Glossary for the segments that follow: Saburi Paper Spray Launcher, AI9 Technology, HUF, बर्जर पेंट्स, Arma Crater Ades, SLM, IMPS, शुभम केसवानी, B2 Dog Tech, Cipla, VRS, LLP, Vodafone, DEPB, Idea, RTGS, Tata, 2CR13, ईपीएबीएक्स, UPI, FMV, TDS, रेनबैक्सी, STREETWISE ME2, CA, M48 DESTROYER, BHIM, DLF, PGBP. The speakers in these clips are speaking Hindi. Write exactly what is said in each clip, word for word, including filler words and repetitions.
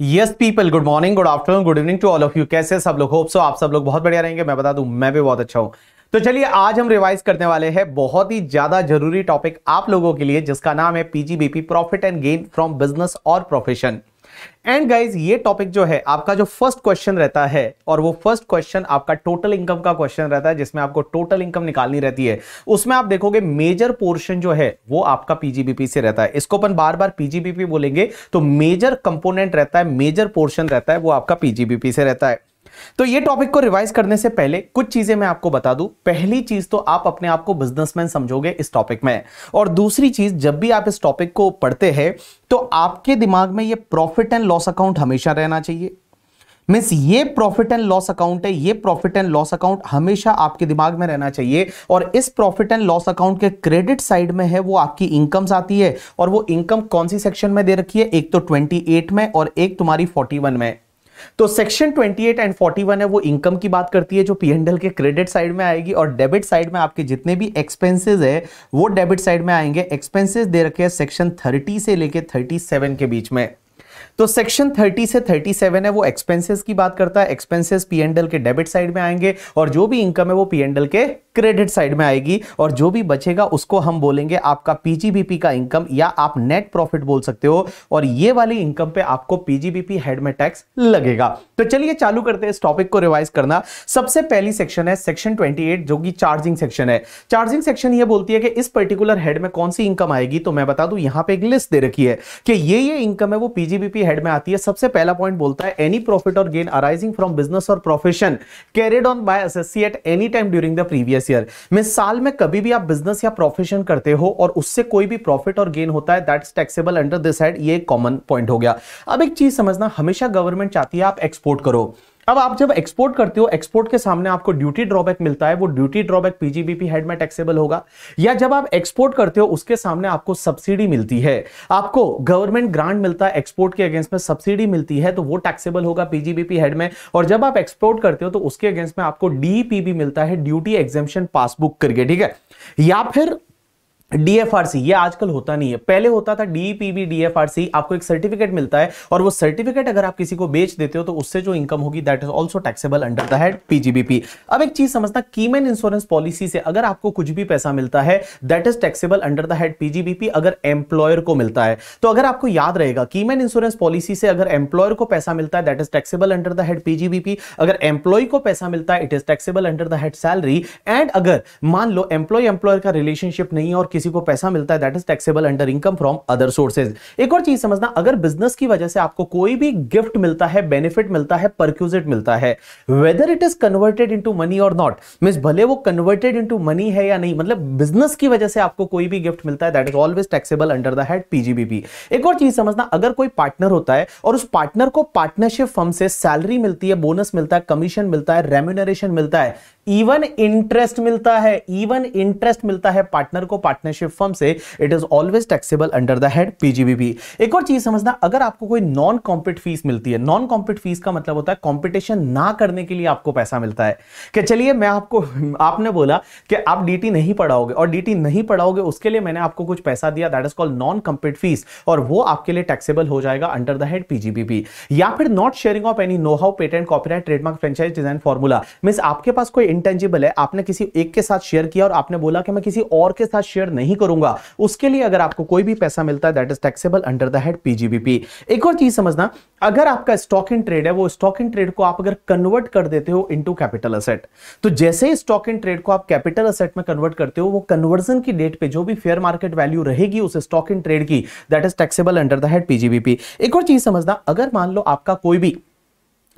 Yes people, good morning, good afternoon, good evening to all of you. कैसे सब लोग? होप सो आप सब लोग बहुत बढ़िया रहेंगे। मैं बता दूं मैं भी बहुत अच्छा हूं। तो चलिए आज हम रिवाइज करने वाले हैं बहुत ही ज्यादा जरूरी टॉपिक आप लोगों के लिए, जिसका नाम है PGBP, profit and gain from business और प्रोफेशन। एंड गाइज ये टॉपिक जो है आपका जो फर्स्ट क्वेश्चन रहता है, और वो फर्स्ट क्वेश्चन आपका टोटल इनकम का क्वेश्चन रहता है, जिसमें आपको टोटल इनकम निकालनी रहती है। उसमें आप देखोगे मेजर पोर्शन जो है वो आपका पीजीबीपी से रहता है। इसको अपन बार बार पीजीबीपी बोलेंगे, तो मेजर कंपोनेंट रहता है, मेजर पोर्शन रहता है, वो आपका पीजीबीपी से रहता है। तो ये टॉपिक को रिवाइज करने से पहले कुछ चीजें मैं आपको बता दूं। पहली चीज तो आप अपने आप को बिजनेसमैन समझोगे इस टॉपिक में, और दूसरी चीज जब भी आप इस टॉपिक को पढ़ते हैं तो आपके दिमाग में ये प्रॉफिट एंड लॉस अकाउंट हमेशा रहना चाहिए। मींस ये प्रॉफिट एंड लॉस अकाउंट है, ये प्रॉफिट एंड लॉस अकाउंट हमेशा आपके दिमाग में रहना चाहिए। और इस प्रॉफिट एंड लॉस अकाउंट के क्रेडिट साइड में है वो आपकी इनकम्स आती है, और वो इनकम कौन सी सेक्शन में दे रखी है, एक तो ट्वेंटी एट में और एक तुम्हारी फोर्टी वन में। तो सेक्शन अट्ठाईस एंड इकतालीस है वो इनकम की बात करती है जो पीएनएल के क्रेडिट साइड में आएगी, और डेबिट साइड में आपके जितने भी एक्सपेंसेस है वो डेबिट साइड में आएंगे। एक्सपेंसेस दे रखे हैं सेक्शन तीस से लेके सैंतीस के बीच में। तो सेक्शन तीस से सैंतीस है वो एक्सपेंसेस की बात करता है। एक्सपेंसेस पीएनएल के डेबिट साइड में आएंगे, और जो भी इनकम है वो पीएनएल के क्रेडिट साइड में आएगी, और जो भी बचेगा उसको हम बोलेंगे आपका पीजीबीपी का इनकम, या आप नेट प्रॉफिट बोल सकते हो। और ये वाली इनकम पे आपको पीजीबीपी हेड में टैक्स लगेगा। तो चलिए चालू करते हैं इस टॉपिक को रिवाइज करना। सबसे पहली सेक्शन है सेक्शन अट्ठाईस, जो कि चार्जिंग सेक्शन है। चार्जिंग सेक्शन ये बोलती है कि इस पर्टिकुलर हेड में कौन सी इनकम आएगी। तो मैं बता दूं यहां पर एक लिस्ट दे रखी है कि ये ये इनकम है वो पीजीबीपी हेड में आती है। सबसे पहला पॉइंट बोलता है एनी प्रॉफिट और गेन अराइजिंग फ्रॉम बिजनेस और profession carried on by associate any time during the previous year. में साल में कभी भी आप बिजनेस या प्रोफेशन करते हो और उससे कोई भी प्रॉफिट और गेन होता है, that's taxable under this head. ये कॉमन पॉइंट हो गया। अब एक चीज समझना, हमेशा गवर्नमेंट चाहती है आप एक्सपोर्ट करो। अब आप जब एक्सपोर्ट करते हो, एक्सपोर्ट के सामने आपको ड्यूटी ड्रॉबैक मिलता है, वो ड्यूटी ड्रॉबैक पीजीबीपी हेड में टैक्सेबल होगा। या जब आप एक्सपोर्ट करते हो उसके सामने आपको सब्सिडी मिलती है, आपको गवर्नमेंट ग्रांट मिलता है, एक्सपोर्ट के अगेंस्ट में सब्सिडी मिलती है, तो वो टैक्सेबल होगा पीजीबीपी हेड में। और जब आप एक्सपोर्ट करते हो तो उसके अगेंस्ट में आपको डीईपीबी मिलता है, ड्यूटी एग्जेम्पशन पासबुक करके, ठीक है, या फिर डीएफआरसी। ये आजकल होता नहीं है, पहले होता था डीईपीबी डीएफआरसी। आपको एक सर्टिफिकेट मिलता है, और वो सर्टिफिकेट अगर आप किसी को बेच देते हो तो उससे जो इनकम होगी that is also taxable under the head PGBP. अब एक चीज समझना, कीमैन इंश्योरेंस पॉलिसी से अगर आपको कुछ भी पैसा मिलता है that is taxable under the head PGBP, अगर एम्प्लॉयर को मिलता है तो। अगर आपको याद रहेगा, कीमैन इंश्योरेंस पॉलिसी से अगर एम्प्लॉयर को पैसा मिलता है that is taxable under the head PGBP. अगर एम्प्लॉय को पैसा मिलता है it is taxable under the head salary. And अगर मान लो एम्प्लॉय एम्प्लॉयर का रिलेशनशिप नहीं है और किसी को पैसा मिलता है that is taxable under income from other sources. एक और चीज समझना, अगर बिजनेस की वजह से आपको कोई भी गिफ्ट मिलता है, बेनिफिट मिलता है, परक्यूजिट मिलता है, whether it is converted into money और नॉट, मींस भले वो कन्वर्टेड इनटू मनी है या नहीं, मतलब बिजनेस की वजह से आपको कोई भी गिफ्ट मिलता है that is always taxable under the head PGBP. एक और चीज समझना, अगर कोई पार्टनर होता है और उस पार्टनर को पार्टनरशिप फर्म से सैलरी मिलती है, बोनस मिलता है, कमीशन मिलता है, रेम्यूनरेशन मिलता है, इवन इंटरेस्ट मिलता है, इवन इंटरेस्ट मिलता है पार्टनर को पार्टनरशिप फर्म से, it is always taxable under the head PGBP. एक और चीज समझना, अगर आपको कोई नॉन कॉम्पिट फीस मिलती है, नॉन कॉम्पिट फीस का मतलब होता है कॉम्पिटिशन ना करने के लिए आपको पैसा मिलता है। कि चलिए मैं आपको, आपने बोला कि आप डीटी नहीं पढ़ाओगे, और डीटी नहीं पढ़ाओगे उसके लिए मैंने आपको कुछ पैसा दिया, that is called non compete fees, और वो आपके लिए टैक्सेबल हो जाएगा अंडर द हेड पीजीबीपी। या फिर not sharing of any know how, patent, copyright, trademark, franchise, design, formula. Means आपके पास कोई इंटेंजिबल है, आपने किसी एक के साथ शेयर किया और आपने बोला कि मैं किसी और के साथ शेयर नहीं करूंगा, उसके लिए अगर आपको कोई भी पैसा मिलता है that is taxable under the head PGBP. एक और चीज समझना, अगर आपका स्टॉक इन ट्रेड है, वो स्टॉक इन ट्रेड को आप अगर कन्वर्ट कर देते हो इनटू कैपिटल असेट, तो जैसे ही स्टॉक इन ट्रेड को आप कैपिटल असेट में कन्वर्ट करते हो, वो कन्वर्जन की डेट पे जो भी फेयर मार्केट वैल्यू रहेगी उस स्टॉक इन ट्रेड की, that is taxable under the head PGBP. एक और चीज समझना, अगर मान लो आपका कोई भी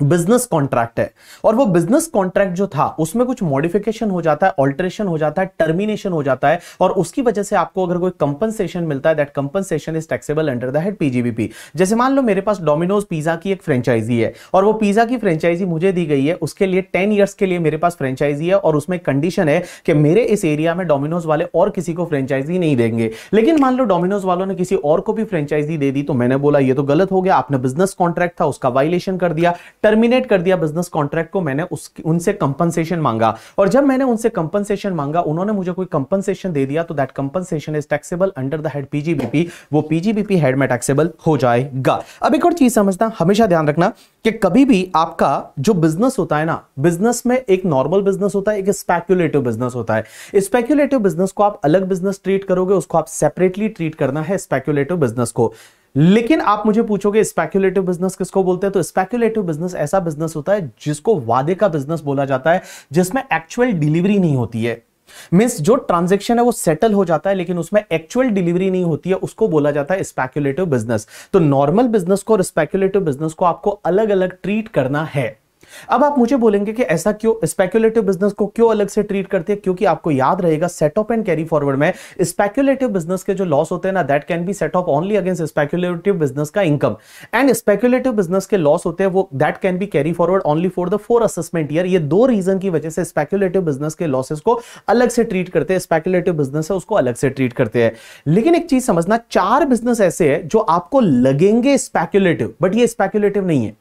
बिजनेस कॉन्ट्रैक्ट है और वो बिजनेस कॉन्ट्रैक्ट जो था उसमें कुछ मॉडिफिकेशन हो जाता है, ऑल्टरेशन हो जाता है, टर्मिनेशन हो जाता है, और उसकी वजह से आपको अगर कोई कंपनसेशन मिलता है that compensation is taxable under the head PGBP. जैसे मान लो मेरे पास डोमिनोज पिज्जा की एक फ्रेंचाइजी है और वो पिज्जा की फ्रेंचाइजी मुझे दी गई है, उसके लिए टेन ईयर्स के लिए मेरे पास फ्रेंचाइजी है, और उसमें कंडीशन है कि मेरे इस एरिया में डोमिनोज वाले और किसी को फ्रेंचाइजी नहीं देंगे। लेकिन मान लो डोमिनोज वालों ने किसी और को भी फ्रेंचाइजी दे दी, तो मैंने बोला ये तो गलत हो गया, आपने बिजनेस कॉन्ट्रैक्ट था उसका वायलेशन कर दिया, टर्मिनेट कर दिया बिजनेस कॉन्ट्रैक्ट को, मैंने उस, उनसे कंपनसेशन मांगा, और जब मैंने उनसे कंपनसेशन मांगा उन्होंने मुझे कोई कंपनसेशन दे दिया तो that compensation is taxable under the head PGBP, वो पीजीबीपी हेड में टैक्सेबल हो जाएगा। अब एक और चीज समझना, हमेशा ध्यान रखना कि कभी भी आपका जो बिजनेस होता है ना, बिजनेस में एक नॉर्मल बिजनेस होता है, एक स्पेक्युलेटिव बिजनेस होता है। स्पेक्युलेटिव बिजनेस को आप अलग बिजनेस ट्रीट करोगे, उसको आप सेपरेटली ट्रीट करना है स्पेक्युलेटिव बिजनेस को। लेकिन आप मुझे पूछोगे स्पेक्युलेटिव बिजनेस किसको बोलते हैं, तो स्पेक्युलेटिव बिजनेस ऐसा बिजनेस होता है जिसको वादे का बिजनेस बोला जाता है, जिसमें एक्चुअल डिलीवरी नहीं होती है। मींस जो ट्रांजैक्शन है वो सेटल हो जाता है लेकिन उसमें एक्चुअल डिलीवरी नहीं होती है, उसको बोला जाता है स्पेक्युलेटिव बिजनेस। तो नॉर्मल बिजनेस को और स्पेक्युलेटिव बिजनेस को आपको अलग अलग ट्रीट करना है। अब आप मुझे बोलेंगे कि ऐसा क्यों, स्पेक्युलेटिव बिजनेस को क्यों अलग से ट्रीट करते हैं? क्योंकि आपको याद रहेगा set off and carry forward में स्पेक्युलेटिव बिजनेस के जो लॉस होते हैं ना, that can be set off only against speculative business का इनकम, एंड स्पेक्युलेटिव बिजनेस के लॉस होते हैं वो that can be carry forward only for the four assessment year. ये दो रीजन की वजह से स्पेक्युलेटिव बिजनेस के लॉसेस को अलग से ट्रीट करते हैं, स्पेक्युलेटिव बिजनेस है उसको अलग से ट्रीट करते हैं। लेकिन एक चीज समझना, चार बिजनेस ऐसे है जो आपको लगेंगे स्पेक्युलेटिव बट ये स्पेक्युलेटिव नहीं है,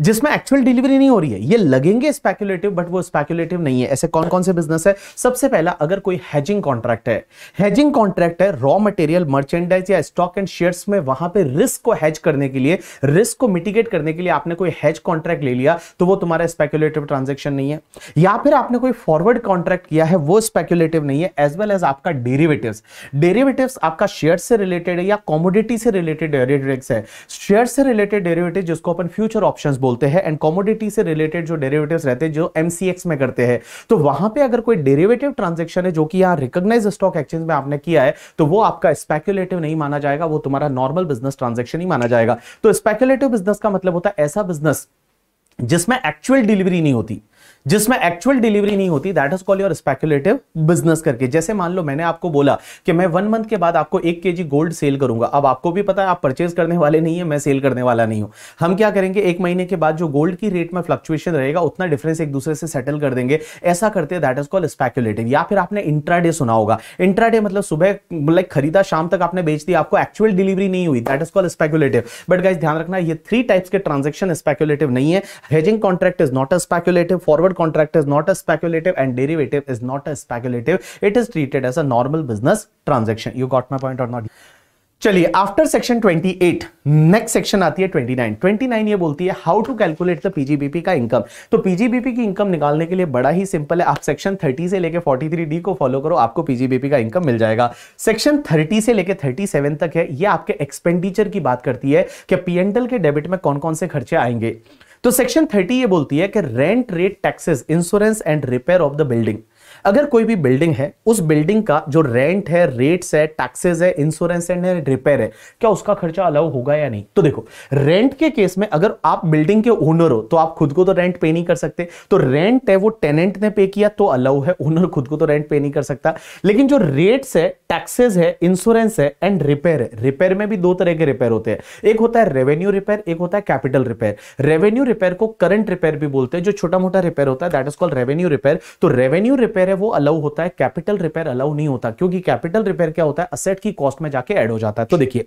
जिसमें एक्चुअल डिलीवरी नहीं हो रही है, ये लगेंगे स्पेक्युलेटिव बट वो स्पेक्युलेटिव नहीं है। ऐसे कौन कौन से बिजनेस है? सबसे पहला, अगर कोई हेजिंग कॉन्ट्रैक्ट है, हेजिंग कॉन्ट्रैक्ट है रॉ मटेरियल, मर्चेंडाइज या स्टॉक एंड शेयर्स में, वहां पे रिस्क को हेज करने के लिए, रिस्क को मिटिगेट करने के लिए आपने कोई हेज कॉन्ट्रैक्ट ले लिया तो वो तुम्हारा स्पेक्युलेटिव ट्रांजेक्शन नहीं है। या फिर आपने कोई फॉरवर्ड कॉन्ट्रैक्ट किया है वो स्पेक्युलेटिव नहीं है, एज वेल एज आपका डेरिवेटिव्स, डेरिवेटिव्स आपका शेयर से रिलेटेड है या कॉमोडिटी से रिलेटेड डेरिवेटिव्स है। शेयर से रिलेटेड डेरिवेटिव जिसको अपन फ्यूचर ऑप्शंस बोलते हैं, एंड कॉमोडिटी से रिलेटेड जो डेरिवेटिव्स रहते हैं जो एमसीएक्स में करते हैं, तो वहां पे अगर कोई डेरिवेटिव ट्रांजैक्शन है जो कि यहां रिकॉग्नाइज्ड स्टॉक एक्सचेंज में आपने किया है तो वो आपका स्पेक्युलेटिव नहीं माना जाएगा, वो तुम्हारा नॉर्मल बिजनेस ट्रांजैक्शन ही माना जाएगा। तो स्पेक्युलेटिव बिजनेस का मतलब होता है ऐसा बिजनेस जिसमें एक्चुअल डिलीवरी नहीं होती, जिसमें एक्चुअल डिलीवरी नहीं होती, that is called your speculative business करके। जैसे मान लो मैंने आपको बोला कि मैं वन मंथ के बाद आपको एक केजी गोल्ड सेल करूंगा, अब आपको भी पता है आप परचेज करने वाले नहीं है, मैं सेल करने वाला नहीं हूं। हम क्या करेंगे, एक महीने के बाद जो गोल्ड की रेट में फ्लक्चुएशन रहेगा उतना डिफरेंस एक दूसरे से सेटल कर देंगे, ऐसा करते हैं, दैट इज कॉल्ड स्पेक्युलेटिव। या फिर आपने इंट्राडे सुना होगा, इंट्राडे मतलब सुबह लाइक खरीदा, शाम तक आपने बेच दिया, आपको एक्चुअल डिलीवरी नहीं हुई, that is called speculative. But guys ध्यान रखना, ये थ्री टाइप्स के ट्रांजैक्शन स्पेक्युलेटिव नहीं है। Hedging contract is not a speculative, forward contract is not a speculative, and derivative is not a speculative, it is treated as a normal business transaction. You got my point or not? चलिए आफ्टर सेक्शन अट्ठाईस नेक्स्ट सेक्शन आती है उनतीस उनतीस। ये बोलती है how to calculate the PGBP का इनकम। तो पीजीबीपी की इनकम निकालने के लिए बड़ा ही सिंपल है, आप सेक्शन तीस से लेके तैंतालीस डी को फॉलो करो, आपको पीजीबीपी का इनकम मिल जाएगा। सेक्शन तीस से लेके सैंतीस तक है, ये आपके एक्सपेंडिचर की बात करती है कि पीएनएल के डेबिट में कौन कौन से खर्चे आएंगे। तो सेक्शन तीस ये बोलती है कि rent, rate, taxes, insurance and repair of the building. अगर कोई भी बिल्डिंग है, उस बिल्डिंग का जो रेंट है, रेट्स है, टैक्सेस है, इंश्योरेंस एंड रिपेयर है, क्या उसका खर्चा अलाउ होगा या नहीं? तो देखो, रेंट के केस में अगर आप बिल्डिंग के ओनर हो तो आप खुद को तो रेंट पे नहीं कर सकते, तो रेंट है वो टेनेंट ने पे किया तो अलाउ है, ओनर खुद को तो रेंट पे नहीं कर सकता। लेकिन जो रेट्स है, टैक्सेस है, इंश्योरेंस है एंड रिपेयर है, रिपेयर में भी दो तरह के रिपेयर होते हैं, एक होता है रेवेन्यू रिपेयर, एक होता है कैपिटल रिपेयर। रेवेन्यू रिपेयर को करंट रिपेयर भी बोलते हैं, जो छोटा मोटा रिपेयर होता है that is called revenue repair. तो रेवेन्यू रिपेयर वो अलाउ होता है, कैपिटल रिपेयर अलाउ नहीं होता, क्योंकि कैपिटल रिपेयर क्या होता है, असेट की कॉस्ट में जाके ऐड हो जाता है। तो देखिए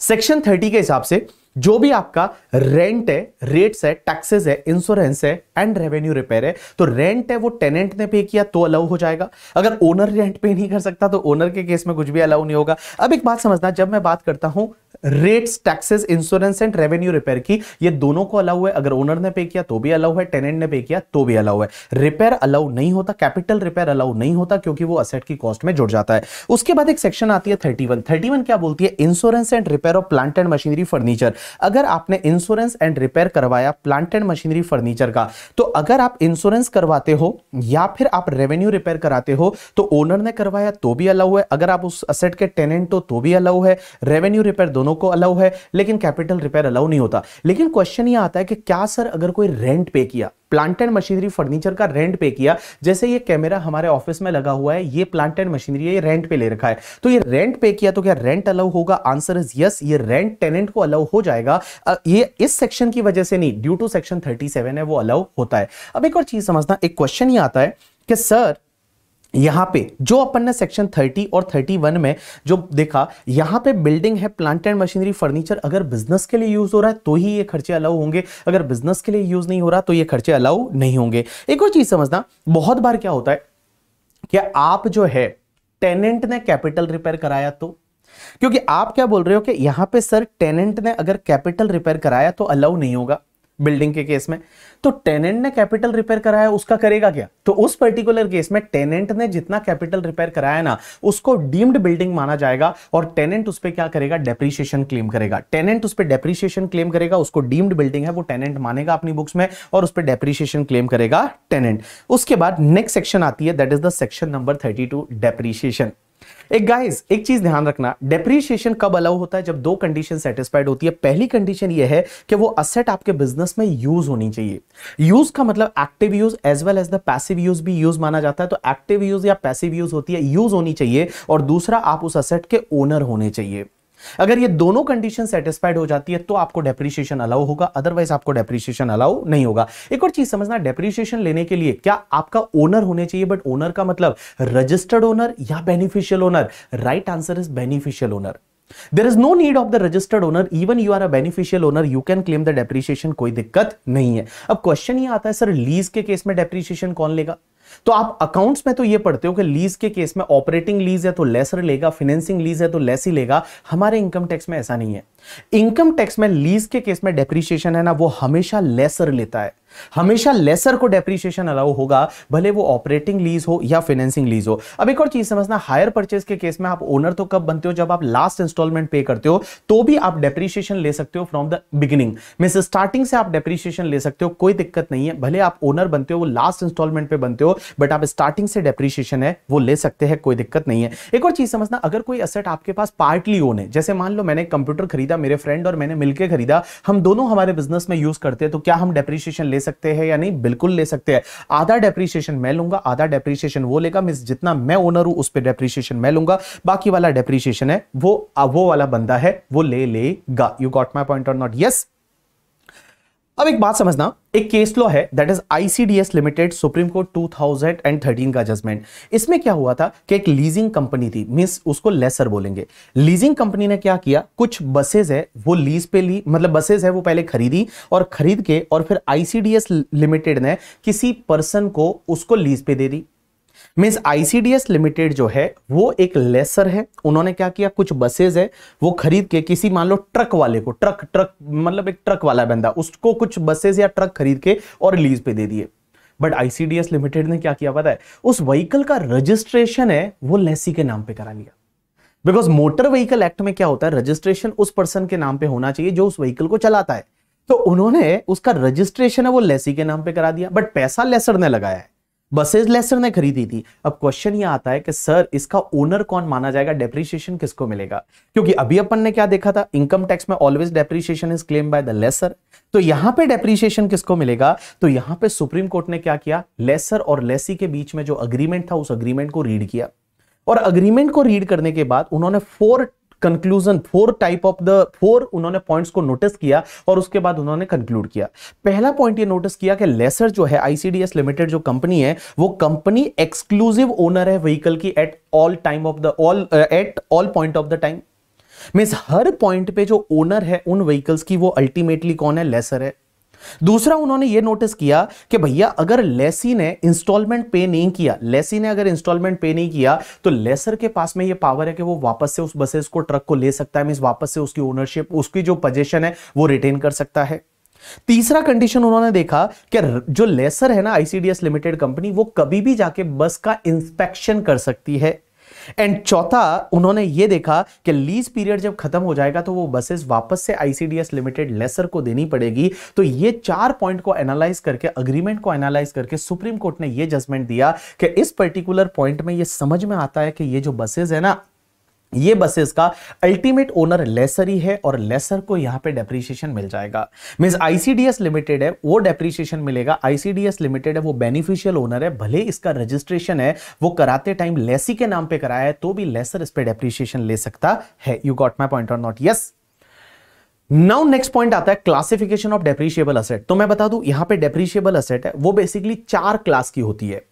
सेक्शन तीस के हिसाब से जो भी आपका रेंट है, रेट्स है, टैक्सेस है, इंश्योरेंस है एंड रेवेन्यू रिपेयर है, तो रेंट है वो टेनेंट ने पे किया तो अलाउ हो जाएगा। अगर ओनर रेंट पे नहीं कर सकता तो ओनर के केस में कुछ भी अलाउ नहीं होगा। अब एक बात समझना, जब मैं बात करता हूं rates, taxes, insurance and revenue repair की, ये दोनों को अलाउ है, अगर ओनर ने पे किया तो भी अलाउ है, टेनेंट ने पे किया तो भी अलाउ है। रिपेयर अलाउ नहीं होता, कैपिटल रिपेयर अलाउ नहीं होता, क्योंकि वो असेट की कॉस्ट में जुड़ जाता है। उसके बाद एक सेक्शन आती है इकतीस। इकतीस क्या बोलती है, insurance and repair of plant and machinery furniture. अगर आपने इंश्योरेंस एंड रिपेयर करवाया प्लांट एंड मशीनरी फर्नीचर का, तो अगर आप इंश्योरेंस करवाते हो या फिर आप रेवेन्यू रिपेयर कराते हो तो ओनर ने करवाया तो भी अलाउ है, अगर आप उस असेट के टेनेंट हो तो भी अलाउ है, रेवेन्यू रिपेयर दोनों को अलाउ है, लेकिन कैपिटल रिपेयर अलाउ नहीं होता। लेकिन क्वेश्चन ये आता है कि क्या सर अगर कोई रेंट पे किया, प्लांट एंड मशीनरी फर्नीचर का रेंट पे किया, जैसे ये कैमरा हमारे ऑफिस में लगा हुआ है, ये प्लांट एंड मशीनरी है, ये रेंट पे ले रखा है, तो ये रेंट पे किया तो क्या रेंट अलाउ होगा? आंसर इज यस, ये रेंट टेनेंट को अलाउ हो जाएगा, ये इस सेक्शन की वजह से नहीं, ड्यू टू सेक्शन सैंतीस है वो अलाउ होता है। अब एक और चीज समझना, एक क्वेश्चन ये आता है कि सर यहाँ पे जो अपन ने सेक्शन थर्टी और थर्टी वन में जो देखा, यहाँ पे बिल्डिंग है, प्लांट एंड मशीनरी, फर्नीचर अगर बिजनेस के लिए यूज हो रहा है तो ही ये खर्चे अलाउ होंगे, अगर बिजनेस के लिए यूज नहीं हो रहा तो ये खर्चे अलाउ नहीं होंगे। एक और चीज समझना, बहुत बार क्या होता है कि आप जो है टेनेंट ने कैपिटल रिपेयर कराया तो, क्योंकि आप क्या बोल रहे हो कि यहाँ पे सर टेनेंट ने अगर कैपिटल रिपेयर कराया तो अलाउ नहीं होगा बिल्डिंग के केस में, तो टेनेंट ने कैपिटल रिपेयर कराया उसका करेगा क्या? तो उस पर्टिकुलर केस में टेनेंट ने जितना कैपिटल रिपेयर कराया ना उसको डीम्ड बिल्डिंग माना जाएगा और टेनेंट उस पे क्या करेगा, डेप्रीशिएशन क्लेम करेगा। टेनेंट उस पे डेप्रीशिएशन क्लेम करेगा, उसको डीम्ड बिल्डिंग है वो टेनेंट मानेगा अपनी बुक्स में और उस पे डेप्रीशिएशन क्लेम करेगा टेनेंट। उसके बाद नेक्स्ट सेक्शन आती है, that is the section number thirty two, depreciation. एक गाइस एक चीज ध्यान रखना, डेप्रीशिएशन कब अलाउ होता है? जब दो कंडीशन सेटिस्फाइड होती है। पहली कंडीशन यह है कि वो असेट आपके बिजनेस में यूज होनी चाहिए। यूज का मतलब active use as well as the passive use भी यूज माना जाता है, तो एक्टिव यूज या पैसिव यूज होती है, यूज होनी चाहिए। और दूसरा, आप उस असेट के ओनर होने चाहिए। अगर ये दोनों कंडीशन सेटिस्फाइड हो जाती है तो आपको डेप्रीशिएशन अलाउ होगा, अदरवाइज आपको डेप्रीशिएशन अलाउ नहीं होगा। एक और चीज समझना, डेप्रीशिएशन लेने के लिए क्या आपका ओनर होने चाहिए, बट ओनर का मतलब रजिस्टर्ड ओनर या beneficial owner. Right answer is beneficial owner. There is no need of the registered owner, even you are a beneficial owner you can claim the depreciation, कोई दिक्कत नहीं है। अब क्वेश्चन ये आता है सर लीज के केस में डेप्रीशिएशन कौन लेगा? तो आप अकाउंट्स में तो ये पढ़ते हो कि लीज के केस में ऑपरेटिंग लीज है तो लेसर लेगा, फाइनेंसिंग लीज है तो लेस ही लेगा। हमारे इनकम टैक्स में ऐसा नहीं है। इनकम टैक्स में लीज के केस में डेप्रीशिएशन है ना वो हमेशा लेसर लेता है, हमेशा लेसर को डेप्रीशिएशन अलाउ होगा, भले वो ऑपरेटिंग लीज हो या फाइनेंसिंग लीज हो। अब एक और चीज समझना, हायर परचेज के केस में आप ओनर तो कब बनते हो, जब आप लास्ट इंस्टॉलमेंट पे करते हो, तो भी आप डेप्रीशिएशन ले सकते हो from the beginning. Means starting से आप डेप्रीशिएशन ले सकते हो, कोई दिक्कत नहीं है। भले आप ओनर बनते हो, वो लास्ट इंस्टॉलमेंट पे बनते हो, बट आप स्टार्टिंग से डेप्रीशिएशन है वो ले सकते हैं, कोई दिक्कत नहीं है। एक और चीज समझना, अगर कोई असेट आपके पास पार्टली ओन है, जैसे मान लो मैंने कंप्यूटर खरीदा, मेरे फ्रेंड और मैंने मिलकर खरीदा, हम दोनों हमारे बिजनेस में यूज करते हैं, तो क्या हम डेप्रीशिएशन ले सकते हैं या नहीं? बिल्कुल ले सकते हैं। आधा डेप्रीशिएशन मैं लूंगा, आधा डेप्रीशिएशन वो लेगा। मींस जितना मैं ओनर हूं उस पे डेप्रीशिएशन मैं लूंगा, बाकी वाला डेप्रीशिएशन है वो वो वाला बंदा है वो ले लेगा। यू गॉट माय पॉइंट और नॉट? यस। अब एक बात समझना, एक केस लॉ है that is ICDS limited, supreme court two thousand thirteen का जजमेंट। इसमें क्या हुआ था कि एक लीजिंग कंपनी थी, मींस उसको लेसर बोलेंगे। लीजिंग कंपनी ने क्या किया, कुछ बसेस है वो लीज पे ली, मतलब बसेस है वो पहले खरीदी और खरीद के और फिर आईसीडीएस लिमिटेड ने किसी पर्सन को उसको लीज पे दे दी। मींस आईसीडीएस लिमिटेड जो है वो एक लेसर है, उन्होंने क्या किया, कुछ बसेस है वो खरीद के किसी मान लो ट्रक वाले को, ट्रक ट्रक मतलब एक ट्रक वाला बंदा, उसको कुछ बसेस या ट्रक खरीद के और लीज पे दे दिए। बट आईसीडीएस लिमिटेड ने क्या किया पता है, उस व्हीकल का रजिस्ट्रेशन है वो लेसी के नाम पे करा लिया। बिकॉज मोटर व्हीकल एक्ट में क्या होता है, रजिस्ट्रेशन उस पर्सन के नाम पे होना चाहिए जो उस व्हीकल को चलाता है, तो उन्होंने उसका रजिस्ट्रेशन है वो लेसी के नाम पे करा दिया, बट पैसा लेसर ने लगाया है, बसेज लेसर ने खरीदी थी। अब क्वेश्चन ये आता है कि सर इसका ओनर कौन माना जाएगा, डेप्रीशिएशन किसको मिलेगा? क्योंकि अभी अपन ने क्या देखा था, इनकम टैक्स में always depreciation is claim by the lessor, तो यहां पे डेप्रीशिएशन किसको मिलेगा? तो यहां पे सुप्रीम कोर्ट ने क्या किया, लेसर और लेसी के बीच में जो अग्रीमेंट था उस अग्रीमेंट को रीड किया, और अग्रीमेंट को रीड करने के बाद उन्होंने four conclusion four type of the four उन्होंने पॉइंट्स को नोटिस किया और उसके बाद उन्होंने कंक्लूड किया। पहला पॉइंट ये नोटिस किया कि लेसर जो है, आईसीडीएस लिमिटेड जो कंपनी है, वो कंपनी एक्सक्लूसिव ओनर है व्हीकल की at all time of the all at all point of the time. Means हर पॉइंट पे जो ओनर है उन व्हीकल्स की वो अल्टीमेटली कौन है, लेसर है। दूसरा उन्होंने ये नोटिस किया कि भैया अगर लेसी ने इंस्टॉलमेंट पे नहीं किया, लेसी ने अगर इंस्टॉलमेंट पे नहीं किया तो लेसर के पास में ये पावर है कि वो वापस से उस बसेस को, ट्रक को ले सकता है। मींस वापस से उसकी ओनरशिप, उसकी जो पोजीशन है वो रिटेन कर सकता है। तीसरा कंडीशन उन्होंने देखा कि जो लेसर है ना, आईसीडीएस लिमिटेड कंपनी, वो कभी भी जाके बस का इंस्पेक्शन कर सकती है। एंड चौथा उन्होंने ये देखा कि लीज पीरियड जब खत्म हो जाएगा तो वो बसेस वापस से आईसीडीएस लिमिटेड लेसर को देनी पड़ेगी। तो ये चार पॉइंट को एनालाइज करके, अग्रीमेंट को एनालाइज करके सुप्रीम कोर्ट ने ये जजमेंट दिया कि इस पर्टिकुलर पॉइंट में ये समझ में आता है कि ये जो बसेस है ना, ये बसेस का अल्टीमेट ओनर लेसर ही है और लेसर को यहां पे डेप्रीशिएशन मिल जाएगा। मींस आईसीडीएस लिमिटेड है वो डेप्रीशिएशन मिलेगा। आईसीडीएस लिमिटेड है वो बेनिफिशियल ओनर है, भले इसका रजिस्ट्रेशन है वो कराते टाइम लेसी के नाम पे कराया है तो भी लेसर इस पे डेप्रीशिएशन ले सकता है। यू गॉट माय पॉइंट और not? Yes. Now next point आता है क्लासिफिकेशन ऑफ डेप्रीशिएबल असेट। तो मैं बता दूं, यहां पर डेप्रीशिएबल असेट है वो बेसिकली चार क्लास की होती है।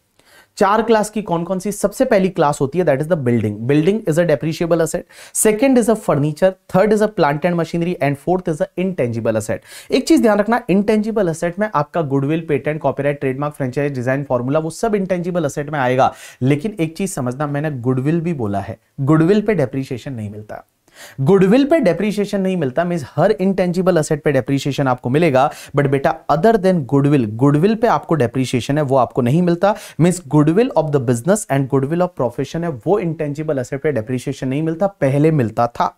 चार क्लास की कौन कौन सी? सबसे पहली क्लास होती है that is the building. Building is a depreciable asset, second is a furniture, third is a plant and machinery and fourth is a intangible asset. एक चीज ध्यान रखना, इंटेंजिबल असेट में आपका goodwill, patent, copyright, trademark, franchise, design, formula, वो सब इंटेंजिबल असेट में आएगा। लेकिन एक चीज समझना, मैंने गुडविल भी बोला है, गुडविल पे डेप्रिशिएशन नहीं मिलता, गुडविल पे डेप्रिशिएशन नहीं मिलता, मींस हर इंटेंजिबल असेट पे डेप्रिशिएशन आपको मिलेगा। बट बेटा अदर देन गुडविल, गुडविल पे आपको डेप्रिशिएशन है वो आपको नहीं मिलता, means goodwill of the business and goodwill of profession है वो इंटेंजिबल असेट पे डेप्रिशिएशन नहीं मिलता, पहले मिलता था,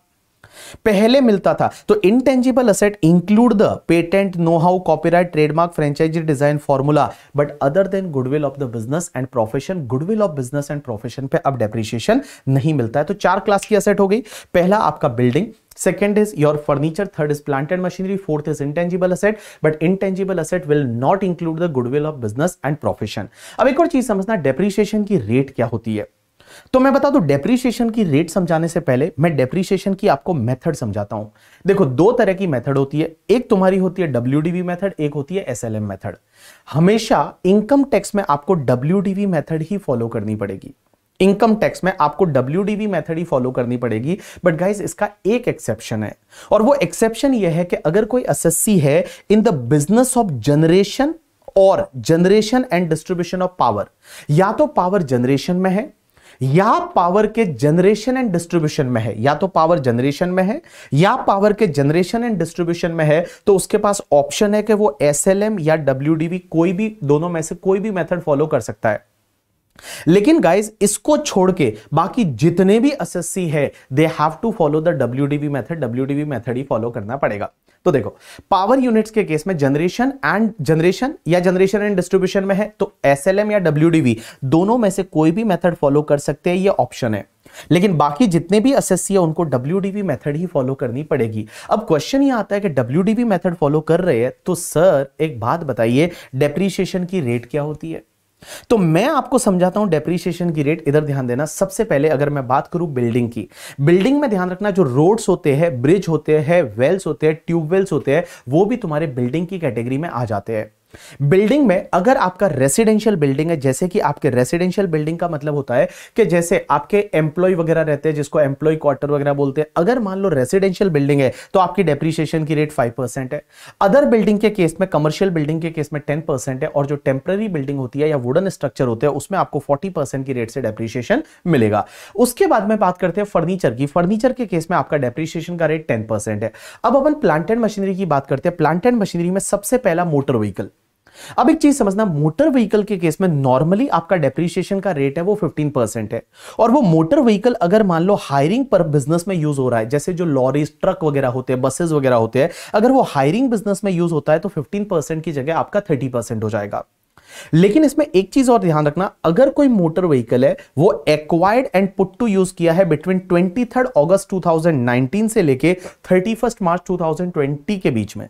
पहले मिलता था। तो intangible asset include the patent, know how, copyright, trademark, franchisee, design, formula, but other than goodwill of the business and profession, goodwill of business and profession पे अब डेप्रिशिएशन नहीं मिलता है। तो चार क्लास की असेट हो गई, पहला आपका building, second is your furniture, third is plant and machinery, fourth is intangible asset, but intangible asset will not include the goodwill of business and profession. अब एक और चीज समझना, डेप्रिशिएशन की रेट क्या होती है। तो मैं बता दूं, डेप्रिसिएशन की रेट समझाने से पहले मैं डेप्रिसिएशन की आपको मेथड समझाता हूं। देखो दो तरह की मेथड होती है, एक तुम्हारी होती है डब्ल्यूडीवी मेथड, एक होती है एसएलएम मेथड। हमेशा इनकम टैक्स में आपको डब्ल्यूडीवी मेथड ही फॉलो करनी पड़ेगी, इनकम टैक्स में आपको डब्ल्यूडीवी मेथड ही फॉलो करनी पड़ेगी। बट गाइस इसका एक एक्सेप्शन है, और वो एक्सेप्शन यह है कि अगर कोई एसएससी है in the business of generation और generation and distribution of power, या तो पावर जनरेशन में है या पावर के जनरेशन एंड डिस्ट्रीब्यूशन में है, या तो पावर जनरेशन में है या पावर के जनरेशन एंड डिस्ट्रीब्यूशन में है, तो उसके पास ऑप्शन है कि वो एसएलएम या डब्ल्यूडीवी, कोई भी दोनों में से कोई भी मेथड फॉलो कर सकता है। लेकिन गाइज इसको छोड़ के बाकी जितने भी एसएससी है they have to follow the WDV method, WDV method ही फॉलो करना पड़ेगा। तो देखो पावर यूनिट्स के केस में जनरेशन एंड जनरेशन या जनरेशन एंड डिस्ट्रीब्यूशन में है तो एसएलएम या डब्ल्यूडीवी दोनों में से कोई भी मेथड फॉलो कर सकते हैं, ये ऑप्शन है। लेकिन बाकी जितने भी एसएससी है उनको डब्ल्यूडीवी मेथड ही फॉलो करनी पड़ेगी। अब क्वेश्चन ये आता है कि डब्ल्यूडीवी मेथड फॉलो कर रहे हैं तो सर एक बात बताइए, डेप्रीशिएशन की रेट क्या होती है? तो मैं आपको समझाता हूं डेप्रिसिएशन की रेट, इधर ध्यान देना। सबसे पहले अगर मैं बात करूं बिल्डिंग की, बिल्डिंग में ध्यान रखना जो रोड्स होते हैं, ब्रिज होते हैं, वेल्स होते हैं, ट्यूबवेल्स होते हैं, वो भी तुम्हारे बिल्डिंग की कैटेगरी में आ जाते हैं। बिल्डिंग में अगर आपका रेसिडेंशियल बिल्डिंग है, जैसे कि आपके रेसिडेंशियल बिल्डिंग का मतलब होता है कि जैसे आपके एम्प्लॉय वगैरह रहते हैं जिसको एम्प्लॉय क्वार्टर वगैरह बोलते हैं, अगर मान लो रेसिडेंशियल बिल्डिंग है तो आपकी डेप्रिसिएशन की रेट फाइव परसेंट है। अदर बिल्डिंग के केस में, कमर्शियल बिल्डिंग के केस में टेन परसेंट है, और जो टेम्पररी बिल्डिंग होती है या वुडन स्ट्रक्चर होते हैं उसमें आपको फोर्टी परसेंट की रेट से डेप्रिसिएशन मिलेगा। उसके बाद में बात करते हैं फर्नीचर की, फर्नीचर के केस में आपका डेप्रिसिएशन का रेट टेन परसेंट है। अब अपन प्लांट एंड मशीनरी की बात करते हैं, प्लांट एंड मशीनरी में सबसे पहला मोटर व्हीकल। अब एक चीज समझना, मोटर व्हीकल के केस में नॉर्मली आपका डेप्रिसिएशन का रेट है वो पंद्रह परसेंट है, और वो मोटर व्हीकल अगर मान लो हायरिंग पर बिजनेस में यूज हो रहा है, जैसे जो लॉरीज, ट्रक वगैरह होते हैं, बसेस वगैरह होते हैं, अगर वो हायरिंग बिजनेस में यूज होता है तो पंद्रह परसेंट की जगह आपका तीस परसेंट हो जाएगा। लेकिन इसमें एक चीज और ध्यान रखना, अगर कोई मोटर व्हीकल है वो acquired and put to use किया है बिटवीन तेईस अगस्त दो हज़ार उन्नीस से लेके इकतीस मार्च दो हज़ार बीस के बीच में,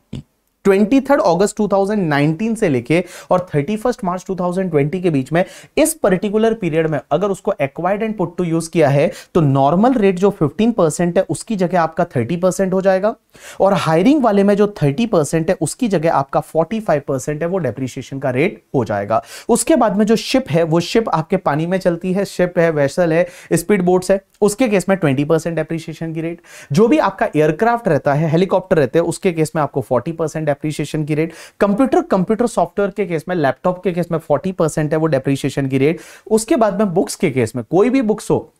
तेईस अगस्त दो हज़ार उन्नीस से लेके और इकतीस मार्च दो हज़ार बीस के बीच में, इस पर्टिकुलर पीरियड में अगर उसको acquired and put to use किया है तो नॉर्मल रेट जो पंद्रह परसेंट है उसकी जगह आपका तीस परसेंट हो जाएगा, और हायरिंग वाले में जो तीस परसेंट है उसकी जगह आपका पैंतालीस परसेंट है, वो डेप्रिसिएशन का रेट हो जाएगा। उसके बाद में जो शिप है, वो शिप आपके पानी में चलती है, शिप है, वेसल है, स्पीड बोट्स है, उसके केस में बीस परसेंट डेप्रिसिएशन की रेट। जो भी आपका एयरक्राफ्ट रहता है, हेलीकॉप्टर रहते हैं, उसके केस में आपको चालीस परसेंट डेप्रिसिएशन की रेट। कंप्यूटर कंप्यूटर सॉफ्टवेयर के केस में, लैपटॉप के केस में चालीस परसेंट है वो डेप्रिसिएशन की रेट। उसके बाद में बुक्स के केस में, कोई भी बुक्स हो,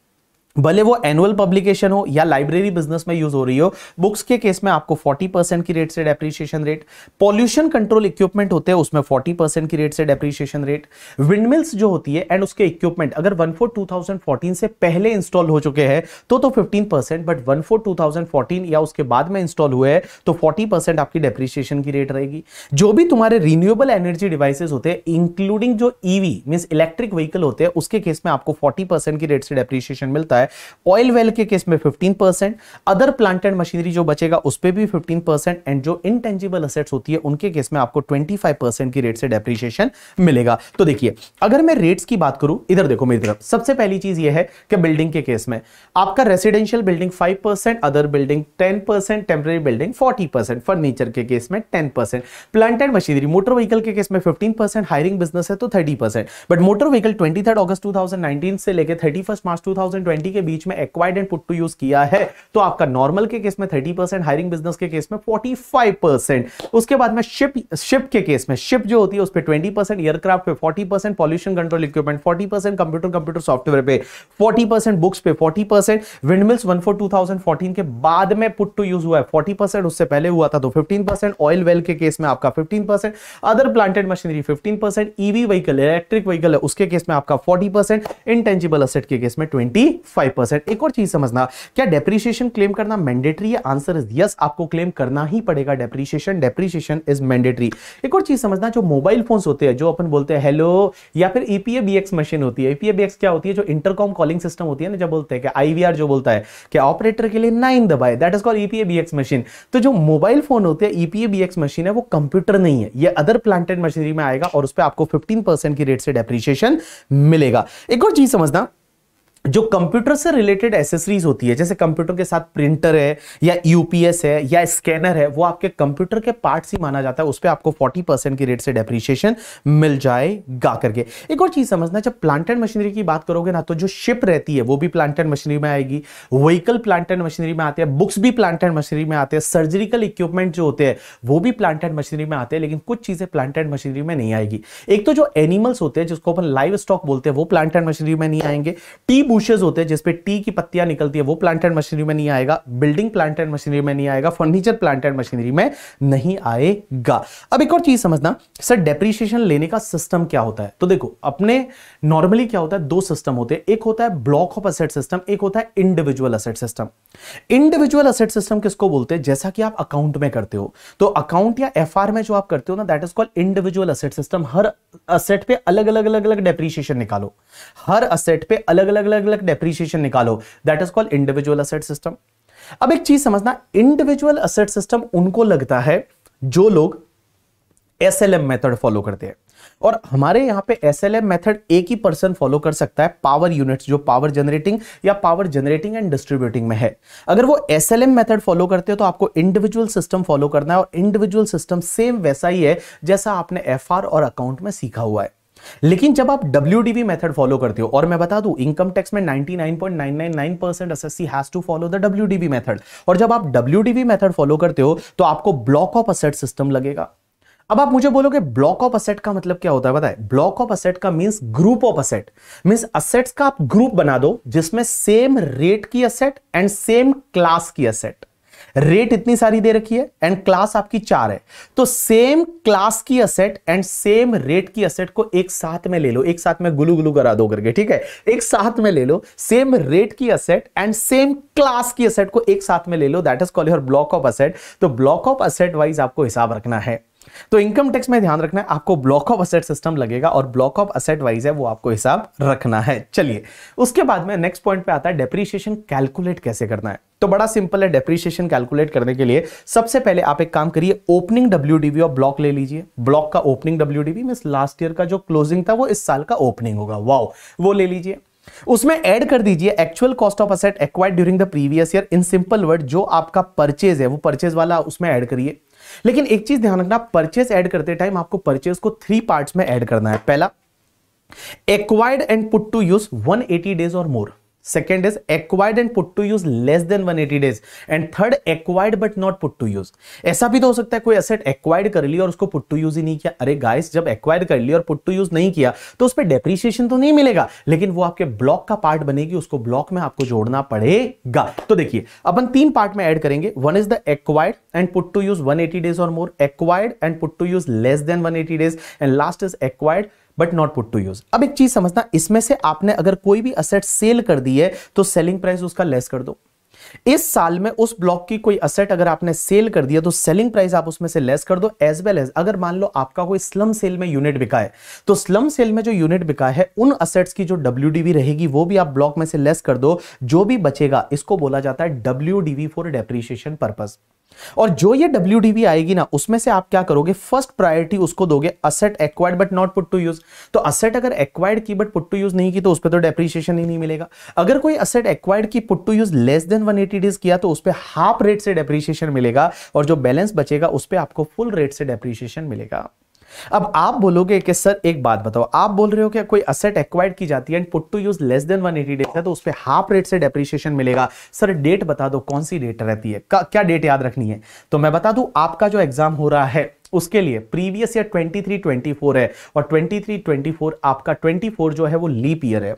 भले वो एनुअल पब्लिकेशन हो या लाइब्रेरी बिजनेस में यूज हो रही हो, बुक्स के केस में आपको चालीस परसेंट की रेट से depreciation rate. Pollution control equipment होते हैं उसमें चालीस परसेंट की रेट से डेप्रिसिएशन रेट। विंडमिल्स जो होती है एंड उसके इक्विपमेंट अगर एक बटा चार दो हज़ार चौदह से पहले इंस्टॉल हो चुके हैं तो तो पंद्रह परसेंट, बट एक बटा चार दो हज़ार चौदह या उसके बाद में इंस्टॉल हुए हैं तो चालीस परसेंट आपकी डेप्रिसिएशन की रेट रहेगी। जो भी तुम्हारे रिन्यूएबल एनर्जी डिवाइसेज होते हैं, इंक्लूडिंग जो ईवी मींस इलेक्ट्रिक व्हीकल होते हैं, उसके केस में आपको चालीस परसेंट की रेट से डेप्रिसिएशन मिलता है, है। ऑयल वेल के केस में fifteen percent, other plant and machinery जो बचेगा उस पर भी फिफ्टीन परसेंट, एंड जो इंटेंजिबल असेट्स होती है उनके केस में आपको ट्वेंटी फाइव परसेंट की रेट से डेप्रिसिएशन मिलेगा। तो देखिए, अगर मैं रेट्स की बात करूं, इधर देखो मेरी तरफ, सबसे पहली चीज यह है कि बिल्डिंग के केस में आपका residential building five percent, other building ten percent, temporary building forty percent, furniture के केस में ten percent, plant and machinery motor vehicle के केस में फिफ्टीन परसेंट, हायरिंग बिजनेस है तो thirty percent. But motor vehicle तेईस अगस्त दो हज़ार उन्नीस से लेकर इकतीस मार्च दो हज़ार बीस के बीच में acquired and put to use किया है, तो आपका नॉर्मल के केस में थर्टी परसेंट, हायरिंग बिजनेस के केस में फोर्टी फाइव परसेंट। उसके बाद में शिप शिप के केस में, शिप जो होती है उस पे ट्वेंटी परसेंट, एयरक्राफ्ट पे forty percent, pollution control equipment forty percent, computer computer software पे फोर्टी परसेंट, बुक्स पे forty percent, windmills one four two thousand fourteen के बाद में पुट टू यूज हुआ है फोर्टी परसेंट, उससे पहले हुआ था तो फिफ्टीन परसेंट, ऑयल वेल के केस में आपका fifteen percent, other planted machinery fifteen percent, EV vehicle electric vehicle है उसके केस में आपका फोर्टी परसेंट, इंटेंजिबल एसेट के केस में ट्वेंटी फाइव परसेंट। एक और चीज समझना, क्या डेप्रिसिएशन क्लेम करना मैंडेटरी है? आंसर इज यस, आपको क्लेम करना ही पड़ेगा डेप्रिसिएशन, डेप्रिसिएशन इज मैंडेटरी। एक और चीज समझना, जो मोबाइल फोन्स होते हैं, जो अपन बोलते हैं हेलो, या फिर ईपीएबीएक्स मशीन होती है, ईपीएबीएक्स क्या होती है? जो इंटरकॉम कॉलिंग सिस्टम होती है ना, जब बोलते हैं कि आईवीआर जो बोलता है कि ऑपरेटर के लिए नाइन दबाए, that is called ईपीएबीएक्स machine. तो जो मोबाइल फोन होते हैं ईपीएबीएक्स मशीन है, वो कंप्यूटर नहीं है, ये अदर प्लांटेड मशीनरी में आएगा और उस पर आपको फिफ्टीन परसेंट की रेट से डेप्रिसिएशन मिलेगा। एक और चीज समझना, जो कंप्यूटर से रिलेटेड एसेसरीज होती है, जैसे कंप्यूटर के साथ प्रिंटर है या यूपीएस है या स्कैनर है, वो आपके कंप्यूटर के पार्ट्स ही माना जाता है, उस पर आपको फोर्टी परसेंट की रेट से डेप्रिसिएशन मिल जाएगा करके। एक और चीज समझना, जब प्लांट एंड मशीनरी की बात करोगे ना, तो जो शिप रहती है वो भी प्लांट एंड मशीनरी में आएगी, व्हीकल प्लांट एंड मशीनरी में आते हैं, बुक्स भी प्लांट एंड मशीनरी में आते हैं, सर्जिकल इक्विपमेंट जो होते हैं वो भी प्लांट एंड मशीनरी में आते हैं, लेकिन कुछ चीजें प्लांट एंड मशीनरी में नहीं आएगी। एक तो जो एनिमल्स होते हैं जिसको अपन लाइव स्टॉक बोलते हैं, वो प्लांट एंड मशीनरी में नहीं आएंगे। टी बुशेस होते हैं जिसपे टी की पत्तियां निकलती है, वो प्लांट एंड मशीनरी में नहीं आएगा। बिल्डिंग प्लांट एंड मशीनरी में नहीं आएगा। फर्नीचर प्लांट एंड मशीनरी में नहीं आएगा। अब एक और चीज समझना, सर डेप्रिसिएशन लेने का सिस्टम क्या होता है? तो देखो, अपने नॉर्मली क्या होता है, दो सिस्टम होते हैं, एक होता है ब्लॉक ऑफ असेट सिस्टम, एक होता है individual asset system. Individual asset system किसको बोलते हैं? जैसा कि आप अकाउंट में करते हो, तो अकाउंट या एफआर में जो आप करते हो ना, that is called individual asset system. हर असेट पे अलग अलग अलग अलग डेप्रिसिएशन निकालो, हर असेट पे अलग अलग अलग अलग डेप्रिसिएशन निकालो, that is called individual asset system. अब एक चीज समझना, इंडिविजुअल असेट सिस्टम उनको लगता है जो लोग एसएलएम मेथड फॉलो करते हैं, और हमारे यहां पे एसएलएम मेथड एक ही पर्सन फॉलो कर सकता है, पावर यूनिट्स जो पावर जनरेटिंग या पावर जनरेटिंग एंड डिस्ट्रीब्यूटिंग में है। अगर वो एसएलएम मेथड फॉलो करते हो तो आपको इंडिविजुअल सिस्टम फॉलो करना है, और इंडिविजुअल सिस्टम सेम वैसा ही है जैसा आपने एफआर और अकाउंट में सीखा हुआ है। लेकिन जब आप W D V method follow करते हो, और मैं बता दूं इनकम टैक्स में ninety nine point nine nine nine percent S S C has to follow the W D V method, और जब आप W D V method follow करते हो तो आपको ब्लॉक ऑफ असेट सिस्टम लगेगा। अब आप मुझे बोलोगे ब्लॉक ऑफ असेट का मतलब क्या होता है? बताए, ब्लॉक ऑफ असेट का means group of asset, means assets का आप ग्रुप बना दो जिसमें सेम रेट की असेट एंड सेम क्लास की असेट, रेट इतनी सारी दे रखी है एंड क्लास आपकी चार है, तो सेम क्लास की असेट एंड सेम रेट की असेट को एक साथ में ले लो, एक साथ में गुलू गुलू करा दो करके, ठीक है, एक साथ में ले लो, सेम रेट की असेट एंड सेम क्लास की असेट को एक साथ में ले लो, that is called your block of asset. तो ब्लॉक ऑफ असेट वाइज आपको हिसाब रखना है, तो इनकम टैक्स में ध्यान रखना है, आपको ब्लॉक ऑफ असेट सिस्टम लगेगा और ब्लॉक ऑफ असेट वाइज है वो आपको हिसाब रखना है। चलिए, उसके बाद में नेक्स्ट पॉइंट पे आता है डेप्रिसिएशन कैलकुलेट कैसे करना है। तो बड़ा सिंपल है, डेप्रिसिएशन कैलकुलेट करने के लिए सबसे पहले आप एक काम करिए, ओपनिंग डब्ल्यूडीवी और ब्लॉक ले लीजिए। ब्लॉक का opening WDV means last year का जो क्लोजिंग था वो इस साल का ओपनिंग होगा, वाओ, वो ले लीजिए, उसमें ऐड कर दीजिए actual cost of asset acquired during the previous year. In simple word, जो आपका परचेज है वो परचेज वाला उसमें ऐड करिए। लेकिन एक चीज ध्यान रखना, परचेज ऐड करते टाइम आपको परचेज को थ्री पार्ट्स में ऐड करना है। पहला, acquired and put to use one eighty days और more. Second is acquired and put to use less than one eighty days, and third acquired but not put to use. ऐसा भी तो हो सकता है कोई असेट एक्वायर्ड कर ली और उसको पुट टू यूज ही नहीं किया। अरे गाइस, जब एक्वायर्ड कर ली और पुट टू यूज नहीं किया तो उस पर डेप्रिसिएशन तो नहीं मिलेगा, लेकिन वो आपके ब्लॉक का पार्ट बनेगी, उसको ब्लॉक में आपको जोड़ना पड़ेगा। तो देखिए, अपन तीन पार्ट में ऐड करेंगे। One is the acquired and put to use one eighty days और more, acquired and put to use less than one eighty days, and last is acquired but not put to use. अब एक चीज समझना, इसमें से आपने अगर कोई भी असेट सेल कर दी है तो सेलिंग प्राइस उसका लेस कर दो। इस साल में उस ब्लॉक की कोई असेट अगर आपने सेल कर दिया तो सेलिंग प्राइस आप उसमें से लेस कर दो, एज वेल एज अगर मान लो आपका कोई स्लम सेल में यूनिट बिका है तो स्लम सेल में जो यूनिट बिका है उन असेट्स की जो डब्ल्यूडीवी रहेगी वो भी आप ब्लॉक में से लेस कर दो, जो भी बचेगा इसको बोला जाता है डब्ल्यूडीवी फॉर डेप्रिसिएशन पर्पस। और जो ये डब्ल्यूडीवी आएगी ना उसमें से आप क्या करोगे, फर्स्ट प्रायोरिटी उसको दोगे asset acquired but not put to use. तो असेट अगर एक्वायर्ड की बट पुट टू यूज नहीं की तो उस पे तो डेप्रिसिएशन ही नहीं मिलेगा। अगर कोई असेट एक्वायर्ड की put to use less than एक सौ अस्सी डेज किया तो उस पे हाफ रेट से डेप्रिसिएशन मिलेगा और जो बैलेंस बचेगा उस पे आपको फुल रेट से डेप्रिसिएशन मिलेगा। अब आप बोलोगे कि सर एक बात बताओ, आप बोल रहे हो कि कोई एसेट एक्वायर्ड की जाती है and put to use less than एक सौ अस्सी डेज है तो उस पे हाफ रेट से डेप्रिसिएशन मिलेगा, सर डेट बता दो कौन सी डेट रहती है, क्या डेट याद रखनी है? तो मैं बता दूं, आपका जो एग्जाम हो रहा है उसके लिए प्रीवियस ईयर तेईस चौबीस है और तेईस चौबीस आपका चौबीस जो है वो लीप ईयर है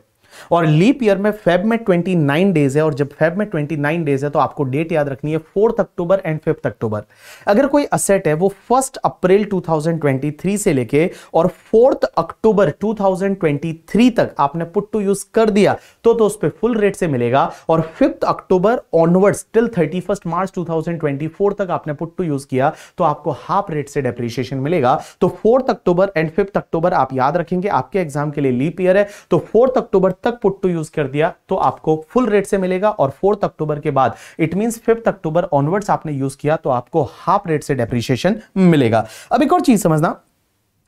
और लीप ईयर में फेब में उनतीस डेज है और जब फेब में उनतीस डेज है तो आपको डेट याद रखनी है fourth October and fifth October. अगर कोई असेट है वो फर्स्ट अप्रैल दो हज़ार तेईस से लेके और फोर्थ अक्टूबर दो हज़ार तेईस तक आपने पुट टू यूज कर दिया तो तो उस पे फुल रेट से मिलेगा और फिफ्थ अक्टूबर ऑनवर्ड्स टिल इकतीस मार्च दो हज़ार चौबीस तक आपने पुट टू यूज किया तो आपको हाफ रेट से डेप्रिसिएशन मिलेगा। तो fourth October and fifth October आप याद रखेंगे, आपके एग्जाम के लिए लीप ईयर है तो फोर्थ अक्टूबर तक पुट टू यूज कर दिया तो आपको फुल रेट से मिलेगा और फोर्थ अक्टूबर के बाद it means fifth October onwards आपने यूज किया तो आपको हाफ रेट से डेप्रिसिएशन मिलेगा। अब एक और चीज समझना,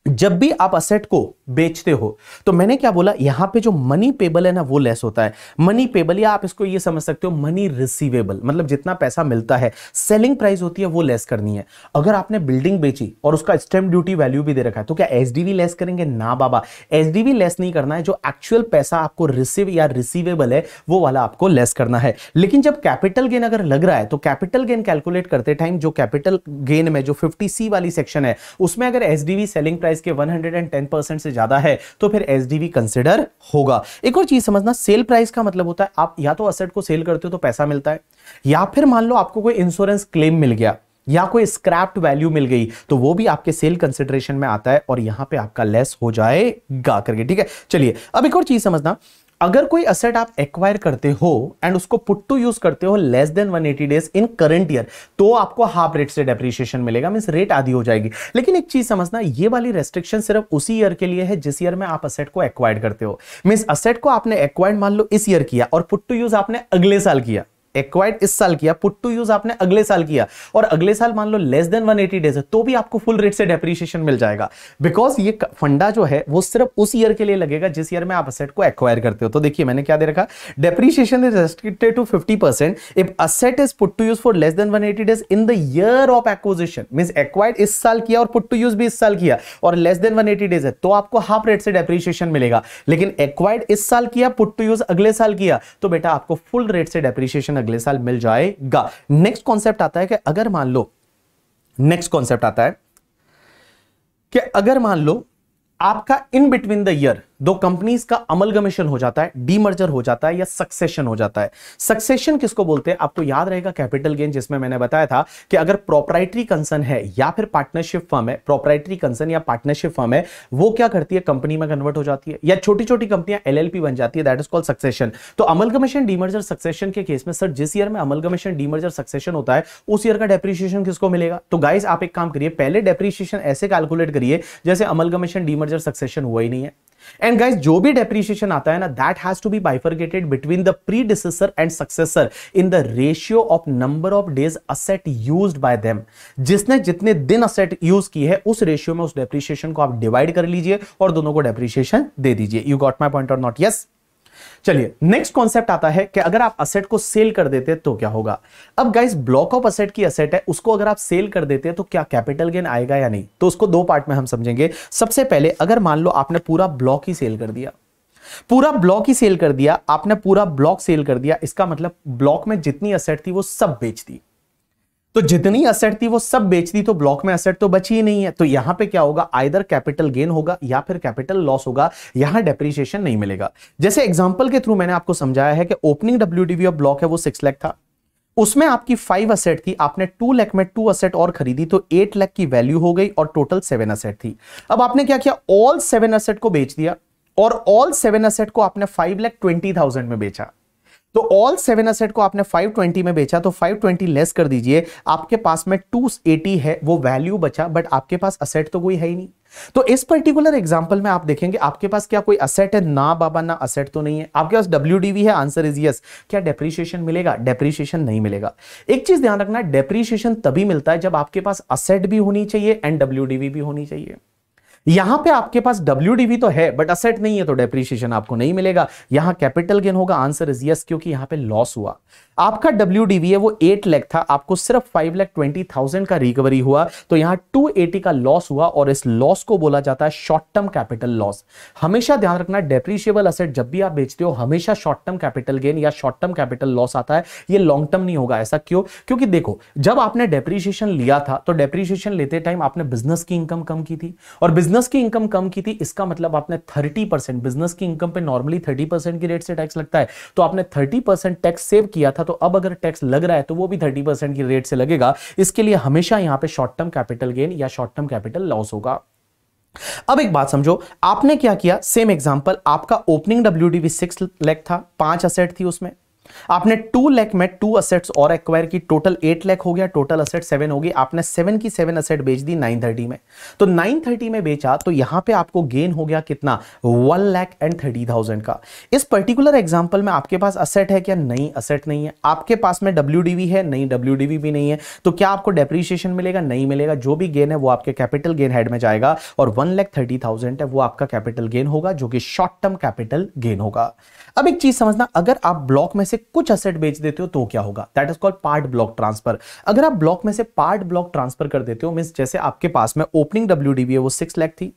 जब भी आप असेट को बेचते हो तो मैंने क्या बोला, यहां पे जो मनी पेबल है ना वो लेस होता है। मनी पेबल या आप इसको ये समझ सकते हो मनी रिसीवेबल, मतलब जितना पैसा मिलता है सेलिंग प्राइस होती है वो लेस करनी है। अगर आपने बिल्डिंग बेची और उसका स्टैंप ड्यूटी वैल्यू भी दे रखा है तो क्या एसडीवी लेस करेंगे? ना बाबा, एसडीवी लेस नहीं करना है, जो एक्चुअल पैसा आपको रिसीव या रिसीवेबल है वो वाला आपको लेस करना है। लेकिन जब कैपिटल गेन अगर लग रहा है तो कैपिटल गेन कैलकुलेट करते टाइम जो कैपिटल गेन में जो फिफ्टी सी वाली सेक्शन है उसमें अगर एसडीवी सेलिंग प्राइस के एक सौ दस परसेंट से ज्यादा है तो फिर एसडीवी कंसीडर होगा। एक और चीज समझना, सेल प्राइस का मतलब होता है आप या तो असेट को सेल करते हो तो पैसा मिलता है, या फिर मान लो आपको कोई इंश्योरेंस क्लेम मिल गया या कोई स्क्रैप्ड वैल्यू मिल गई तो वो भी आपके सेल कंसीडरेशन में आता है और यहां पे आपका लेस हो जाएगा करके, ठीक है। चलिए अब एक और चीज समझना, अगर कोई असेट आप एक्वायर करते हो एंड उसको पुट टू यूज करते हो लेस देन एक सौ अस्सी डेज इन करंट ईयर तो आपको हाफ रेट से डेप्रिसिएशन मिलेगा, मींस रेट आधी हो जाएगी। लेकिन एक चीज समझना, ये वाली रेस्ट्रिक्शन सिर्फ उसी ईयर के लिए है जिस ईयर में आप असेट को एक्वायर करते हो। मींस असेट को आपने एक्वायर मान लो इस ईयर किया और पुट टू यूज आपने अगले साल किया, एक्वायर्ड इस साल किया, पुट टू यूज आपने अगले साल किया और अगले साल मान लो लेस देन एक सौ अस्सी डेज है तो भी आपको फुल रेट से डेप्रिसिएशन मिल जाएगा, बिकॉज ये फंडा जो है वो सिर्फ उस ईयर के लिए लगेगा जिस ईयर में आप असेट को एक्वायर करते हो। तो देखिए मैंने क्या दे रखा, depreciation is restricted to fifty percent if asset is put to use for less than एक सौ अस्सी days in the year of acquisition. Means acquired इस साल किया और पुट टू यूज भी इस साल किया और लेस देन एक सौ अस्सी डेज है तो आपको हाफ रेट से डेप्रिसिएशन मिलेगा। लेकिन एक्वायर्ड इस साल किया, पुट टू यूज अगले साल किया तो बेटा आपको फुल रेट से डेप्रिसिएशन अगले साल मिल जाएगा। नेक्स्ट कॉन्सेप्ट आता है कि अगर मान लो नेक्स्ट कॉन्सेप्ट आता है कि अगर मान लो आपका इन बिटवीन द ईयर दो कंपनीज का अमलगमेशन हो जाता है, डीमर्जर हो जाता है या सक्सेशन हो जाता है। सक्सेशन किसको बोलते हैं? आपको याद रहेगा कैपिटल गेन, जिसमें मैंने बताया था कि अगर प्रोप्राइटरी कंसर्न है या फिर पार्टनरशिप फर्म है, प्रोप्राइटरी कंसर्न या पार्टनरशिप फर्म है वो क्या करती है, कंपनी में कन्वर्ट हो जाती है या छोटी छोटी कंपनियां एलएलपी बन जाती है, दैट इज कॉल्ड सक्सेशन। तो अमलगमेशन डीमर्जर सक्सेशन के केस में सर जिस ईयर में अमलगमेशन डीमर्जर सक्सेशन होता है उस ईयर का डेप्रिसिएशन किसको मिलेगा? तो गाइज आप एक काम करिए, पहले डेप्रिसिएशन ऐसे कैलकुलेट करिए जैसे अमलगमेशन डीमर्जर सक्सेशन हुआ ही नहीं है। एंड गाइस जो भी डेप्रिसिएशन आता है ना that has to be bifurcated between the predecessor and successor in the ratio of number of days asset used by them. जिसने जितने दिन असेट यूज की है उस रेशियो में उस डेप्रिसिएशन को आप डिवाइड कर लीजिए और दोनों को डेप्रिसिएशन दे दीजिए। यू गॉट माय पॉइंट और नॉट? यस। चलिए नेक्स्ट कॉन्सेप्ट आता है कि अगर आप असेट को सेल कर देते हैं तो क्या होगा। अब गाइस ब्लॉक ऑफ असेट की असेट है, उसको अगर आप सेल कर देते हैं तो क्या कैपिटल गेन आएगा या नहीं, तो उसको दो पार्ट में हम समझेंगे। सबसे पहले अगर मान लो आपने पूरा ब्लॉक ही सेल कर दिया, पूरा ब्लॉक ही सेल कर दिया आपने पूरा ब्लॉक सेल कर दिया, इसका मतलब ब्लॉक में जितनी असेट थी वो सब बेच दी। तो जितनी असेट थी वो सब बेच दी तो ब्लॉक में असेट तो बची ही नहीं है। तो यहां पे क्या होगा, आइदर कैपिटल गेन होगा या फिर कैपिटल लॉस होगा, यहां डेप्रिसिएशन नहीं मिलेगा। जैसे एग्जांपल के थ्रू मैंने आपको समझाया है कि ओपनिंग डब्ल्यूडीवी ऑफ ब्लॉक है वो सिक्स लाख था, उसमें आपकी फाइव असेट थी, आपने टू लाख में टू असेट और खरीदी तो एट लाख की वैल्यू हो गई और टोटल सेवन असेट थी। अब आपने क्या किया, ऑल सेवन असेट को बेच दिया और ऑल सेवन असेट को आपने फाइव लाख ट्वेंटी थाउजेंड में बेचा तो ऑल सेवन असेट को आपने फाइव ट्वेंटी में बेचा तो फाइव ट्वेंटी लेस कर दीजिए, आपके पास में टू एटी है वो वैल्यू बचा, बट आपके पास असेट तो कोई है ही नहीं। तो इस पर्टिकुलर एग्जांपल में आप देखेंगे आपके पास क्या कोई असेट है? ना बाबा ना, असेट तो नहीं है। आपके पास डब्ल्यूडीवी है, आंसर इज यस। क्या डेप्रिसिएशन मिलेगा? डेप्रिसिएशन नहीं मिलेगा। एक चीज ध्यान रखना, डेप्रिसिएशन तभी मिलता है जब आपके पास असेट भी होनी चाहिए एंड डब्ल्यूडीवी भी होनी चाहिए। यहां पे आपके पास डब्ल्यूडीवी तो है बट असेट नहीं है तो डेप्रिसिएशन आपको नहीं मिलेगा। यहां कैपिटल गेन होगा, आंसर इज यस, क्योंकि यहां पे लॉस हुआ। आपका डब्ल्यूडीवी है वो एट लाख था, आपको सिर्फ फाइव लाख ट्वेंटी थाउजेंड का रिकवरी हुआ, तो यहां टू एटी का लॉस हुआ और इस लॉस को बोला जाता है शॉर्ट टर्म कैपिटल लॉस। हमेशा ध्यान रखना, डेप्रिशिएबल असेट जब भी आप बेचते हो हमेशा शॉर्ट टर्म कैपिटल गेन या शॉर्ट टर्म कैपिटल लॉस आता है, ये लॉन्ग टर्म नहीं होगा। ऐसा क्यों? क्योंकि देखो जब आपने डेप्रिशिएशन लिया था तो डेप्रिशिएशन लेते टाइम आपने बिजनेस की इनकम कम की थी, और बिजनेस की इनकम कम की थी इसका मतलब आपने थर्टी परसेंट, बिजनेस की इनकम पे नॉर्मली थर्टी परसेंट की रेट से टैक्स लगता है, तो आपने थर्टी परसेंट टैक्स सेव किया था, तो अब अगर टैक्स लग रहा है तो वो भी थर्टी परसेंट की रेट से लगेगा। इसके लिए हमेशा यहां पे शॉर्ट टर्म कैपिटल गेन या शॉर्ट टर्म कैपिटल लॉस होगा। अब एक बात समझो, आपने क्या किया, सेम एग्जांपल, आपका ओपनिंग डब्ल्यूडीवी सिक्स लाख था, पांच असेट थी उसमें, आपने टू लाख में टू असेट्स और एक्वायर की, टोटल एट लाख हो गया, टोटल असेट सेवन हो गई, आपने सेवन की सेवन असेट बेच दी नाइन थर्टी में, तो नाइन थर्टी में बेचा तो यहां पे आपको गेन हो गया कितना, one lakh and thirty thousand का। इस पर्टिकुलर एग्जांपल में आपके पास असेट है क्या? नहीं, असेट नहीं है। आपके पास में डब्ल्यूडीवी है? नहीं, डब्ल्यूडीवी भी नहीं है। तो क्या आपको डेप्रीशिएशन मिलेगा? नहीं मिलेगा। जो भी गेन है वो आपके कैपिटल गेन हेड में जाएगा, और वन लाख थर्टी थाउजेंड है वो आपका कैपिटल गेन होगा जो कि शॉर्ट टर्म कैपिटल गेन होगा। अब एक चीज समझना, अगर आप ब्लॉक में से कुछ असेट बेच देते हो तो क्या होगा? That is called part block transfer. अगर आप ब्लॉक में से पार्ट ब्लॉक ट्रांसफर कर देते हो, मींस जैसे आपके पास में ओपनिंग डब्ल्यूडीवी है वो सिक्स लाख थी,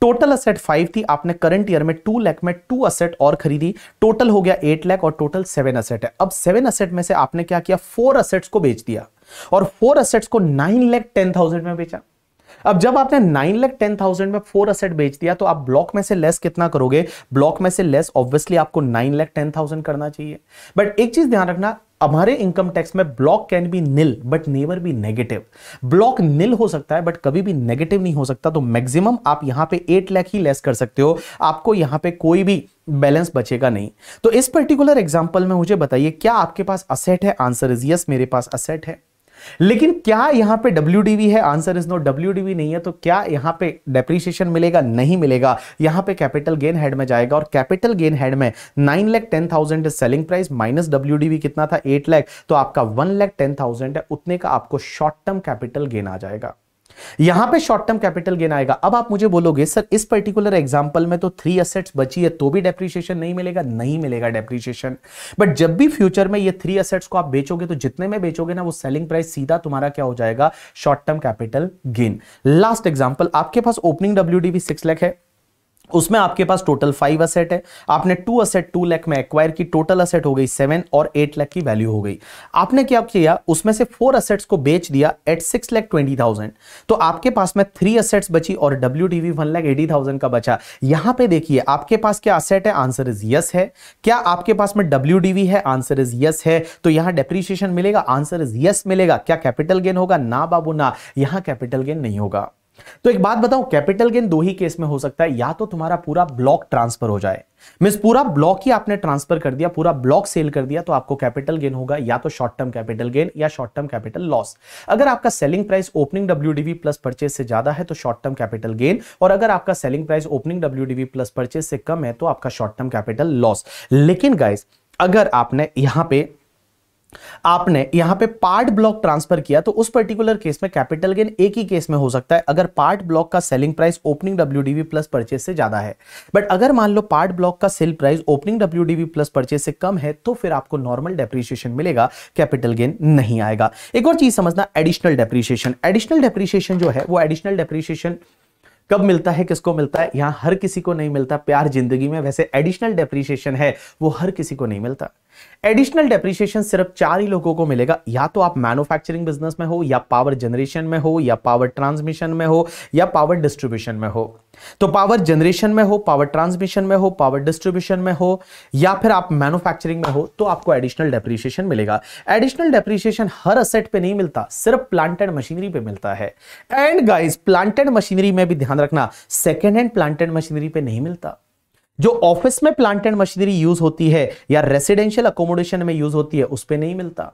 टोटल असेट फाइव थी, आपने करंट ईयर में टू लाख में टू असेट और खरीदी, टोटल हो गया एट लाख और टोटल सेवन असेट है। अब सेवन असेट में से आपने क्या किया, फोर असेट्स को बेच दिया और फोर असेट्स को नाइन लाख टेन थाउजेंड में बेचा। अब जब आपने नाइन लाख टेन थाउजेंड में फोर असेट बेच दिया तो आप ब्लॉक में से लेस कितना करोगे? ब्लॉक में से लेस ऑब्वियसली आपको नाइन लाख टेन थाउजेंड करना चाहिए। बट एक चीज ध्यान रखना, हमारे इनकम टैक्स में block can be nil but never be negative. Block nil हो सकता है बट कभी भी नेगेटिव नहीं हो सकता, तो मैक्सिमम आप यहां पे एट लाख ही लेस कर सकते हो, आपको यहां पे कोई भी बैलेंस बचेगा नहीं। तो इस पर्टिकुलर एग्जाम्पल में मुझे बताइए, क्या आपके पास असेट है? आंसर इज यस, मेरे पास असेट है। लेकिन क्या यहां पे डब्ल्यूडीवी है? आंसर इज नो, डब्ल्यूडीवी नहीं है। तो क्या यहां पे डेप्रिसिएशन मिलेगा? नहीं मिलेगा। यहां पे कैपिटल गेन हेड में जाएगा, और कैपिटल गेन हेड में nine lakh ten thousand selling price minus WDV कितना था, एट लाख, तो आपका वन लाख टेन थाउजेंड है, उतने का आपको शॉर्ट टर्म कैपिटल गेन आ जाएगा। यहां पे शॉर्ट टर्म कैपिटल गेन आएगा। अब आप मुझे बोलोगे सर इस पर्टिकुलर एग्जांपल में तो थ्री असेट्स बची है तो भी डेप्रिसिएशन नहीं मिलेगा। नहीं मिलेगा डेप्रिसिएशन, बट जब भी फ्यूचर में ये थ्री असेट्स को आप बेचोगे तो जितने में बेचोगे ना वो सेलिंग प्राइस सीधा तुम्हारा क्या हो जाएगा, short term capital gain. Last example, आपके पास ओपनिंग डब्ल्यूडीवी सिक्स लाख है, उसमें आपके पास टोटल फाइव असेट है, आपने टू असेट टू लाख में एक्वायर की, टोटल असेट हो गई सेवन और एट लाख की वैल्यू हो गई। आपने क्या किया, उसमें से फोर असेट्स को बेच दिया eight six lakh twenty thousand, तो आपके पास में थ्री असेट्स बची और WDV one lakh eighty thousand का बचा। यहां पे देखिए आपके पास क्या असेट है, आंसर इज यस है। क्या आपके पास में डब्ल्यूडीवी है? आंसर इज यस है। तो यहां डेप्रिसिएशन मिलेगा? आंसर इज यस मिलेगा। क्या कैपिटल गेन होगा? ना बाबू ना, यहां कैपिटल गेन नहीं होगा। तो एक बात बताऊं, कैपिटल गेन दो ही केस में हो सकता है, या तो तुम्हारा पूरा ब्लॉक ट्रांसफर हो जाए, मींस पूरा ब्लॉक ही आपने ट्रांसफर कर दिया, पूरा ब्लॉक सेल कर दिया तो आपको कैपिटल गेन होगा, या तो शॉर्ट टर्म कैपिटल गेन या शॉर्ट टर्म कैपिटल लॉस। अगर आपका selling price opening WDV plus purchase से ज्यादा है तो शॉर्ट टर्म कैपिटल गेन, और अगर आपका selling price opening WDV plus purchase से कम है तो आपका शॉर्ट टर्म कैपिटल लॉस। लेकिन गाइस अगर आपने यहां पर आपने यहां पे पार्ट ब्लॉक ट्रांसफर किया तो उस पर्टिकुलर केस में कैपिटल गेन एक ही केस में हो सकता है, अगर पार्ट ब्लॉक का selling price opening WDV plus purchase से ज्यादा है। बट अगर मान लो पार्ट ब्लॉक का sale price opening WDV plus purchase से कम है तो फिर आपको नॉर्मल डेप्रिसिएशन मिलेगा, कैपिटल गेन नहीं आएगा। एक और चीज समझना, एडिशनल डेप्रिसिएशन। एडिशनल डेप्रिसिएशन जो है वो एडिशनल डेप्रिसिएशन कब मिलता है, किसको मिलता है? यहां हर किसी को नहीं मिलता प्यार जिंदगी में, वैसे एडिशनल डेप्रिसिएशन है वो हर किसी को नहीं मिलता। एडिशनल डेप्रिसिएशन सिर्फ चार ही लोगों को मिलेगा, या तो आप मैन्युफैक्चरिंग बिजनेस में हो, या पावर जनरेशन में हो, या पावर ट्रांसमिशन में हो, या पावर डिस्ट्रीब्यूशन में हो। तो पावर जनरेशन में हो, पावर ट्रांसमिशन में हो, पावर डिस्ट्रीब्यूशन में हो, या फिर आप मैन्युफैक्चरिंग में हो, तो आपको एडिशनल डेप्रिसिएशन मिलेगा। एडिशनल डेप्रिसिएशन हर असेट पे नहीं मिलता, सिर्फ प्लांट एंड मशीनरी पे मिलता है। And guys plant and machinery में भी ध्यान रखना, second hand plant and machinery पे नहीं मिलता। जो ऑफिस में प्लांट एंड मशीनरी यूज होती है या रेसिडेंशियल अकोमोडेशन में यूज होती है उस पे नहीं मिलता।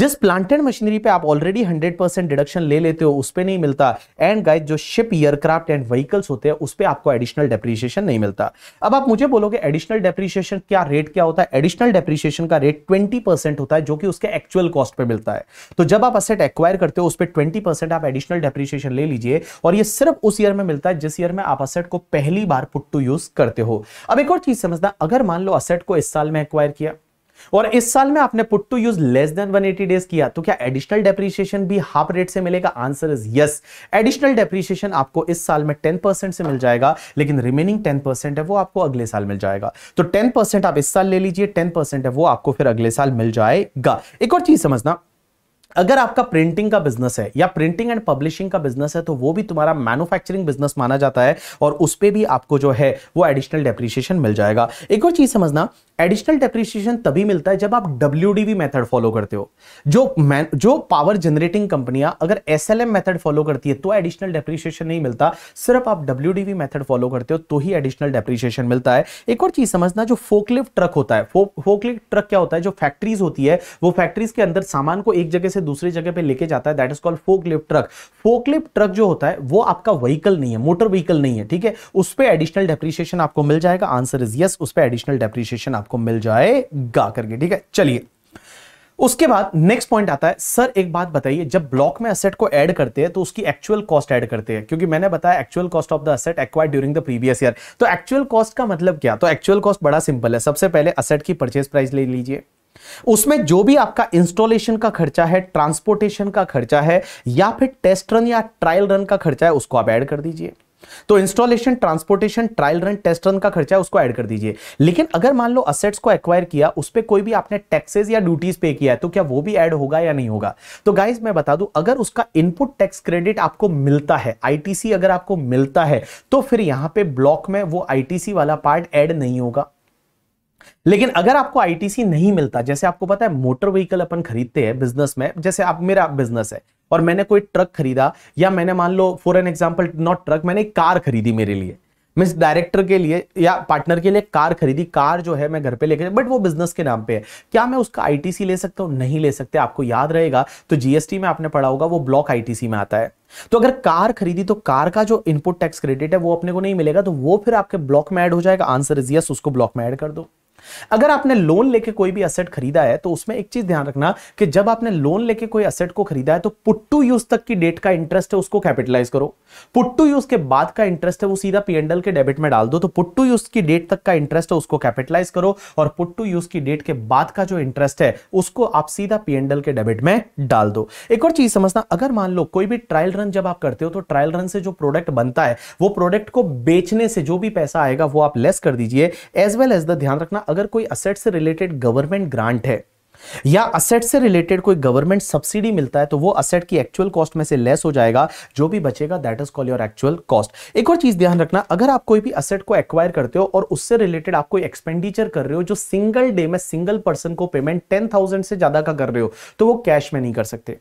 जिस प्लांट एंड मशीनरी पे आप ऑलरेडी हंड्रेड परसेंट डिडक्शन ले लेते हो उस पे नहीं मिलता। एंड गाइस जो शिप एयरक्राफ्ट एंड व्हीकल्स होते हैं उस पे आपको एडिशनल डेप्रिसिएशन नहीं मिलता। अब आप मुझे बोलोगे एडिशनल डेप्रिसिएशन क्या रेट क्या होता है? एडिशनल डेप्रिसिएशन का रेट ट्वेंटी परसेंट होता है जो कि उसके एक्चुअल कॉस्ट पे मिलता है। तो जब आप असेट एक्वायर करते हो उस पर ट्वेंटी परसेंट आप एडिशनल डेप्रिसिएशन ले लीजिए और ये सिर्फ उस ईयर में मिलता है जिस ईयर में आप असेट को पहली बार पुट टू यूज करते हो। अब एक और चीज समझना, अगर मान लो असेट को इस साल में एक्वायर किया और इस साल में आपने put to use less than one eighty days किया तो क्या एडिशनल डेप्रिसिएशन भी हाफ रेट से मिलेगा? Answer is yes. Additional depreciation आपको इस साल में टेन परसेंट से मिल जाएगा लेकिन रिमेनिंग टेन परसेंट है वो आपको अगले साल मिल जाएगा। तो टेन परसेंट आप इस साल ले लीजिए, टेन परसेंट है वो आपको फिर अगले साल मिल जाएगा। एक और चीज समझना, अगर आपका प्रिंटिंग का बिजनेस है या प्रिंटिंग एंड पब्लिशिंग का बिजनेस है तो वो भी तुम्हारा मैन्युफैक्चरिंग बिजनेस माना जाता है और उस पे भी आपको जो है वो एडिशनल डेप्रिसिएशन मिल जाएगा। एक और चीज समझना, एडिशनल डेप्रिसिएशन तभी मिलता है जब आप डब्ल्यूडीवी मेथड फॉलो करते हो। जो जो पावर जनरेटिंग कंपनियां अगर एसएलएम मेथड फॉलो करती है तो एडिशनल डेप्रिसिएशन नहीं मिलता, सिर्फ आप डब्ल्यूडीवी मेथड फॉलो करते हो तो ही एडिशनल डेप्रिसिएशन मिलता है। एक और चीज समझना, जो फोकलिफ्ट ट्रक होता है, फोकलिफ्ट ट्रक क्या होता है? जो फैक्ट्रीज होती है वो फैक्ट्रीज के अंदर सामान को एक जगह से दूसरी जगह पे लेके जाता है, that is called forklift truck. Forklift truck जो होता है वो आपका व्हीकल नहीं है, मोटर व्हीकल नहीं है, ठीक है? उस पे एडिशनल डेप्रिसिएशन आपको मिल जाएगा। आंसर इज यस, उस पे एडिशनल डेप्रिसिएशन आपको मिल जाएगा करके, ठीक है? चलिए उसके बाद नेक्स्ट पॉइंट आता है, सर एक बात बताइए जब ब्लॉक में असेट को ऐड करते हैं तो उसकी एक्चुअल कॉस्ट ऐड करते हैं, क्योंकि मैंने बताया actual cost of the asset acquired during the previous year. तो एक्चुअल कॉस्ट का मतलब क्या? तो एक्चुअल कॉस्ट बड़ा सिंपल है, सबसे पहले असेट की परचेस प्राइस ले लीजिए, उसमें जो भी आपका इंस्टॉलेशन का खर्चा है, ट्रांसपोर्टेशन का खर्चा है या फिर टेस्ट रन या ट्रायल रन का खर्चा है उसको आप ऐड कर दीजिए। तो installation, transportation, trial run, test run का खर्चा है उसको ऐड कर दीजिए। लेकिन अगर मान लो असेट्स को एक्वायर किया उस पे कोई भी आपने टैक्सेस या ड्यूटीज पे किया है तो क्या वो भी ऐड होगा या नहीं होगा? तो गाइस मैं बता दूं, अगर उसका इनपुट टैक्स क्रेडिट आपको मिलता है, आईटीसी अगर आपको मिलता है, तो फिर यहां पर ब्लॉक में वो आईटीसी वाला पार्ट ऐड नहीं होगा। लेकिन अगर आपको आईटीसी नहीं मिलता, जैसे आपको पता है मोटर व्हीकल अपन खरीदते हैं बिजनेस में, जैसे आप मेरा बिजनेस है और मैंने कोई ट्रक खरीदा या मैंने मान लो for an example not truck, मैंने कार खरीदी मेरे लिए, मिस डायरेक्टर के लिए या पार्टनर के लिए कार खरीदी, कार जो है मैं घर पे लेके, बट वो बिजनेस के नाम पे है, क्या मैं उसका आईटीसी ले सकता हूं? नहीं ले सकते। आपको याद रहेगा तो जीएसटी में आपने पढ़ा होगा वो ब्लॉक आईटीसी में आता है। तो अगर कार खरीदी तो कार का जो इनपुट टैक्स क्रेडिट है वो अपने को नहीं मिलेगा, तो वो फिर आपके ब्लॉक में ऐड हो जाएगा। आंसर इज यस, उसको ब्लॉक में ऐड कर दो। अगर आपने लोन लेके कोई भी असेट खरीदा है तो उसमें एक चीज ध्यान रखना कि जब आपने लोन लेके कोई असेट को खरीदा है तो पुट टू यूज तक की डेट का इंटरेस्ट है उसको कैपिटलाइज करो, पुट टू यूज के बाद का इंटरेस्ट है वो सीधा पीएनएल के डेबिट में डाल दो। तो पुट टू यूज की डेट तक का इंटरेस्ट है उसको कैपिटलाइज करो और पुट टू यूज की डेट के बाद का जो इंटरेस्ट है उसको आप सीधा पीएनएल के डेबिट में डाल दो। एक और चीज समझना, अगर मान लो कोई भी ट्रायल रन जब आप करते हो तो ट्रायल रन से जो प्रोडक्ट बनता है वो प्रोडक्ट को बेचने से जो भी पैसा आएगा वो आप लेस कर दीजिए। एज वेल एज द ध्यान रखना, अगर कोई असेट से रिलेटेड गवर्नमेंट ग्रांट है या असेट से रिलेटेड कोई गवर्नमेंट सब्सिडी मिलता है तो वो असेट की एक्चुअल कॉस्ट में से लेस हो जाएगा, जो भी बचेगा that is called your actual cost. एक और चीज ध्यान रखना, अगर आप कोई भी असेट को एक्वायर करते हो और उससे रिलेटेड आप कोई एक्सपेंडिचर कर रहे हो जो सिंगल डे में सिंगल पर्सन को पेमेंट टेन थाउजेंड से ज्यादा का कर रहे हो तो वो कैश में नहीं कर सकते।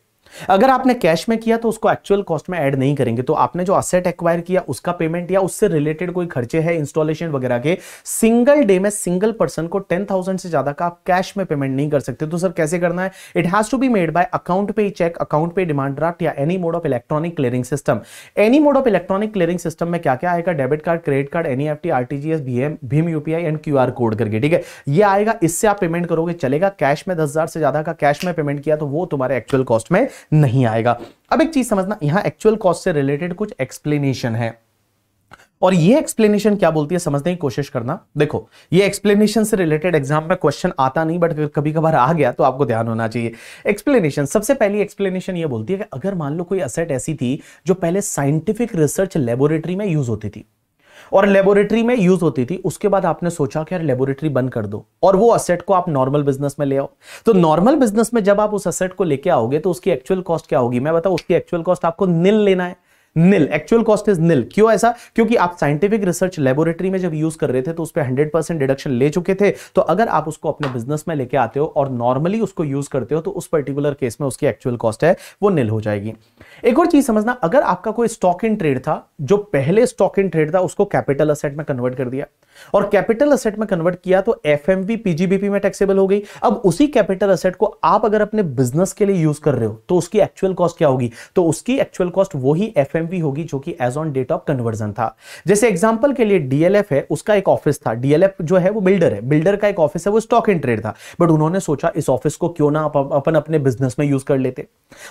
अगर आपने कैश में किया तो उसको एक्चुअल कॉस्ट में ऐड नहीं करेंगे। तो आपने जो असेट एक्वायर किया उसका पेमेंट या उससे रिलेटेड कोई खर्चे है इंस्टॉलेशन वगैरह के, सिंगल डे में सिंगल पर्सन को टेन थाउजेंड से ज्यादा का आप कैश में पेमेंट नहीं कर सकते। तो सर कैसे करना है? It has to be made by account पे चेक, अकाउंट पे डिमांड ड्राफ्ट या any mode of electronic clearing system. Any mode of electronic clearing system में क्या क्या आएगा? Debit card, credit card, NEFT, RTGS, Bhim, Bhim UPI and QR code करके, ठीक है? ये आएगा, इससे आप पेमेंट करोगे, चलेगा। कैश में दस हजार से ज्यादा का कैश में पेमेंट किया तो वो तुम्हारे एक्चुअल कॉस्ट में नहीं आएगा। अब एक चीज समझना, यहां एक्चुअल कॉस्ट से रिलेटेड कुछ एक्सप्लेनेशन है और ये एक्सप्लेनेशन क्या बोलती है समझने की कोशिश करना। देखो ये एक्सप्लेनेशन से रिलेटेड एग्जाम में क्वेश्चन आता नहीं, बट कभी कभार आ गया तो आपको ध्यान होना चाहिए। एक्सप्लेनेशन, सबसे पहली एक्सप्लेनेशन ये बोलती है कि अगर मान लो कोई असेट ऐसी थी जो पहले साइंटिफिक रिसर्च लेबोरेटरी में यूज होती थी और लेबोरेटरी में यूज होती थी, उसके बाद आपने सोचा कि यार लेबोरेटरी बंद कर दो और वो असेट को आप नॉर्मल बिजनेस में ले आओ। तो नॉर्मल बिजनेस में जब आप उस असेट को लेके आओगे तो उसकी एक्चुअल कॉस्ट क्या होगी? मैं बताऊं, उसकी एक्चुअल कॉस्ट आपको निल लेना है। Nil, actual cost is nil. क्यों ऐसा? क्योंकि आप साइंटिफिक रिसर्च लेबोरेटरी में जब यूज कर रहे थे तो उस पर हंड्रेड परसेंट डिडक्शन ले चुके थे। तो अगर आप उसको अपने बिजनेस में लेके आते हो और नॉर्मली उसको यूज करते हो तो उस पर्टिकुलर केस में उसकी एक्चुअल कॉस्ट है वो निल हो जाएगी। एक और चीज समझना, अगर आपका कोई स्टॉक इन ट्रेड था, जो पहले स्टॉक इन ट्रेड था उसको कैपिटल असेट में कन्वर्ट कर दिया, और कैपिटल असेट में कन्वर्ट किया तो एफएमवी पीजीबीपी में टैक्सेबल हो गई। अब उसी कैपिटल असेट को आप अगर अपने बिजनेस के लिए यूज कर रहे हो तो उसकी एक्चुअल कॉस्ट क्या होगी, तो उसकी एक्चुअल कॉस्ट वही एफएमवी होगी जो कि as on date of conversion था। जैसे एग्जांपल के लिए डीएलएफ है, उसका एक ऑफिस था, डीएलएफ जो है वो बिल्डर है, बिल्डर का एक ऑफिस है, वो स्टॉक इन ट्रेड था, बट उन्होंने सोचा इस ऑफिस को क्यों ना अपन अपने बिजनेस में यूज कर लेते,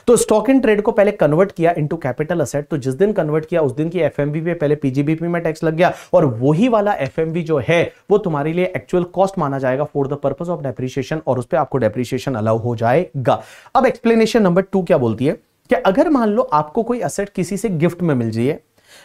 तो स्टॉक इन ट्रेड को पहले कन्वर्ट किया इनटू कैपिटल असेट। तो जिस दिन कन्वर्ट किया उस दिन की एफएमवी पे पहले पीजीबीपी में टैक्स लग गया और वही वाला एफएमवी जो है वो तुम्हारे लिए एक्चुअल कॉस्ट माना जाएगा for the purpose of depreciation और उस पे आपको डेप्रिसिएशन अलाउ हो जाएगा। अब एक्सप्लेनेशन नंबर टू क्या बोलती है कि अगर मान लो आपको कोई असेट किसी से गिफ्ट में मिल जाए,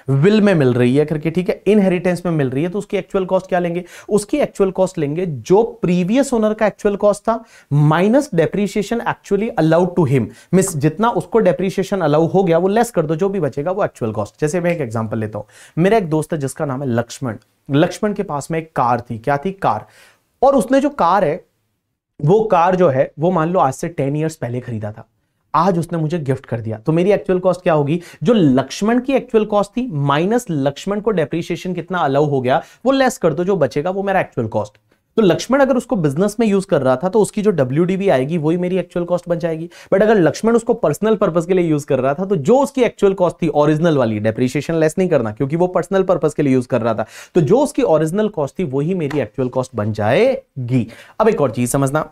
विल में मिल रही है करके, ठीक है, इनहेरिटेंस में मिल रही है, तो उसकी एक्चुअल कॉस्ट क्या लेंगे, उसकी एक्चुअल कॉस्ट लेंगे जो प्रीवियस ओनर का एक्चुअल कॉस्ट था minus depreciation actually allowed to him. Means जितना उसको डेप्रिसिएशन अलाउ हो गया वो लेस कर दो, जो भी बचेगा वो एक्चुअल कॉस्ट। जैसे मैं एक एग्जांपल लेता हूं, मेरा एक दोस्त है जिसका नाम है लक्ष्मण, लक्ष्मण के पास में एक कार थी, क्या थी, कार, और उसने जो कार है वो कार जो है वो मान लो आज से टेन ईयर्स पहले खरीदा था, आज उसने मुझे गिफ्ट कर दिया, तो मेरी एक्चुअल कॉस्ट क्या होगी, जो लक्ष्मण की एक्चुअल कॉस्ट थी माइनस लक्ष्मण को डेप्रिसिएशन कितना अलाउ हो गया वो लेस कर दो, जो बचेगा वो मेरा एक्चुअल कॉस्ट। तो लक्ष्मण अगर उसको बिजनेस में यूज कर रहा था तो उसकी जो डब्ल्यूडीवी आएगी वही मेरी एक्चुअल कॉस्ट बन जाएगी, बट अगर लक्ष्मण उसको पर्सनल पर्पस के लिए यूज कर रहा था तो जो उसकी एक्चुअल कॉस्ट थी ओरिजिनल वाली, डेप्रिसिएशन लेस नहीं करना क्योंकि वो पर्सनल पर्पस के लिए यूज कर रहा था, तो जो उसकी ओरिजिनल कॉस्ट थी वही मेरी एक्चुअल कॉस्ट बन जाएगी। अब एक और चीज समझना,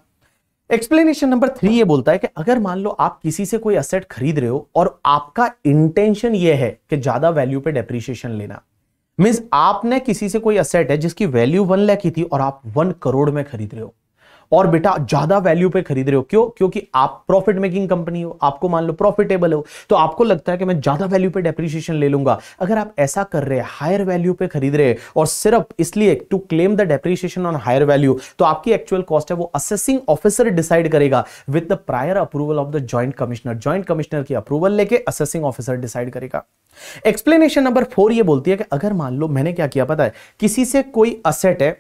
एक्सप्लेनेशन नंबर थ्री ये बोलता है कि अगर मान लो आप किसी से कोई असेट खरीद रहे हो और आपका इंटेंशन ये है कि ज्यादा वैल्यू पे डेप्रिसिएशन लेना, मींस आपने किसी से कोई असेट है जिसकी वैल्यू वन लाख की थी और आप वन करोड़ में खरीद रहे हो और बेटा ज्यादा वैल्यू पे खरीद रहे हो, क्यों, क्योंकि आप प्रॉफिट मेकिंग कंपनी हो, आपको मान लो प्रॉफिटेबल हो, तो आपको लगता है कि मैं ज्यादा वैल्यू पे डेप्रिसिएशन ले लूंगा। अगर आप ऐसा कर रहे हैं, हायर वैल्यू पे खरीद रहे हैं और सिर्फ इसलिए to claim the depreciation on higher value, तो आपकी एक्चुअल कॉस्ट है वो असेसिंग ऑफिसर डिसाइड करेगा with the prior approval of the joint commissioner, joint commissioner की अप्रूवल लेके असेसिंग ऑफिसर डिसाइड करेगा। एक्सप्लेनेशन नंबर फोर ये बोलती है कि अगर मान लो मैंने क्या किया पता है, किसी से कोई असेट है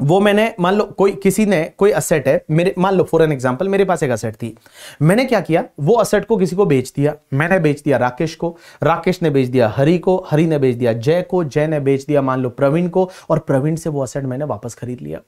वो मैंने मान लो कोई किसी ने कोई असेट है मेरे, मान लो फॉर एन एग्जांपल मेरे पास एक असेट थी, मैंने क्या किया वो असेट को किसी को बेच दिया, मैंने बेच दिया राकेश को, राकेश ने बेच दिया हरि को, हरि ने बेच दिया जय को, जय ने बेच दिया मान लो प्रवीण को, और प्रवीण से वो असेट मैंने वापस खरीद लिया।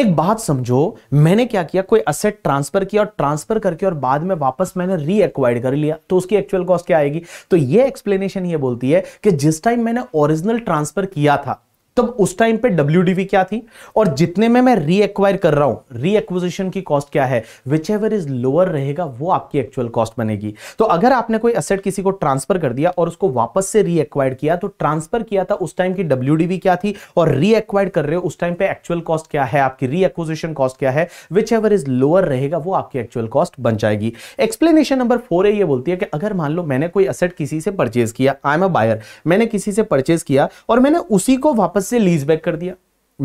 एक बात समझो, मैंने क्या किया, कोई असेट ट्रांसफर किया और ट्रांसफर करके और बाद में वापस मैंने रीएक्वायर्ड कर लिया, तो उसकी एक्चुअल कॉस्ट क्या आएगी। तो ये एक्सप्लेनेशन ये बोलती है कि जिस टाइम मैंने ओरिजिनल ट्रांसफर किया था तब उस टाइम पे डब्ल्यूडीवी क्या थी, और जितने में मैं रीएक्वायर कर रहा हूं रीएक्विजिशन की कॉस्ट क्या है, विच एवर इज लोअर रहेगा वो आपकी एक्चुअल कॉस्ट बनेगी। तो अगर आपने कोई एसेट किसी को ट्रांसफर कर दिया और उसको वापस से रीएक्वायर किया, तो ट्रांसफर किया था उस टाइम की डब्ल्यूडीवी क्या थी और रीएक्वायर कर रहे हो उस टाइम पे एक्चुअल कॉस्ट क्या है, आपकी रीएक्विजिशन कॉस्ट क्या है, विच एवर इज लोअर रहेगा वो आपकी एक्चुअल कॉस्ट बन जाएगी। एक्सप्लेनेशन नंबर फोर ये बोलती है कि अगर मान लो मैंने कोई असेट किसी से परचेज किया, आई एम अ बायर, मैंने किसी से परचेज किया और मैंने उसी को वापस से लीज बैक कर दिया,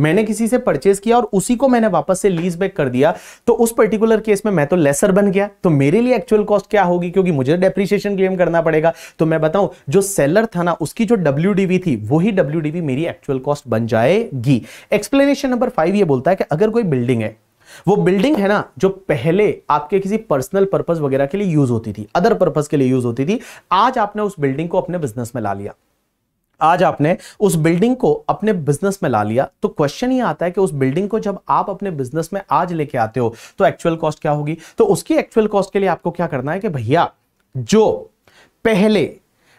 मैंने किसी से परचेज किया और उसी को मैंने वापस से लीज बैक कर दिया, तो उस पर्टिकुलर केस में मैं तो लेसर बन गया, तो मेरे लिए एक्चुअल कॉस्ट क्या होगी, क्योंकि मुझे डेप्रिसिएशन क्लेम करना पड़ेगा। तो मैं बताऊं जो सेलर था ना उसकी जो डब्ल्यूडीवी थी वही डब्ल्यूडीवी मेरी एक्चुअल कॉस्ट बन जाएगी। एक्सप्लेनेशन नंबर फाइव ये बोलता है कि अगर कोई बिल्डिंग है, वो बिल्डिंग है ना जो पहले आपके किसी पर्सनल पर्पस वगैरह के लिए यूज होती थी, अदर पर्पस के लिए यूज होती थी, आज आपने उस बिल्डिंग को अपने बिजनेस में ला लिया, आज आपने उस बिल्डिंग को अपने बिजनेस में ला लिया, तो क्वेश्चन ये आता है कि उस बिल्डिंग को जब आप अपने बिजनेस में आज लेके आते हो तो एक्चुअल कॉस्ट क्या होगी। तो उसकी एक्चुअल कॉस्ट के लिए आपको क्या करना है कि भैया जो पहले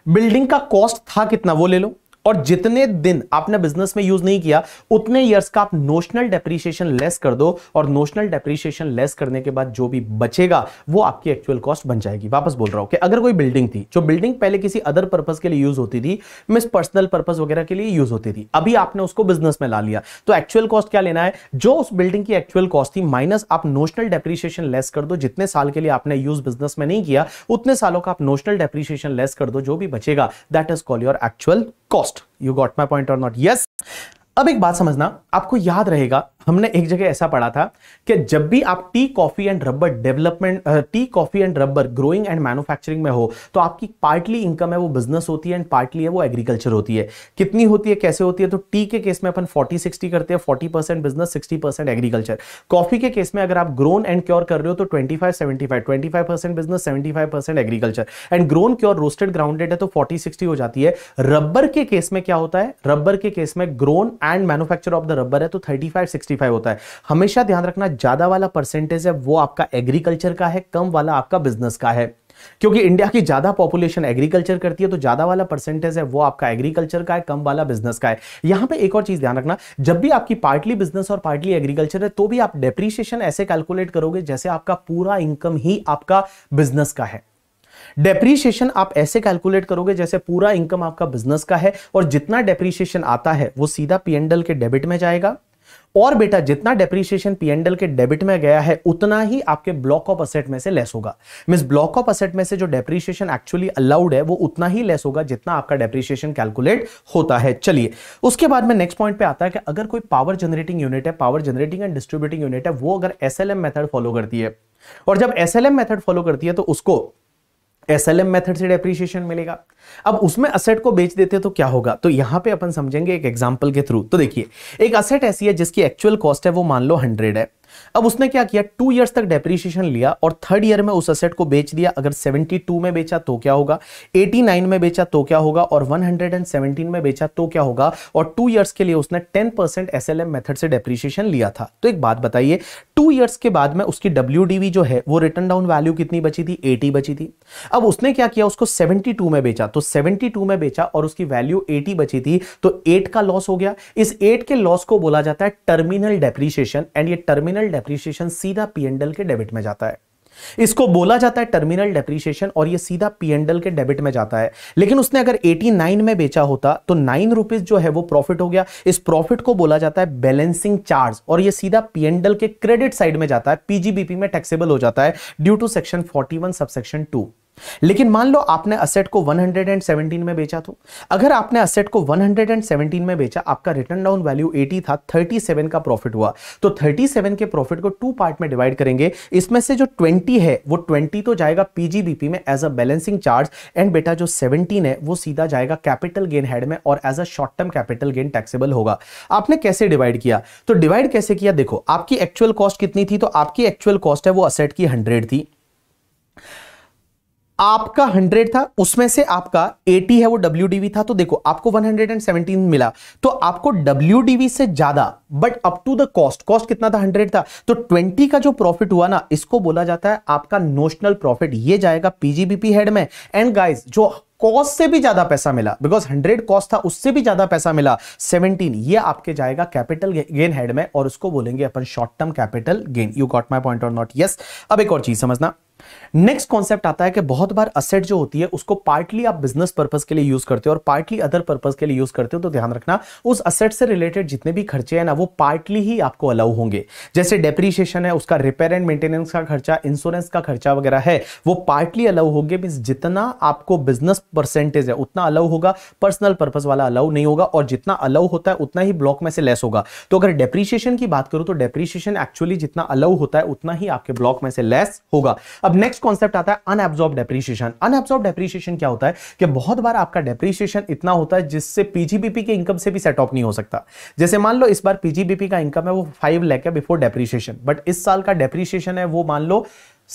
बिल्डिंग का कॉस्ट था कितना वो ले लो, और जितने दिन आपने बिजनेस में यूज नहीं किया उतने ईयर्स का आप नोशनल डेप्रिसिएशन लेस कर दो, और नोशनल डेप्रिसिएशन लेस करने के बाद जो भी बचेगा वो आपकी एक्चुअल कॉस्ट बन जाएगी। वापस बोल रहा हूं कि अगर कोई बिल्डिंग थी जो बिल्डिंग पहले किसी अदर पर्पस के लिए यूज होती थी, मींस पर्सनल पर्पस वगैरह के लिए यूज होती थी, अभी आपने उसको बिजनेस में ला लिया, तो एक्चुअल कॉस्ट क्या लेना है, जो उस बिल्डिंग की एक्चुअल कॉस्ट थी माइनस आप नोशनल डेप्रिसिएशन लेस कर दो, जितने साल के लिए आपने यूज बिजनेस में नहीं किया उतने सालों का आप नोशनल डेप्रिसिएशन लेस कर दो, जो भी बचेगा that is called your actual cost. You got my point or not? Yes. अब एक बात समझना, आपको याद रहेगा हमने एक जगह ऐसा पढ़ा था कि जब भी आप tea coffee and rubber development tea coffee and rubber growing and manufacturing में हो तो आपकी पार्टली इनकम है वो बिजनेस होती है एंड पार्टली है वो एग्रीकल्चर होती है। कितनी होती है, कैसे होती है, तो टी के केस में अपन फोर्टी सिक्सटी करते हैं, forty percent business sixty percent agriculture. Coffee के केस में अगर आप ग्रोन एंड क्योर कर रहे हो तो twenty five seventy five, twenty five percent business seventy five percent agriculture and grown cure roasted grounded है तो फोर्टी सिक्सटी हो जाती है। रबर के केस में क्या होता है, रबर के केस में grown and manufacture of the rubber है तो थर्टी फाइव सिक्सटी होता है। हमेशा ध्यान रखना ज्यादा वाला परसेंटेज है वो आपका एग्रीकल्चर का है, कम वाला आपका बिजनेस का है, क्योंकि इंडिया की ज्यादा पॉपुलेशन एग्रीकल्चर करती है तो ज्यादा वाला परसेंटेज है वो आपका एग्रीकल्चर का है, कम वाला बिजनेस का है। यहां पे एक और चीज ध्यान रखना, जब भी आपकी पार्टली बिजनेस और पार्टली एग्रीकल्चर है तो भी आप डेप्रिसिएशन ऐसे कैलकुलेट करोगे जैसे आपका पूरा इनकम ही आपका बिजनेस का है। डेप्रीशिएशन आप ऐसे कैलकुलेट करोगे जैसे पूरा इनकम आपका बिजनेस का है और जितना डेप्रीशिएशन आता है वो सीधा पीएनएल के डेबिट में जाएगा और बेटा जितना डेप्रिसिएशन पीएनएल के डेबिट में गया है उतना ही आपके ब्लॉक ऑफ असेट में से लेस होगा। मींस ब्लॉक ऑफ असेट में से जो डेप्रिसिएशन एक्चुअली अलाउड है वो उतना ही लेस होगा जितना आपका डेप्रिसिएशन कैलकुलेट होता है। चलिए उसके बाद में नेक्स्ट पॉइंट पे आता है कि अगर कोई पावर जनरेटिंग यूनिट है, power generating and distributing unit है, वो अगर एसएलएम मेथड फॉलो करती है और जब एसएलएम मेथड फॉलो करती है तो उसको एसएलएम मेथड से डेप्रिसिएशन मिलेगा। अब उसमें असेट को बेच देते तो क्या होगा, तो यहां पे अपन समझेंगे एक एग्जांपल के थ्रू। तो देखिए एक असेट ऐसी है जिसकी एक्चुअल कॉस्ट है वो मान लो हंड्रेड है। अब उसने क्या किया, टू इयर्स तक डेप्रिसिएशन लिया और थर्ड ईयर में उस असेट को बेच दिया। अगर सेवेंटी टू में बेचा तो क्या होगा, एटी नाइन में बेचा तो क्या होगा और वन सेवेंटीन में बेचा तो क्या होगा, और टू इयर्स के लिए उसने टेन परसेंट एसएलएम मेथड से डेप्रिसिएशन लिया था। तो एक बात बताइए, टू इयर्स के बाद में उसकी डब्ल्यूडीवी जो है वो रिटर्न डाउन वैल्यू कितनी बची थी, एटी बची थी। अब उसने क्या किया, उसको सेवेंटी टू में बेचा तो सेवेंटी टू में बेचा और उसकी वैल्यू एटी बची थी तो एट का लॉस हो गया। इस एट के लॉस को बोला जाता है टर्मिनल डेप्रिसिएशन एंड ये टर्मिनल डेप्रिसिएशन सीधा पीएनएल के डेबिट में जाता है। इसको बोला जाता है टर्मिनल डेप्रिसिएशन और ये सीधा पीएनएल के डेबिट में जाता है। लेकिन उसने अगर एटी नाइन में बेचा होता तो नाइन रुपीस जो है वो प्रॉफिट हो गया। इस प्रॉफिट को बोला जाता है बैलेंसिंग चार्ज और ये सीधा पीएनएल के क्रेडिट साइड में जाता है, पीजीबीपी में टैक्सेबल हो जाता है due to section forty one subsection two. लेकिन मान लो आपने असेट को वन सेवेंटीन में बेचा तो अगर आपने असेट को वन सेवेंटीन में बेचा, आपका रिटर्न डाउन वैल्यू एटी था, थर्टी सेवन का प्रॉफिट हुआ तो थर्टी सेवन के प्रॉफिट को टू पार्ट में डिवाइड करेंगे। इसमें से जो ट्वेंटी है वो ट्वेंटी तो जाएगा पीजीबीपी में as a balancing charge and बेटा जो सेवेंटीन है वो सीधा जाएगा कैपिटल गेन हेड में और as a short term capital gain taxable होगा। आपने कैसे डिवाइड किया, तो डिवाइड कैसे किया, देखो आपकी एक्चुअल कॉस्ट कितनी थी, तो आपकी एक्चुअल कॉस्ट है वो असेट की हंड्रेड थी, आपका हंड्रेड था, उसमें से आपका एटी है वो डब्ल्यूडीवी था तो देखो आपको वन सेवेंटीन मिला तो आपको डब्ल्यूडीवी से ज्यादा but up to the cost, cost कितना था हंड्रेड था तो ट्वेंटी का जो प्रॉफिट हुआ ना इसको बोला जाता है आपका नोशनल प्रॉफिट, ये जाएगा पीजीबीपी हेड में। एंड गाइस जो कॉस्ट से भी ज्यादा पैसा मिला बिकॉज हंड्रेड कॉस्ट था उससे भी ज्यादा पैसा मिला सेवेंटीन, ये आपके जाएगा कैपिटल गेन हेड में और उसको बोलेंगे अपन short term capital gain. You got my point और नॉट? यस। अब एक और चीज समझना, नेक्स्ट कॉन्सेप्ट आता है कि बहुत बार असेट जो होती है उसको पार्टली आप बिजनेस पर्पस के लिए यूज करते हो और पार्टली अदर पर्पस के लिए यूज करते हो तो ध्यान रखना उस असेट से रिलेटेड जितने भी खर्चे हैं ना वो पार्टली ही आपको अलाउ होंगे। जैसे डेप्रिसिएशन है, उसका रिपेयर एंड मेंटेनेंस का खर्चा, इंश्योरेंस का खर्चा वगैरह है वो पार्टली अलाउ होंगे। मींस जितना आपको बिजनेस परसेंटेज है उतना अलाउ होगा, पर्सनल पर्पस वाला अलाउ नहीं होगा और जितना अलाउ होता है उतना ही ब्लॉक में से लेस होगा। तो अगर डेप्रिसिएशन की बात करूं तो डेप्रिसिएशन एक्चुअली जितना अलाउ होता है उतना ही आपके ब्लॉक में से लेस होगा। अब नेक्स्ट कॉन्सेप्ट आता है अनअब्सॉर्ब्ड डेप्रिसिएशन। अनअब्सॉर्ब्ड डेप्रिसिएशन क्या होता है कि बहुत बार आपका डेप्रिसिएशन इतना होता है जिससे पीजीबीपी के इनकम से भी सेट ऑफ नहीं हो सकता। जैसे मान लो इस बार पीजीबीपी का इनकम है वो फाइव लाख है बिफोर डेप्रिसिएशन, बट इस साल का डेप्रिसिएशन है वो मान लो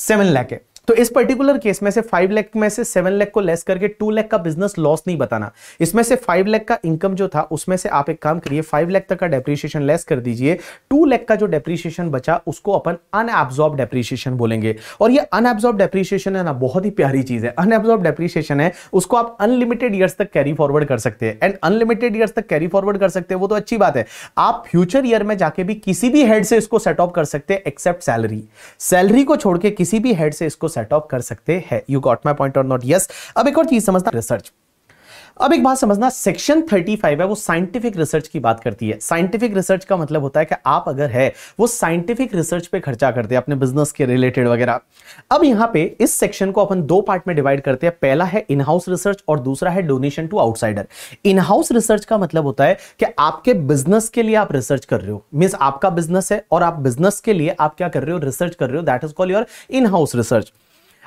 सेवन लाख है तो इस पर्टिकुलर केस में से फाइव लाख में से सेवन लाख को लेस करके टू लाख का बिजनेस लॉस नहीं बताना। इसमें से फाइव लाख का इनकम जो था उसमें से आप एक काम करिए, फाइव लाख तक का डेप्रिसिएशन लेस कर दीजिए, टू लाख का जो डेप्रिसिएशन बचा उसको अपन अनअब्सॉर्ब्ड डेप्रिसिएशन बोलेंगे। और ये अनअब्सॉर्ब्ड डेप्रिसिएशन है ना बहुत ही प्यारी चीज है। अनअब्सॉर्ब्ड डेप्रिसिएशन है उसको आप अनलिमिटेड ईयर्स तक कैरी फॉरवर्ड कर सकते हैं एंड अनलिमिटेड ईयर्स तक कैरी फॉरवर्ड कर सकते हैं वो तो अच्छी बात है, आप फ्यूचर ईयर में जाके भी किसी भी हेड से इसको सेट ऑफ कर सकते हैं एक्सेप्ट सैलरी। सैलरी को छोड़ के किसी भी हेड से इसको सेट ऑफ कर सकते हैं। यू गॉट माय पॉइंट और नॉट? यस। अब एक और चीज समझना, रिसर्च। अब एक बात समझना, सेक्शन पैंतीस है वो साइंटिफिक रिसर्च की बात करती है। साइंटिफिक रिसर्च का मतलब होता है कि आप अगर है वो साइंटिफिक रिसर्च पे खर्चा करते हैं अपने बिजनेस के रिलेटेड वगैरह। अब यहाँ पे इस सेक्शन को अपन दो पार्ट में डिवाइड करते हैं, पहला है इनहाउस रिसर्च और दूसरा है donation to outsider. In house research का मतलब होता है कि आपके बिजनेस के लिए आप रिसर्च कर रहे हो, मींस आपका बिजनेस है और आप बिजनेस के लिए आप क्या कर रहे हो, रिसर्च कर रहे हो, that is called your in house research.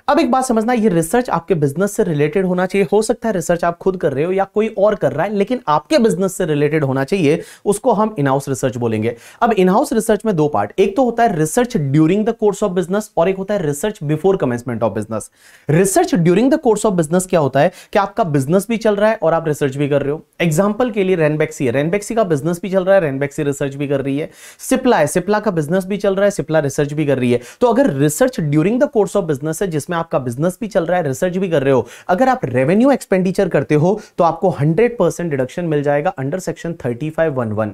अब एक बात समझना, ये रिसर्च आपके बिजनेस से रिलेटेड होना चाहिए। हो सकता है रिसर्च आप खुद कर रहे हो या कोई और कर रहा है, लेकिन आपके बिजनेस से रिलेटेड होना चाहिए, उसको हम इनहाउस रिसर्च बोलेंगे। अब इनहाउस रिसर्च में दो पार्ट, एक तो होता है research during the course of business और एक होता है research before commencement of business. Research during the course of business क्या होता है कि आपका बिजनेस भी चल रहा है और आप रिसर्च भी कर रहे हो। एग्जाम्पल के लिए रेनबैक्सी है, रेनबैक्सी का बिजनेस भी चल रहा है, रेनबैक्सी रिसर्च भी कर रही है। सिप्ला है, सिप्ला का बिजनेस भी चल रहा है, सिप्ला रिसर्च भी कर रही है। तो अगर research during the course of business है जिसमें आपका बिजनेस भी चल रहा है, रिसर्च भी कर रहे हो, अगर आप रेवेन्यू एक्सपेंडिचर करते हो तो आपको हंड्रेड परसेंट डिडक्शन मिल जाएगा under section thirty five one one.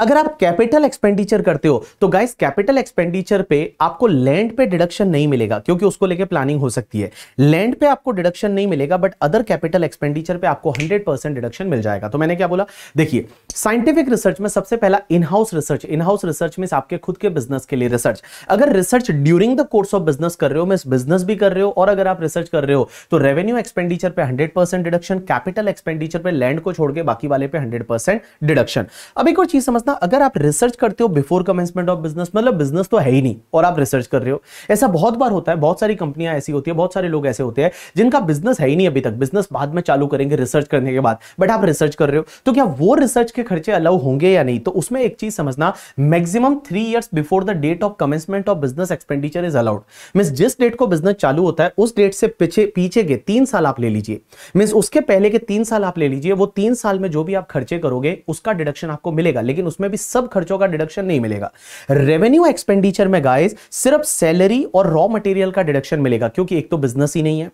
अगर आप कैपिटल एक्सपेंडिचर करते हो तो गाइस कैपिटल एक्सपेंडिचर पे आपको लैंड पे डिडक्शन नहीं मिलेगा, क्योंकि उसको लेके प्लानिंग हो सकती है। लैंड पे आपको डिडक्शन नहीं मिलेगा, बट अदर कैपिटल एक्सपेंडिचर पे आपको हंड्रेड परसेंट डिडक्शन मिल जाएगा। तो मैंने क्या बोला, देखिए साइंटिफिक रिसर्च में सबसे पहला in house research. In house research means आपके खुद के बिजनेस के लिए रिसर्च। अगर research during the course of business कर रहे हो, मींस बिजनेस भी कर रहे हो और अगर आप रिसर्च कर रहे हो तो रेवेन्यू एक्सपेंडिचर पे hundred percent deduction, capital expenditure पे लैंड को छोड़ के बाकी वाले पे हंड्रेड परसेंट डिडक्शन। अब एक और चीज समझना, अगर आप रिसर्च करते हो बिफोर कमेंसमेंट ऑफ बिजनेस, मतलब बिजनेस तो है ही नहीं और आप रिसर्च कर रहे हो, ऐसा बहुत बार होता है। बहुत सारी कंपनियां ऐसी होती है, बहुत सारे लोग ऐसे होते हैं जिनका बिजनेस है ही नहीं अभी तक, बिजनेस बाद में चालू करेंगे रिसर्च करने के बाद, बट आप रिसर्च कर रहे हो। तो क्या वो रिसर्च के खर्चे अलाउ होंगे या नहीं? तो उसमें एक चीज समझना, maximum three years before the date of commencement of business expenditure is allowed. Means जिस डेट को बिजनेस चालू होता है उस डेट से पीछे पीछे के तीन साल आप ले लीजिए, मींस उसके पहले के तीन साल आप ले लीजिए। वो तीन साल में जो भी आप खर्चे करोगे उसका डिडक्शन आपको मिलेगा, लेकिन उसमें भी सब खर्चों का डिडक्शन नहीं मिलेगा। रेवेन्यू एक्सपेंडिचर में गाइस सिर्फ सैलरी और रॉ मटेरियल का डिडक्शन मिलेगा, क्योंकि एक तो बिजनेस ही नहीं है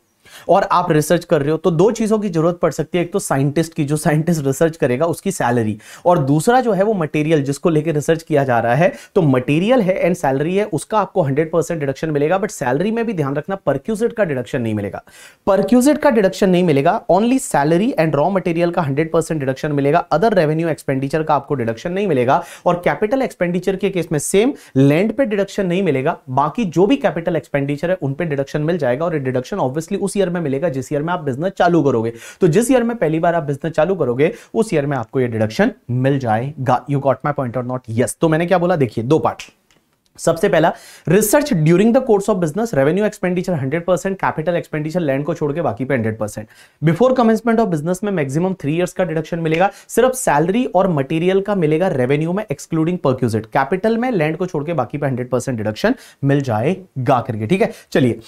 और आप रिसर्च कर रहे हो। तो दो चीजों की जरूरत पड़ सकती है, एक तो साइंटिस्ट की, जो साइंटिस्ट रिसर्च करेगा उसकी सैलरी, और दूसरा जो है वो मटेरियल जिसको लेकर रिसर्च किया जा रहा है। तो मटेरियल है एंड सैलरी है, उसका आपको हंड्रेड परसेंट डिडक्शन मिलेगा, बट सैलरी में भी ध्यान रखना परक्यूजिट का डिडक्शन नहीं मिलेगा, परक्यूजिट का डिडक्शन नहीं मिलेगा। Only salary and raw material का हंड्रेड परसेंट डिडक्शन मिलेगा, अदर रेवेन्यू एक्सपेंडिचर का आपको डिडक्शन नहीं मिलेगा। और कैपिटल एक्सपेंडिचर के केस में सेम, लैंड पे डिडक्शन नहीं मिलेगा, बाकी जो भी कैपिटल एक्सपेंडिचर है उन पर डिडक्शन मिल जाएगा। और डिडक्शन ऑब्वियसली उस ईयर में मिलेगा जिस ईयर में आप बिजनेस चालू करोगे। तो जिस ईयर में पहली बार आप बिजनेस चालू करोगे उस ईयर में आपको ये डिडक्शन मिल जाएगा। यू गॉट माय पॉइंट और नॉट? यस। तो मैंने क्या बोला, देखिए दो पार्ट, सबसे पहला research during the course of business, revenue expenditure hundred percent, capital expenditure land को छोड़ के बाकी पे hundred percent. Before commencement of business में मैक्सिमम थ्री इयर्स का डिडक्शन मिलेगा, सिर्फ सैलरी और मटेरियल का मिलेगा रेवेन्यू में एक्सक्लूडिंग परक्यूजिट, कैपिटल में लैंड को छोड़ के बाकी पे हंड्रेड परसेंट डिडक्शन मिल जाएगा करके। ठीक है, चलिए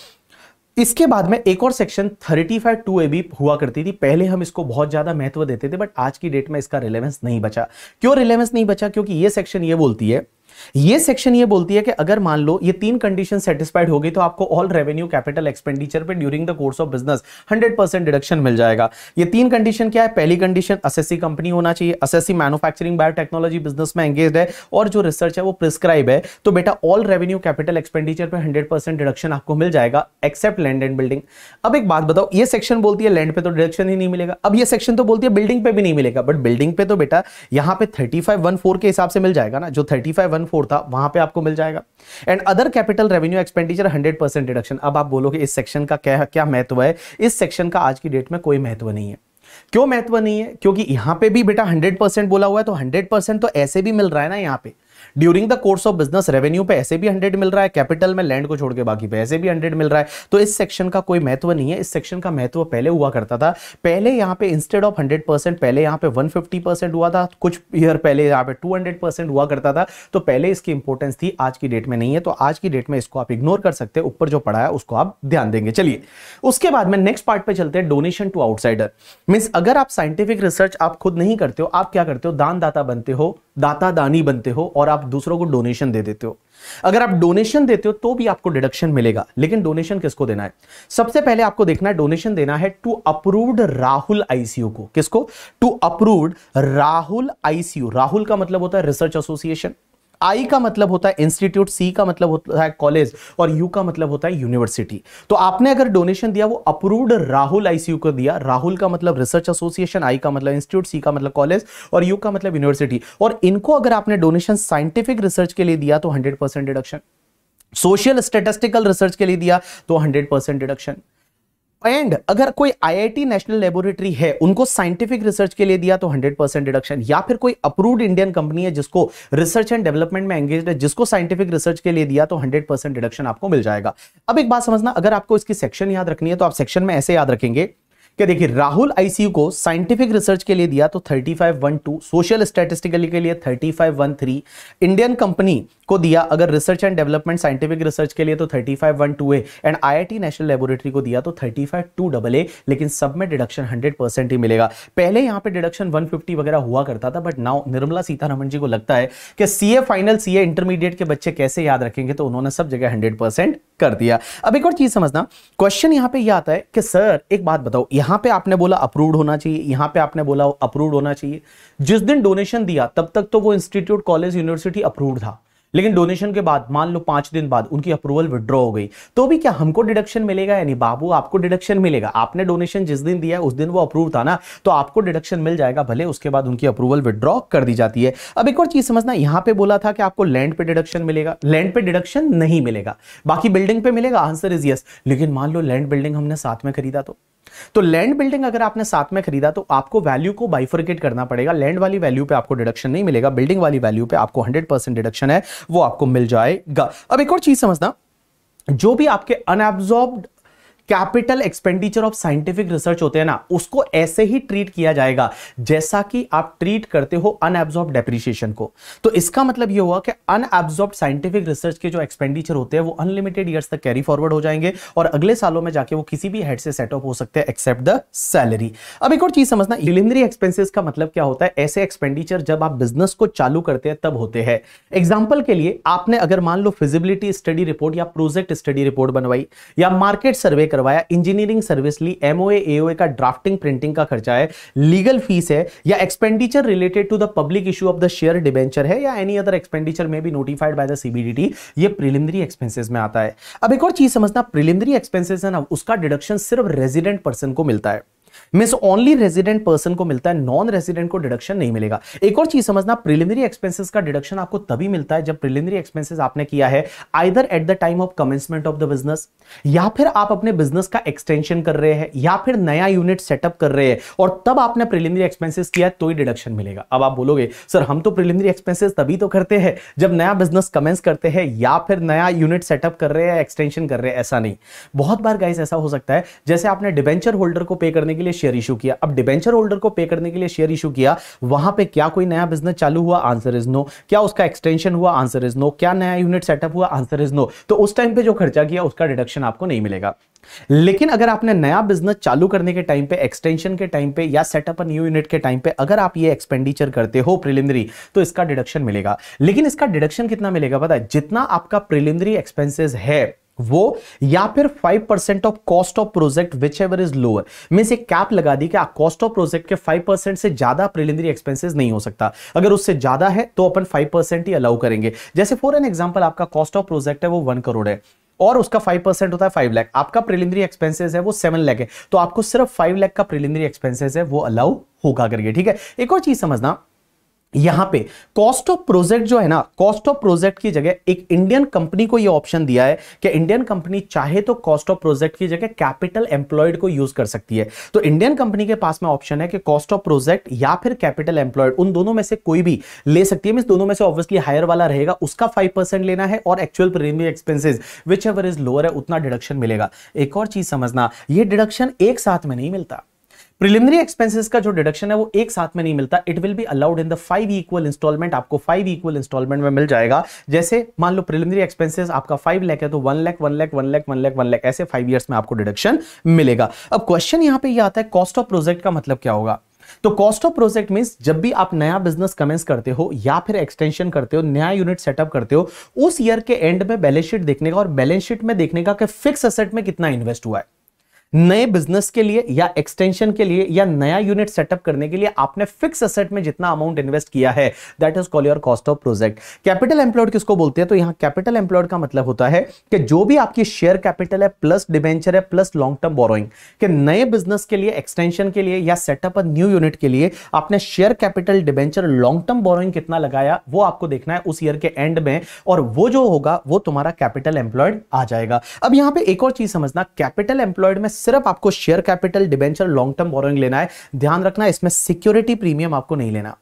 इसके बाद में एक और section thirty five two A B हुआ करती थी। पहले हम इसको बहुत ज्यादा महत्व देते थे, बट आज की डेट में इसका रिलेवेंस नहीं बचा। क्यों रिलेवेंस नहीं बचा? क्योंकि ये सेक्शन ये बोलती है ये सेक्शन ये बोलती है कि अगर मान लो ये तीन कंडीशन सेटिस्फाइड हो गई तो आपको ऑल रेवेन्यू कैपिटल एक्सपेंडिचर पे during the course of business hundred percent deduction मिल जाएगा। ये तीन कंडीशन क्या है? पहली कंडीशन, एसएससी कंपनी होना चाहिए, एसएससी मैन्युफैक्चरिंग बायोटेक्नोलॉजी बिजनेस में एंगेज्ड है और जो रिसर्च है वो प्रिस्क्राइब है, तो बेटा ऑल रेवेन्यू कैपिटल एक्सपेंडिचर पे हंड्रेड परसेंट डिडक्शन आपको मिल जाएगा, एक्सेप्ट लैंड एंड बिल्डिंग। अब एक बात बताओ, ये सेक्शन बोलती है लैंड पे तो डिडक्शन ही नहीं मिलेगा, अब ये सेक्शन तो बोलती है बिल्डिंग पे भी नहीं मिलेगा, बट बिल्डिंग पे तो बेटा यहाँ पे थर्टी फाइव वन फोर के हिसाब से मिल जाएगा ना, जो थर्टी फाइव वन फोर था वहां पे आपको मिल जाएगा। And other capital revenue expenditure hundred percent deduction. अब आप बोलोगे इस सेक्शन का क्या क्या महत्व है? इस सेक्शन का आज की डेट में कोई महत्व नहीं है। क्यों महत्व नहीं है? क्योंकि यहां पे भी बेटा हंड्रेड परसेंट बोला हुआ है, तो हंड्रेड परसेंट तो ऐसे भी मिल रहा है ना। यहां पे during the course of business revenue पे ऐसे भी हंड्रेड मिल रहा है, कैपिटल में लैंड को छोड़ के बाकी पे ऐसे भी हंड्रेड मिल रहा है, तो इस सेक्शन का कोई महत्व नहीं है। इस सेक्शन का महत्व पहले हुआ करता था। पहले यहाँ पे इंस्टेड ऑफ हंड्रेड परसेंट, पहले यहाँ पे वन फिफ्टी परसेंट हुआ था, कुछ ईयर पहले यहाँ पे टू हंड्रेड परसेंट हुआ करता था। तो पहले इसकी इंपॉर्टेंस थी, आज की डेट में नहीं है। तो आज की डेट में इसको आप इग्नोर कर सकते हैं, ऊपर जो पढ़ा है उसको आप ध्यान देंगे। चलिए उसके बाद में नेक्स्ट पार्ट पे चलते हैं, डोनेशन टू आउटसाइडर। मीन्स अगर आप साइंटिफिक रिसर्च आप खुद नहीं करते हो, आप क्या करते हो, दानदाता बनते हो, दाता दानी बनते हो और आप दूसरों को डोनेशन दे देते हो। अगर आप डोनेशन देते हो तो भी आपको डिडक्शन मिलेगा, लेकिन डोनेशन किसको देना है? सबसे पहले आपको देखना है, डोनेशन देना है टू अप्रूव्ड राहुल आईसीयू को। किसको? To approved Rahul ICU. Rahul का मतलब होता है रिसर्च एसोसिएशन, आई का मतलब होता है इंस्टीट्यूट, सी का मतलब होता है कॉलेज और यू का मतलब होता है यूनिवर्सिटी। तो आपने अगर डोनेशन दिया वो अप्रूव्ड राहुल आईसीयू को दिया, राहुल का मतलब रिसर्च एसोसिएशन, आई का मतलब इंस्टीट्यूट, सी का मतलब कॉलेज और यू का मतलब यूनिवर्सिटी। और इनको अगर आपने डोनेशन साइंटिफिक रिसर्च के लिए दिया तो hundred percent deduction, social statistical research के लिए दिया तो हंड्रेड परसेंट डिडक्शन। एंड अगर कोई आईआईटी नेशनल लेबोरेटरी है उनको साइंटिफिक रिसर्च के लिए दिया तो हंड्रेड परसेंट डिडक्शन। या फिर कोई अप्रूव्ड इंडियन कंपनी है जिसको रिसर्च एंड डेवलपमेंट में एंगेज है, जिसको साइंटिफिक रिसर्च के लिए दिया तो हंड्रेड परसेंट डिडक्शन आपको मिल जाएगा। अब एक बात समझना, अगर आपको इसकी सेक्शन याद रखनी है तो आप सेक्शन में ऐसे याद रखेंगे कि देखिए राहुल आईसीयू को साइंटिफिक रिसर्च के लिए दिया तो thirty five one two, social statistically के लिए thirty five one three, Indian company को दिया अगर research and development scientific research के लिए तो thirty five one two A and IIT national laboratory को दिया तो thirty five two double A. लेकिन सब में डिडक्शन हंड्रेड परसेंट ही मिलेगा। पहले यहाँ पे डिडक्शन वन फिफ्टी वगैरह हुआ करता था, बट नाउ निर्मला सीतारमण जी को लगता है कि सीए फाइनल, सीए इंटरमीडिएट के बच्चे कैसे याद रखेंगे, तो उन्होंने सब जगह हंड्रेड परसेंट कर दिया। अब एक और चीज समझना, क्वेश्चन यहाँ पे यह आता है कि सर एक बात बताओ, यहाँ पे आपने बोला अप्रूव्ड होना चाहिए, यहाँ पे आपने बोला अप्रूव्ड होना चाहिए, जिस दिन डोनेशन दिया तब तक तो वो इंस्टीट्यूट कॉलेज यूनिवर्सिटी अप्रूव्ड था, लेकिन डोनेशन के बाद मान लो पांच दिन बाद उनकी अप्रूवल विड्रॉ हो गई तो भी क्या हमको डिडक्शन मिलेगा? यानी बाबू आपको डिडक्शन मिलेगा, आपने डोनेशन जिस दिन दिया उस दिन वो अप्रूव था ना, तो आपको डिडक्शन मिल जाएगा, भले उसके बाद उनकी अप्रूवल विड्रॉ कर दी जाती है। अब एक और चीज समझना, यहां पे बोला था कि आपको लैंड पे डिडक्शन मिलेगा, लैंड पे डिडक्शन नहीं मिलेगा, बाकी बिल्डिंग पे मिलेगा, आंसर इज यस। लेकिन मान लो लैंड बिल्डिंग हमने साथ में खरीदा तो तो लैंड बिल्डिंग अगर आपने साथ में खरीदा तो आपको वैल्यू को बाइफरकेट करना पड़ेगा, लैंड वाली वैल्यू पे आपको डिडक्शन नहीं मिलेगा, बिल्डिंग वाली वैल्यू पे आपको हंड्रेड परसेंट डिडक्शन है वो आपको मिल जाएगा। अब एक और चीज समझना, जो भी आपके unabsorbed capital expenditure of scientific research होते हैं ना, उसको ऐसे ही ट्रीट किया जाएगा जैसा कि आप ट्रीट करते हो अनअब्सॉर्ब्ड डेप्रिसिएशन को। तो इसका मतलब ये हुआ कि अनअब्सॉर्ब्ड साइंटिफिक रिसर्च के जो एक्सपेंडिचर होते हैं वो अनलिमिटेड ईयर्स तक कैरी फॉरवर्ड हो जाएंगे और अगले सालों में जाके वो किसी भी हेड से सेट ऑफ हो सकते हैं एक्सेप्ट द सैलरी। अब एक और चीज समझना, यूनिलरी एक्सपेंसिस का मतलब क्या होता है? ऐसे एक्सपेंडिचर जब आप बिजनेस को चालू करते हैं तब होते हैं। एग्जाम्पल के लिए आपने अगर मान लो फिजिबिलिटी स्टडी रिपोर्ट या प्रोजेक्ट स्टडी रिपोर्ट बनवाई या मार्केट सर्वे करवाया, इंजीनियरिंग सर्विस ली, एमओए एओए का ड्राफ्टिंग प्रिंटिंग का खर्चा है, लीगल फीस है या expenditure related to the public issue of the share debenture है या any other expenditure may be notified by the CBDT, ये प्रीलिमिनरी एक्सपेंसेस में आता है। अब एक और चीज समझना, प्रीलिमिनरी एक्सपेंसेस है ना, उसका डिडक्शन सिर्फ रेजिडेंट पर्सन को मिलता है, मींस ओनली रेजिडेंट पर्सन को मिलता है, नॉन रेजिडेंट को डिडक्शन नहीं मिलेगा। एक और चीज समझना, प्रिलिमिनरी एक्सपेंसेस का डिडक्शन आपको तभी मिलता है जब प्रिलिमिनरी एक्सपेंसेस आपने किया है either at the time of commencement of the business, या फिर आप अपने बिजनेस का एक्सटेंशन कर रहे हैं या फिर नया यूनिट सेटअप कर रहे हैं और तब आपने प्रिलिमिनरी एक्सपेंसेस किया तो ही डिडक्शन मिलेगा। अब आप बोलोगे सर हम तो प्रिलिमिनरी एक्सपेंसेस तभी तो करते हैं जब नया बिजनेस कमेंस करते हैं या फिर नया यूनिट सेटअप कर रहे हैं, एक्सटेंशन कर रहे हैं। ऐसा नहीं, बहुत बार गाइस ऐसा हो सकता है जैसे आपने डिबेंचर होल्डर को पे करने के लिए शेयर इशू किया, अब डिबेंचर होल्डर को पे करने के लिए शेयर इशू किया, वहां पे क्या कोई नया बिजनेस चालू हुआ? Answer is no. क्या उसका एक्सटेंशन हुआ? Answer is no. क्या नया यूनिट सेटअप हुआ? Answer is no. तो उस टाइम पे जो खर्चा किया उसका डिडक्शन आपको नहीं मिलेगा। लेकिन अगर आपने नया बिजनेस चालू करने के टाइम पे, एक्सटेंशन के टाइम पे या सेटअप अ न्यू यूनिट के टाइम पे अगर आप ये एक्सपेंडिचर करते हो प्रिलिमिनरी, तो इसका डिडक्शन मिलेगा। लेकिन इसका डिडक्शन कितना मिलेगा पता है? जितना आपका प्रिलिमिनरी एक्सपेंसेस है वो, या फिर five percent of cost of project, whichever is lower. Means एक कैप लगा दी कि आप कॉस्ट ऑफ प्रोजेक्ट के फाइव परसेंट से ज्यादा प्रिलिमिनरी एक्सपेंसेस नहीं हो सकता, अगर उससे ज्यादा है तो अपन फाइव परसेंट ही अलाउ करेंगे। जैसे फॉर एन एग्जांपल आपका कॉस्ट ऑफ प्रोजेक्ट है वो वन करोड़ है और उसका फाइव परसेंट होता है फाइव लाख, आपका प्रिलिमिनरी एक्सपेंसेस है वो सेवन लाख है, तो आपको सिर्फ फाइव लाख का प्रिलिमिनरी एक्सपेंसेस है वो अलाउ होगा करके, ठीक है। एक और चीज समझना, यहां पे कॉस्ट ऑफ प्रोजेक्ट जो है ना, कॉस्ट ऑफ प्रोजेक्ट की जगह एक इंडियन कंपनी को ये ऑप्शन दिया है कि इंडियन कंपनी चाहे तो कॉस्ट ऑफ प्रोजेक्ट की जगह कैपिटल एम्प्लॉयड को यूज कर सकती है। तो इंडियन कंपनी के पास में ऑप्शन है कि कॉस्ट ऑफ प्रोजेक्ट या फिर कैपिटल एम्प्लॉयड, उन दोनों में से कोई भी ले सकती है। मींस दोनों में से ऑब्वियसली हायर वाला रहेगा, उसका फाइव परसेंट लेना है और actual premium expenses whichever is lower है उतना डिडक्शन मिलेगा। एक और चीज समझना, यह डिडक्शन एक साथ में नहीं मिलता, प्रिलिमिनरी एक्सपेंसेस का जो डिडक्शन है वो एक साथ में नहीं मिलता। It will be allowed in the five equal installment, आपको फाइव इक्वल इंस्टॉलमेंट में मिल जाएगा। जैसे मान लो प्रिलिमिनरी एक्सपेंसेस आपका फाइव लाख है तो one lakh one lakh one lakh one lakh one lakh ऐसे फाइव ईयर्स में आपको डिडक्शन मिलेगा। अब क्वेश्चन यहाँ पे ये यह आता है, कॉस्ट ऑफ प्रोजेक्ट का मतलब क्या होगा? तो कॉस्ट ऑफ प्रोजेक्ट मींस जब भी आप नया बिजनेस कमेंस करते हो या फिर एक्सटेंशन करते हो, नया यूनिट सेटअप करते हो, उस ईयर के एंड में बैलेंस शीट देखने का और बैलेंस शीट में देखने का कि फिक्स असेट में कितना इन्वेस्ट हुआ है। नए बिजनेस के लिए या एक्सटेंशन के लिए या नया यूनिट सेटअप करने के लिए आपने फिक्स असेट में जितना अमाउंट इन्वेस्ट किया है, that is called your cost of project. Capital employed किसको बोलते हैं? तो यहाँ कैपिटल एम्प्लॉयड का मतलब होता है कि जो भी आपकी शेयर कैपिटल है प्लस डिबेंचर है प्लस लॉन्ग टर्म बोरोइंग, कि नए बिजनेस के लिए, एक्सटेंशन के लिए या सेटअप अ न्यू यूनिट के लिए आपने share capital, debenture, long term borrowing कितना लगाया, वो आपको देखना है उस ईयर के एंड में, और वो जो होगा वो तुम्हारा कैपिटल एम्प्लॉयड आ जाएगा। अब यहाँ पे एक और चीज समझना, कैपिटल एम्प्लॉयड में सिर्फ आपको share capital, debenture, long term borrowing लेना है। ध्यान रखना, इसमें सिक्योरिटी प्रीमियम आपको नहीं लेना,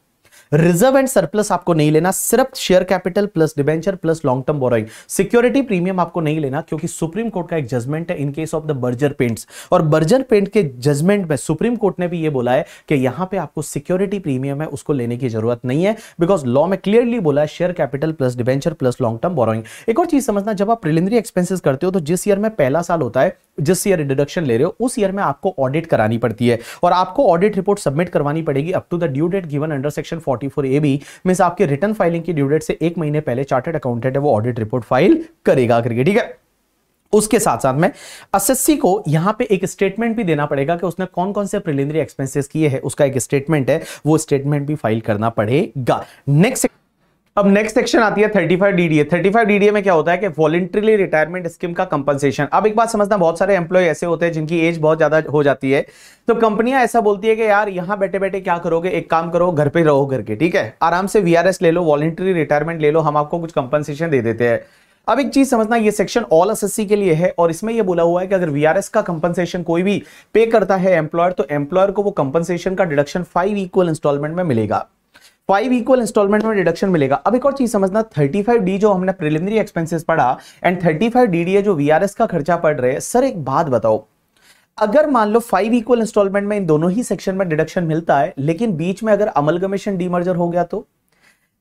रिजर्व एंड सरप्लस आपको नहीं लेना, सिर्फ share capital plus debenture plus long term borrowing. Security premium आपको नहीं लेना, क्योंकि सुप्रीम कोर्ट का एक जजमेंट है in case of the बर्जर पेंट्स, और बर्जर पेंट के जजमेंट में सुप्रीम कोर्ट ने भी ये बोला है कि यहां पे आपको सिक्योरिटी प्रीमियम है उसको लेने की जरूरत नहीं है, बिकॉज लॉ में क्लियरली बोला है share capital plus debenture plus long term borrowing. एक और चीज समझना, जब आप प्रिलिमिनरी एक्सपेंसेस करते हो तो जिस ईयर में पहला साल होता है, जिस ईयर डिडक्शन ले रहे हो, उस ईयर में आपको ऑडिट करानी पड़ती है और आपको ऑडिट रिपोर्ट सबमिट करवानी पड़ेगी up to the due date given under section forty four A B. मींस आपके रिटर्न फाइलिंग की ड्यू डेट से एक महीने पहले चार्टर्ड अकाउंटेंट है वो ऑडिट रिपोर्ट फाइल करेगा करके, ठीक है। उसके साथ साथ में एसएससी को यहां पे एक स्टेटमेंट भी देना पड़ेगा कि उसने कौन कौन से प्रिलिमिनरी एक्सपेंसेस किए हैं, उसका एक स्टेटमेंट है, वो स्टेटमेंट भी फाइल करना पड़ेगा। नेक्स्ट अब नेक्स्ट सेक्शन आती है thirty five D D A. Thirty five D D A में क्या होता है कि वॉलंटरीली रिटायरमेंट स्कीम का कंपनसेशन। अब एक बात समझना, बहुत सारे एम्प्लॉय ऐसे होते हैं जिनकी एज बहुत ज्यादा हो जाती है, तो कंपनियां ऐसा बोलती है कि यार यहाँ बैठे बैठे क्या करोगे, एक काम करो घर पे रहो करके, ठीक है, आराम से वी आर एस ले लो, वॉलंटरी रिटायरमेंट ले लो, हम आपको कुछ कंपनसेशन दे देते हैं। अब एक चीज समझना, ये सेक्शन ऑल एसएससी के लिए है और इसमें ये बोला हुआ है कि अगर वीआरएस का कंपनसेशन कोई भी पे करता है एम्प्लॉयर, तो एम्प्लॉयर को वो कंपनसेशन का डिडक्शन फाइव इक्वल इंस्टॉलमेंट में मिलेगा, फाइव इक्वल इंस्टॉलमेंट में डिडक्शन मिलेगा। अब एक और चीज समझना, थर्टी फाइव डी जो हमने प्रिलिमिनरी एक्सपेंसेस पढ़ा and thirty five D D A जो वीआरएस का खर्चा पड़ रहे हैं, सर एक बात बताओ, अगर मान लो फाइव इक्वल इंस्टॉलमेंट में इन दोनों ही सेक्शन में डिडक्शन मिलता है, लेकिन बीच में अगर अमलगमेशन डीमर्जर हो गया, तो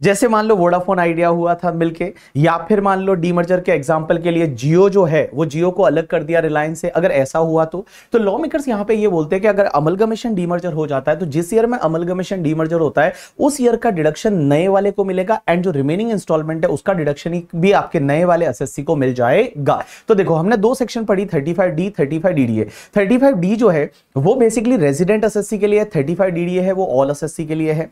जैसे मान लो वोडाफोन आइडिया हुआ था मिलके, या फिर मान लो डीमर्जर के एग्जांपल के लिए जियो जो है वो जियो को अलग कर दिया रिलायंस से, अगर ऐसा हुआ तो तो लॉ मेकर्स यहाँ पे ये बोलते हैं कि अगर अमलगमेशन डीमर्जर हो जाता है तो जिस ईयर में अमलगमेशन डीमर्जर होता है उस ईयर का डिडक्शन नए वाले को मिलेगा एंड जो रिमेनिंग इंस्टॉलमेंट है उसका डिडक्शन भी आपके नए वाले एसएससी को मिल जाएगा। तो देखो, हमने दो सेक्शन पढ़ी, thirty five D, thirty five D D A. Thirty five D जो है वो बेसिकली रेजिडेंट एसएससी के लिए, thirty five D D A है वो ऑल एसएससी के लिए है।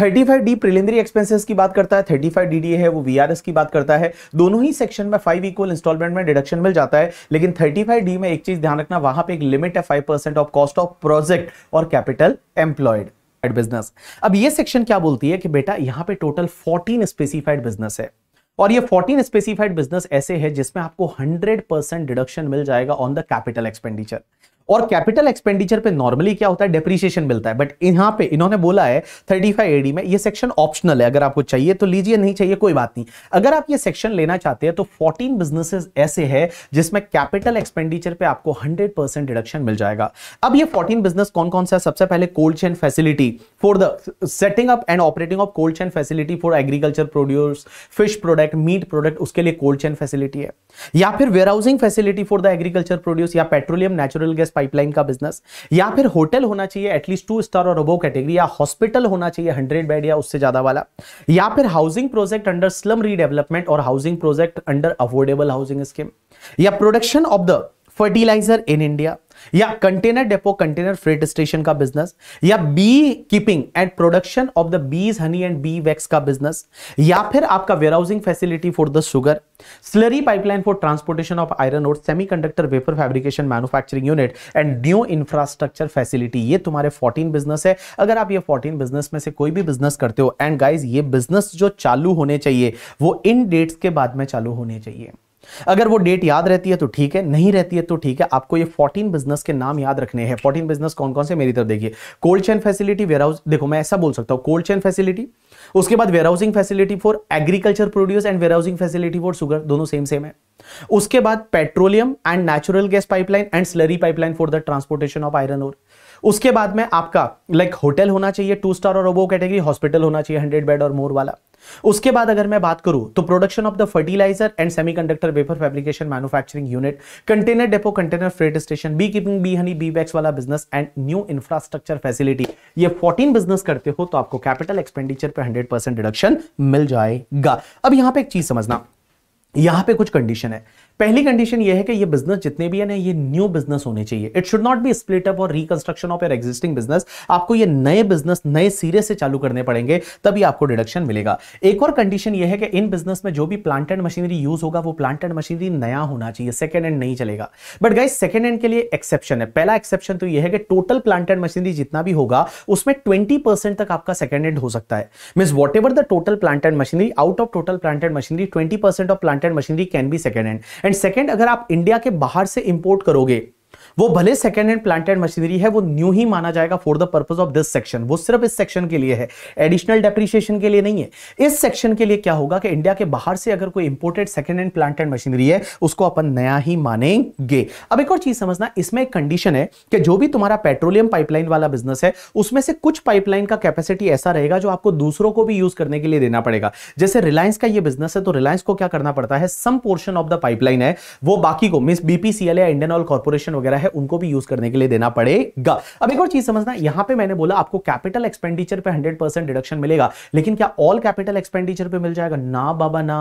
Thirty five D preliminary expenses की बात करता है, thirty five D D A है वो वीआरएस की बात करता है। दोनों ही सेक्शन में फाइव इक्वल इंस्टॉलमेंट में डिडक्शन मिल जाता है, लेकिन थर्टी फाइव डी में एक चीज ध्यान रखना, वहां पे एक लिमिट है five percent of cost of project और कैपिटल एम्प्लॉयड बिजनेस। अब ये सेक्शन क्या बोलती है कि बेटा यहां पे टोटल फोर्टीन स्पेसिफाइड बिजनेस है और ये फोर्टीन स्पेसिफाइड बिजनेस ऐसे है जिसमें आपको हंड्रेड परसेंट डिडक्शन मिल जाएगा ऑन द कैपिटल एक्सपेंडिचर। और कैपिटल एक्सपेंडिचर पे नॉर्मली क्या होता है, डेप्रिसिएशन मिलता है, बट यहाँ पे इन्होंने बोला है थर्टी फाइव ए डी में ये सेक्शन ऑप्शनल है, अगर आपको चाहिए तो लीजिए, नहीं चाहिए कोई बात नहीं। अगर आप ये सेक्शन लेना चाहते हैं तो फोर्टीन बिजनेसेस ऐसे हैं जिसमें कैपिटल एक्सपेंडिचर पे आपको हंड्रेड परसेंट डिडक्शन मिल जाएगा। अब ये फोर्टीन बिजनेस कौन कौन सा है? सबसे पहले cold chain facility for the setting up and operating of cold chain facility for agriculture produce, fish product, meat product, उसके लिए कोल्ड चेन फैसिलिटी है। या फिर warehousing facility for the agriculture produce या पेट्रोलियम नेचुरल गैस पाइपलाइन का बिजनेस। या फिर होटल होना चाहिए एटलीस्ट टू स्टार और अबव कैटेगरी, या हॉस्पिटल होना चाहिए हंड्रेड बेड या उससे ज्यादा वाला। या फिर housing project under slum redevelopment और housing project under affordable housing scheme. या production of the fertiliser in India, या container depot, container freight station का बिजनेस, या bee keeping and production of the bees, honey and bee wax का बिजनेस। या फिर आपका warehousing facility for the sugar, slurry pipeline for transportation of iron और semiconductor wafer fabrication manufacturing unit and new infrastructure facility. ये तुम्हारे फोर्टीन बिजनेस है। अगर आप ये फोर्टीन बिजनेस में से कोई भी बिजनेस करते हो, एंड गाइज ये बिजनेस जो चालू होने चाहिए वो इन डेट्स के बाद में चालू होने चाहिए। अगर वो डेट याद रहती है तो ठीक है, नहीं रहती है तो ठीक है। आपको ये फोर्टीन बिजनेस के नाम याद रखने हैं। फोर्टीन बिजनेस कौन कौन से, मेरी तरफ देखिए, कोल्ड चेन फैसिलिटी, वेयरहाउस, देखो मैं ऐसा बोल सकता हूँ कोल्ड चेन फैसिलिटी, उसके बाद warehousing facility for agriculture produce and warehousing facility for sugar, दोनों सेम सेम है। उसके बाद petroleum and natural gas pipeline and slurry pipeline for the transportation of iron ore. उसके बाद में आपका लाइक होटल होना चाहिए टू स्टार और अबव कैटेगरी, हॉस्पिटल होना चाहिए हंड्रेड बेड और मोर वाला। उसके बाद अगर मैं बात करूं तो production of the fertiliser and semiconductor wafer fabrication manufacturing unit, container depot, container freight station, bee keeping, bee honey, bee wax वाला business and new infrastructure facility. ये फोर्टीन बिजनेस करते हो तो आपको कैपिटल एक्सपेंडिचर पर हंड्रेड परसेंट डिडक्शन मिल जाएगा। अब यहां पर एक चीज समझना, यहां पे कुछ कंडीशन है। पहली कंडीशन यह है कि ये बिजनेस जितने भी है ना, ये न्यू बिजनेस होने चाहिए। It should not be split up और reconstruction of your existing business. आपको ये नए बिजनेस नए सिरे से चालू करने पड़ेंगे, तभी आपको डिडक्शन मिलेगा। एक और कंडीशन यह है कि इन बिजनेस में जो भी प्लांट एंड मशीनरी यूज होगा वो प्लांट एंड मशीनरी नया होना चाहिए, सेकेंड हैंड नहीं चलेगा। बट गाइस सेकेंड हैंड के लिए एक्सेप्शन है। पहला एक्सेप्शन तो यह है कि टोटल प्लांट एंड मशीनरी जितना भी होगा उसमें ट्वेंटी परसेंट तक आपका सेकेंड हैंड हो सकता है। Means whatever the total plant and machinery, out of total plant and machinery twenty percent of plant and machinery can be second hand. And second, अगर आप इंडिया के बाहर से इंपोर्ट करोगे वो भले second hand plant and machinery है वो न्यू ही माना जाएगा for the purpose of this section. वो सिर्फ इस सेक्शन के लिए है, एडिशनल डेप्रिसिएशन के लिए नहीं है। इस सेक्शन के लिए क्या होगा कि इंडिया के बाहर से अगर कोई imported second hand plant and machinery है उसको अपन नया ही मानेंगे। अब एक और चीज समझना, इसमें एक कंडीशन है कि जो भी तुम्हारा पेट्रोलियम पाइपलाइन वाला बिजनेस है उसमें से कुछ पाइपलाइन का कैपेसिटी ऐसा रहेगा जो आपको दूसरों को भी यूज करने के लिए देना पड़ेगा। जैसे रिलायंस का यह बिजनेस है तो रिलायंस को क्या करना पड़ता है, some portion of the pipeline है वो बाकी को मींस बीपीसीएल या इंडियन ऑयल कॉर्पोरेशन वगैरह है उनको भी यूज करने के लिए देना पड़ेगा। अब एक और चीज समझना, यहां पे मैंने बोला आपको कैपिटल एक्सपेंडिचर पे हंड्रेड परसेंट डिडक्शन मिलेगा, लेकिन क्या ऑल कैपिटल एक्सपेंडिचर पे मिल जाएगा? ना बाबा ना,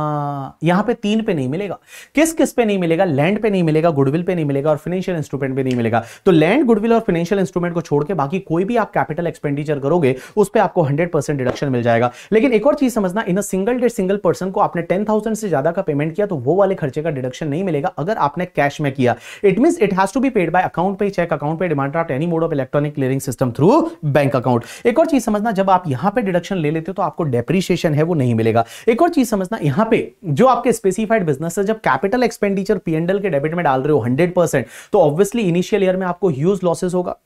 यहां पे तीन पे नहीं मिलेगा। किस किस पे नहीं मिलेगा? लैंड पे नहीं मिलेगा, गुडविल पे नहीं मिलेगा और फाइनेंशियल इंस्ट्रूमेंट पे नहीं मिलेगा। तो लैंड, गुडविल और फाइनेंशियल इंस्ट्रूमेंट को छोड़ के बाकी कोई भी आप कैपिटल एक्सपेंडिचर करोगे उस पर आपको हंड्रेड परसेंट डिडक्शन मिल जाएगा। लेकिन एक और चीज समझना, in single day single person को आपने टेन थाउजेंड से ज्यादा का पेमेंट किया तो वो वाले खर्चे का डिडक्शन नहीं मिलेगा अगर आपने कैश में किया। It mean it has to be paid by account पे, चेक अकाउंट पे, demand draft, any mode of electronic clearing system through bank account. एक और चीज समझना, जब आप यहां पे डिडक्शन ले लेते हो तो आपको डेप्रिसिएशन है वो नहीं मिलेगा। एक और चीज समझना, यहां पे जो आपके स्पेसिफाइड बिजनेस है जब कैपिटल एक्सपेंडिचर पीएनएल के डेबिट में डाल रहे हो हंड्रेड परसेंट, तो ऑब्वियसली इनिशियल ईयर में आपको ह्यूज लॉसेस होगा।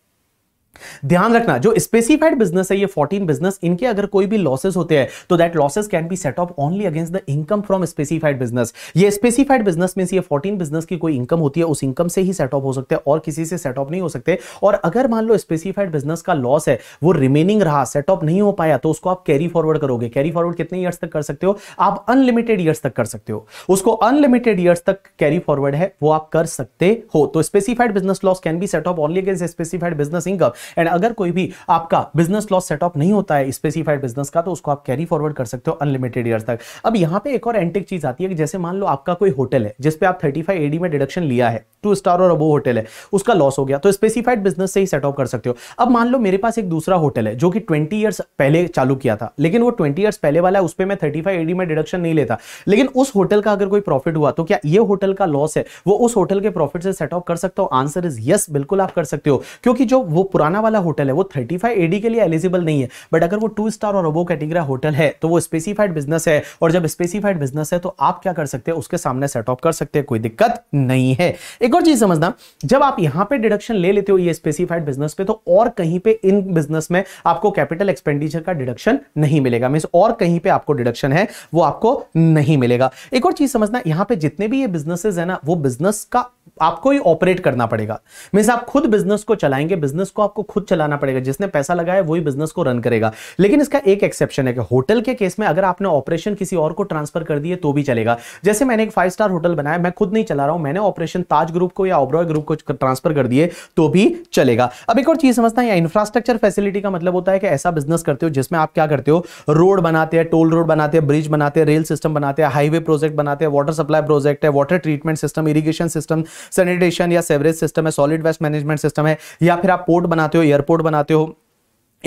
ध्यान रखना, जो स्पेसिफाइड बिजनेस है ये चौदह बिजनेस, इनके अगर कोई भी लॉसेस होते हैं तो that losses can be set off only against the income from specified business. ये स्पेसिफाइड बिजनेस में से ये चौदह बिजनेस की कोई इनकम होती है उस इनकम से ही सेट ऑफ हो सकते हैं और किसी से सेट ऑफ नहीं हो सकते। और अगर मान लो स्पेसिफाइड बिजनेस का लॉस है वो रिमेनिंग रहा, सेट ऑफ नहीं हो पाया, तो उसको आप कैरी फॉरवर्ड करोगे। कैरी फॉरवर्ड कितने ईयर्स तक कर सकते हो आप? अनलिमिटेड ईयर्स तक कर सकते हो उसको। अनलिमिटेड ईयर्स तक कैरी फॉरवर्ड है वो आप कर सकते हो। तो specified business loss can be set off only against specified business income. And अगर कोई भी आपका बिजनेस लॉस सेट ऑफ नहीं होता है स्पेसिफाइड बिजनेस का तो उसको आप कैरी फॉरवर्ड कर सकते हो अनलिमिटेड ईयर तक। अब यहां पे एक और एंटिक चीज आती है कि जैसे मान लो आपका कोई होटल है जिसपे आप थर्टी फाइव ए डी में डिडक्शन लिया है, टू स्टार और अबो होटल है, उसका लॉस हो गया तो स्पेसिफाइड बिजनेस से ही सेट ऑफ कर सकते हो। अब मान लो मेरे पास एक दूसरा होटल है जो कि ट्वेंटी ईयर्स पहले चालू किया था, लेकिन वो ट्वेंटी ईयर्स पहले वाला है उस पर मैं थर्टी फाइव एडी में डिडक्शन नहीं लेता, लेकिन उस होटल का अगर कोई प्रॉफिट हुआ तो क्या ये होटल का लॉस है वो उस होटल के प्रॉफिट से सेट ऑफ कर सकता हूं? आंसर इज यस, बिल्कुल आप कर सकते हो, क्योंकि जो वो पुराना वाला होटल है वो थर्टी फाइव ए डी के लिए एलिजिबल नहीं है। बट अगर वो टू स्टार और अबो कैटेगरी होटल है तो वो स्पेसिफाइड बिजनेस है, और जब स्पेसिफाइड बिजनेस है तो आप क्या कर सकते हैं उसके सामने सेट ऑफ कर सकते हैं, कोई दिक्कत नहीं है। एक और चीज समझना, जब आप यहां पे डिडक्शन ले लेते हो ये स्पेसिफाइड बिजनेस पे तो और कहीं पे इन बिजनेस में आपको कैपिटल एक्सपेंडिचर का डिडक्शन नहीं मिलेगा। मींस और कहीं पे आपको डिडक्शन है वो आपको नहीं मिलेगा। एक और चीज समझना, यहां पे जितने भी ये बिजनेसेस है ना वो बिजनेस का आपको ही ऑपरेट करना पड़ेगा। मींस आप खुद बिजनेस को चलाएंगे, बिजनेस को आपको खुद चलाना पड़ेगा, जिसने पैसा लगाया वही बिजनेस को रन करेगा। लेकिन इसका एक एक्सेप्शन है कि होटल के केस में अगर आपने ऑपरेशन किसी और को ट्रांसफर कर दिए तो भी चलेगा। जैसे मैंने एक फाइव स्टार होटल बनाया, मैं खुद नहीं चला रहा हूं, मैंने ऑपरेशन ताज ग्रुप को या ओबेरॉय ग्रुप को ट्रांसफर कर दिए तो भी चलेगा। अब एक और चीज समझता है, इंफ्रास्ट्रक्चर फैसिलिटी का मतलब होता है कि ऐसा बिजनेस करते हो जिसमें आप क्या करते हो, रोड बनाते हैं, टोल रोड बनाते हैं, ब्रिज बनाते हैं, रेल सिस्टम बनाते हैं, हाईवे प्रोजेक्ट बनाते हैं, वाटर सप्लाई प्रोजेक्ट है, water treatment system, irrigation system, sanitation या सेवरेज सिस्टम है, सॉलिड वेस्ट मैनेजमेंट सिस्टम है, या फिर आप पोर्ट बनाते हो, एयरपोर्ट बनाते हो,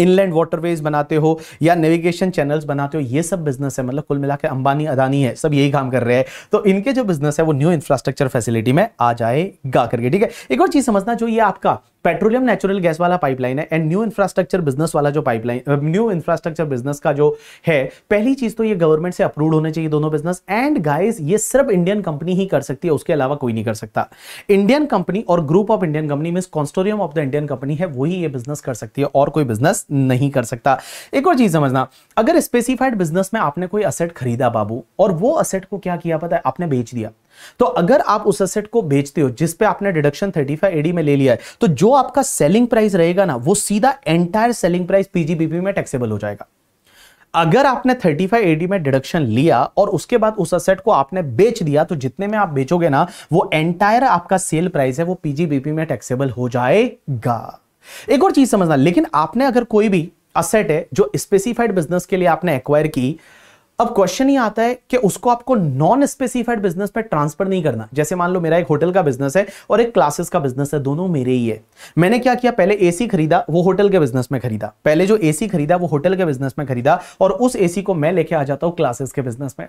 इनलैंड वाटरवेज बनाते हो, या नेविगेशन चैनल्स बनाते हो। ये सब बिजनेस है, मतलब कुल मिला के अंबानी अदानी है, सब यही काम कर रहे हैं। तो इनके जो बिजनेस है वो न्यू इंफ्रास्ट्रक्चर फैसिलिटी में आ जाएगा करके, ठीक है। एक और चीज समझना, जो ये आपका पेट्रोलियम नेचुरल गैस वाला पाइपलाइन है एंड न्यू इंफ्रास्ट्रक्चर बिजनेस वाला जो पाइपलाइन, न्यू इंफ्रास्ट्रक्चर बिजनेस का जो है, पहली चीज तो ये गवर्नमेंट से अप्रूव होने चाहिए दोनों बिजनेस। एंड गाइस ये सिर्फ इंडियन कंपनी ही कर सकती है, उसके अलावा कोई नहीं कर सकता। इंडियन कंपनी और group of Indian company means consortium of the Indian company है वही ये बिजनेस कर सकती है, और कोई बिजनेस नहीं कर सकता। एक और चीज समझना, अगर स्पेसिफाइड बिजनेस में आपने कोई असेट खरीदा बाबू और वो असेट को क्या किया पता है, आपने बेच दिया, तो अगर आप उस असेट को बेचते हो जिस पे आपने deduction thirty five A D में ले लिया है तो जो आपका सेलिंग प्राइस रहेगा ना वो सीधा एंटायर सेलिंग प्राइस पीजीबीपी में टैक्सेबल हो जाएगा। अगर आपने थर्टी फाइव ए डी में डिडक्शन लिया और उसके बाद उस असेट को आपने बेच दिया तो जितने में आप बेचोगे ना वो एंटायर आपका सेल प्राइस है वो पीजीबीपी में टैक्सेबल हो जाएगा। एक और चीज समझना, लेकिन आपने अगर कोई भी असेट है जो स्पेसिफाइड बिजनेस के लिए आपने एक्वायर की, अब क्वेश्चन ये आता है कि उसको आपको नॉन स्पेसिफाइड बिजनेस पे ट्रांसफर नहीं करना। जैसे मान लो मेरा एक होटल का बिजनेस है और एक क्लासेस का बिजनेस है, दोनों मेरे ही है। मैंने क्या किया, पहले एसी खरीदा, वो होटल के बिजनेस में खरीदा। पहले जो एसी खरीदा वो होटल के बिजनेस में खरीदा और उस एसी को मैं लेके आ जाता हूं क्लासेस के बिजनेस में।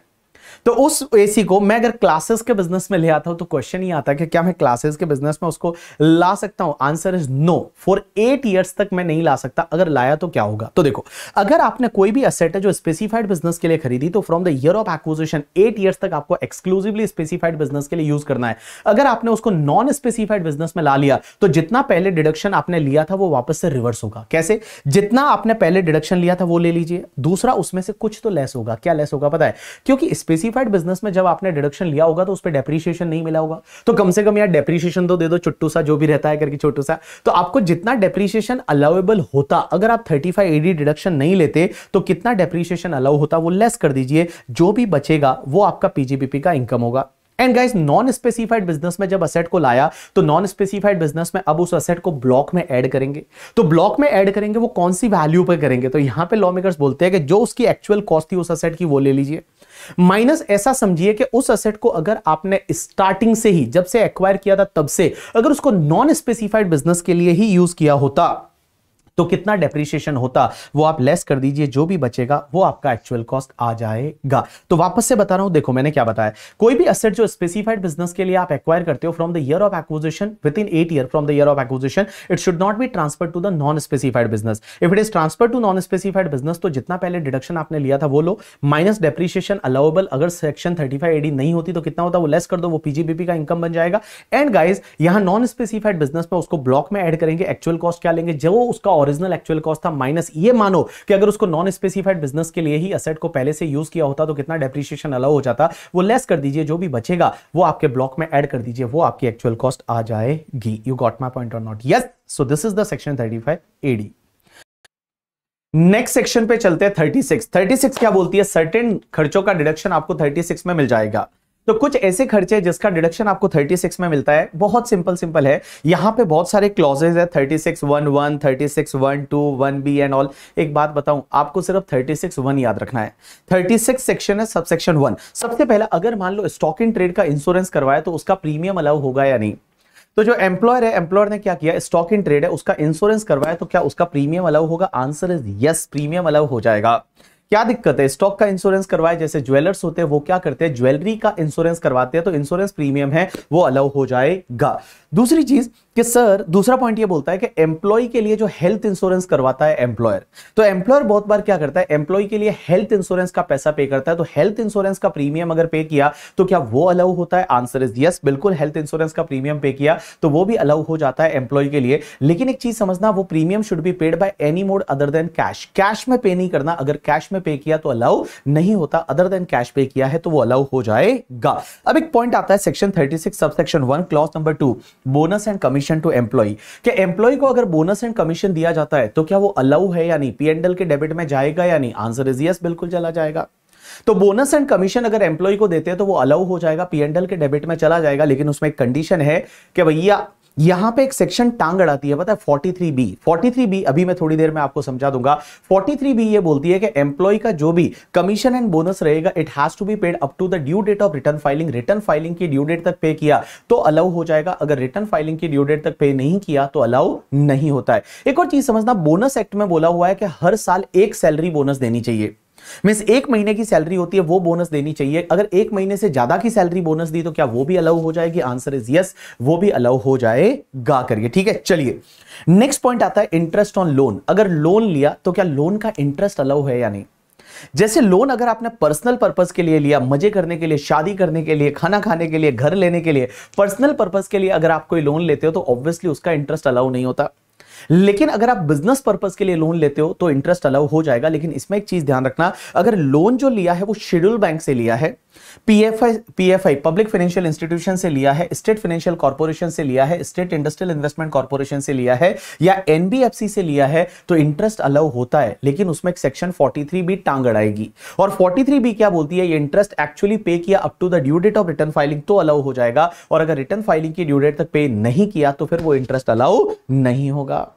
तो उस एसी को मैं अगर क्लासेस के बिजनेस में ले आता हूं तो क्वेश्चन ये आता है कि क्या मैं क्लासेस के बिजनेस में उसको ला सकता हूं? Answer is no. For eight years तक मैं नहीं ला सकता। अगर लाया तो क्या होगा? तो देखो, अगर आपने कोई भी एसेट है जो स्पेसिफाइड बिजनेस के लिए खरीदी तो from the year of acquisition eight years तक आपको एक्सक्लूसिवली स्पेसिफाइड बिजनेस के लिए यूज करना है। अगर आपने उसको नॉन स्पेसिफाइड बिजनेस में ला लिया तो जितना पहले डिडक्शन आपने लिया था वो वापस से रिवर्स होगा। कैसे? जितना आपने पहले डिडक्शन लिया था वो ले लीजिए। दूसरा, उसमें से कुछ तो लेस होगा। क्या लेस होगा पता है? क्योंकि स्पेसिफाइड बिजनेस में जब आपने डिडक्शन लिया होगा तो उस पे डेप्रिसिएशन नहीं मिला होगा। तो कम से कम यार डेप्रिसिएशन तो दे दो, चुट्टू सा जो भी रहता है करके छोटू सा। तो आपको जितना डेप्रिसिएशन अलाउएबल होता, अगर आप पैंतीस एडी डिडक्शन नहीं लेते तो कितना डेप्रिसिएशन अलाउ होता वो लेस कर दीजिए। जो भी बचेगा वो आपका पीजीबीपी का इनकम होगा। And guys, non specified business में जब असेट को लाया तो नॉन स्पेसिफाइड बिजनेस में अब उस असेट को ब्लॉक में ऐड करेंगे। तो ब्लॉक में ऐड करेंगे वो कौन सी वैल्यू पर करेंगे? तो यहां पे लॉ मेकर्स बोलते हैं कि जो उसकी एक्चुअल कॉस्ट थी उस असेट की वो ले लीजिए, माइनस ऐसा समझिए कि उस असेट को अगर आपने स्टार्टिंग से ही, जब से एक्वायर किया था तब से, अगर उसको नॉन स्पेसिफाइड बिजनेस के लिए ही यूज किया होता तो कितना डेप्रिसिएशन होता वो आप लेस कर दीजिए। जो भी बचेगा वो आपका एक्चुअल कॉस्ट आ जाएगा। तो वापस से बता रहा हूं, देखो मैंने क्या बताया, कोई भी एसेट जो स्पेसिफाइड बिजनेस के लिए आप एक्वायर करते हो from the year of acquisition, within eight year from the year of acquisition, it should not be transfer to the non specified business. If it is transfer to non specified business तो जितना पहले डिडक्शन आपने लिया था वो लो, माइनस डेप्रिसिएशन अलाउएबल अगर सेक्शन थर्टी फाइव एडी नहीं होती तो कितना होता वो लेस कर दो, वो पीजीबीपी का इनकम बन जाएगा। एंड गाइज, यहां नॉन स्पेसिफाइड बिजनेस में उसको ब्लॉक में एड करेंगे। एक्चुअल कॉस्ट क्या लेंगे? जो उसका ओरिजिनल एक्चुअल कॉस्ट था माइनस, ये मानो कि अगर उसको नॉन स्पेसिफाइड बिजनेस के लिए ही एसेट को पहले से यूज किया होता तो कितना डेप्रिसिएशन अलाउ हो जाता वो लेस कर दीजिए। जो भी बचेगा वो आपके ब्लॉक में ऐड कर दीजिए, वो आपकी एक्चुअल कॉस्ट आ जाएगी। यू गॉट माय पॉइंट और not? Yes. So this is the section thirty five AD. Next section पे चलते हैं, थर्टी सिक्स। थर्टी सिक्स क्या बोलती है? सर्टेन खर्चों का डिडक्शन आपको थर्टी सिक्स में मिल जाएगा। तो कुछ ऐसे खर्चे जिसका डिडक्शन आपको थर्टी सिक्स में मिलता है, बहुत सिंपल सिंपल है। यहाँ पे बहुत सारे क्लॉजेज है, thirty six one one, thirty six one two, one B and all. एक बात बताऊं, आपको सिर्फ थर्टी सिक्स वन याद रखना है। थर्टी सिक्स सेक्शन है, सब सेक्शन वन। सबसे पहला, अगर मान लो स्टॉक इन ट्रेड का इंश्योरेंस करवाया तो उसका प्रीमियम अलाउ होगा या नहीं? तो जो एम्प्लॉयर है, एम्प्लॉयर ने क्या किया, स्टॉक इन ट्रेड है, उसका इंश्योरेंस करवाया तो क्या उसका प्रीमियम अलाउ होगा? Answer is yes, premium allow हो जाएगा। क्या दिक्कत है? स्टॉक का इंश्योरेंस करवाए, जैसे ज्वेलर्स होते हैं वो क्या करते हैं, ज्वेलरी का इंश्योरेंस करवाते हैं, तो इंश्योरेंस प्रीमियम है वो अलाउ हो जाएगा। दूसरी चीज कि सर, दूसरा पॉइंट ये बोलता है कि एम्प्लॉय के लिए जो हेल्थ इंश्योरेंस करवाता है एम्प्लॉयर, तो एम्प्लॉयर बहुत बार क्या करता है, एम्प्लॉय के लिए हेल्थ इंश्योरेंस का पैसा पे करता है। तो हेल्थ इंश्योरेंस का प्रीमियम अगर पे किया तो क्या वो अलाउ होता है? आंसर इज यस, बिल्कुल। हेल्थ इंश्योरेंस का प्रीमियम पे किया तो वो भी अलाउ हो जाता है एम्प्लॉय के लिए। लेकिन एक चीज समझना, वो premium should be paid by any mode other than cash. Cash में पे नहीं करना। अगर कैश में पे किया तो अलाउ नहीं होता, अदर देन कैश पे किया है तो वो अलाउ हो जाएगा। अब एक पॉइंट आता है section thirty six subsection one clause number two, bonus and commission to employee. कि एम्प्लॉय को अगर बोनस एंड कमीशन दिया जाता है तो क्या वो अलाउ है या नहीं, पीएनएल के डेबिट में जाएगा या नहीं? आंसर इज यस, बिल्कुल चला जाएगा। तो बोनस एंड कमीशन अगर एम्प्लॉय को देते हैं तो वो अलाउ हो जाएगा, पीएनएल के डेबिट में चला जाएगा। लेकिन उसमें एक कंडीशन है कि भैया यहां पे एक सेक्शन टांग अड़ाती है, पता है, forty three B. Forty three B अभी मैं थोड़ी देर में आपको समझा दूंगा। फोर्टी थ्री बी ये बोलती है कि एम्प्लॉय का जो भी कमीशन एंड बोनस रहेगा it has to be paid up to the due date of return filing. Return filing की ड्यू डेट तक पे किया तो अलाउ हो जाएगा, अगर रिटर्न फाइलिंग की ड्यू डेट तक पे नहीं किया तो अलाउ नहीं होता है। एक और चीज समझना, बोनस एक्ट में बोला हुआ है कि हर साल एक सैलरी बोनस देनी चाहिए, मींस एक महीने की सैलरी होती है वो बोनस देनी चाहिए। अगर एक महीने से ज्यादा की सैलरी बोनस दी तो क्या वो भी अलाउ हो जाएगी? आंसर इज यस, वो भी अलाउ हो जाएगा करिए। ठीक है, चलिए नेक्स्ट पॉइंट आता है इंटरेस्ट ऑन लोन। अगर लोन लिया तो क्या लोन का इंटरेस्ट अलाउ है या नहीं? जैसे लोन अगर आपने पर्सनल पर्पस के लिए लिया, मजे करने के लिए, शादी करने के लिए, खाना खाने के लिए, घर लेने के लिए, पर्सनल पर्पस के लिए अगर आप कोई लोन लेते हो तो ऑब्वियसली उसका इंटरेस्ट अलाउ नहीं होता। लेकिन अगर आप बिजनेस पर्पस के लिए लोन लेते हो तो इंटरेस्ट अलाउ हो जाएगा। लेकिन इसमें एक चीज ध्यान रखना, अगर लोन जो लिया है वो शेड्यूल बैंक से लिया है, PFI PFI public financial institution से लिया है, स्टेट फाइनेंशियल कॉर्पोरेशन से लिया है, स्टेट इंडस्ट्रियल इन्वेस्टमेंट कॉर्पोरेशन से लिया है, या एनबीएफसी से लिया है तो इंटरेस्ट अलाउ होता है। लेकिन उसमें एक सेक्शन फोर्टी थ्री बी टांग अड़ाएगी। और फोर्टी थ्री बी क्या बोलती है, ये इंटरेस्ट एक्चुअली पे किया up to the due date of return filing तो अलाउ हो जाएगा, और अगर रिटर्न फाइलिंग की ड्यू डेट तक पे नहीं किया तो फिर वो इंटरेस्ट अलाउ नहीं होगा।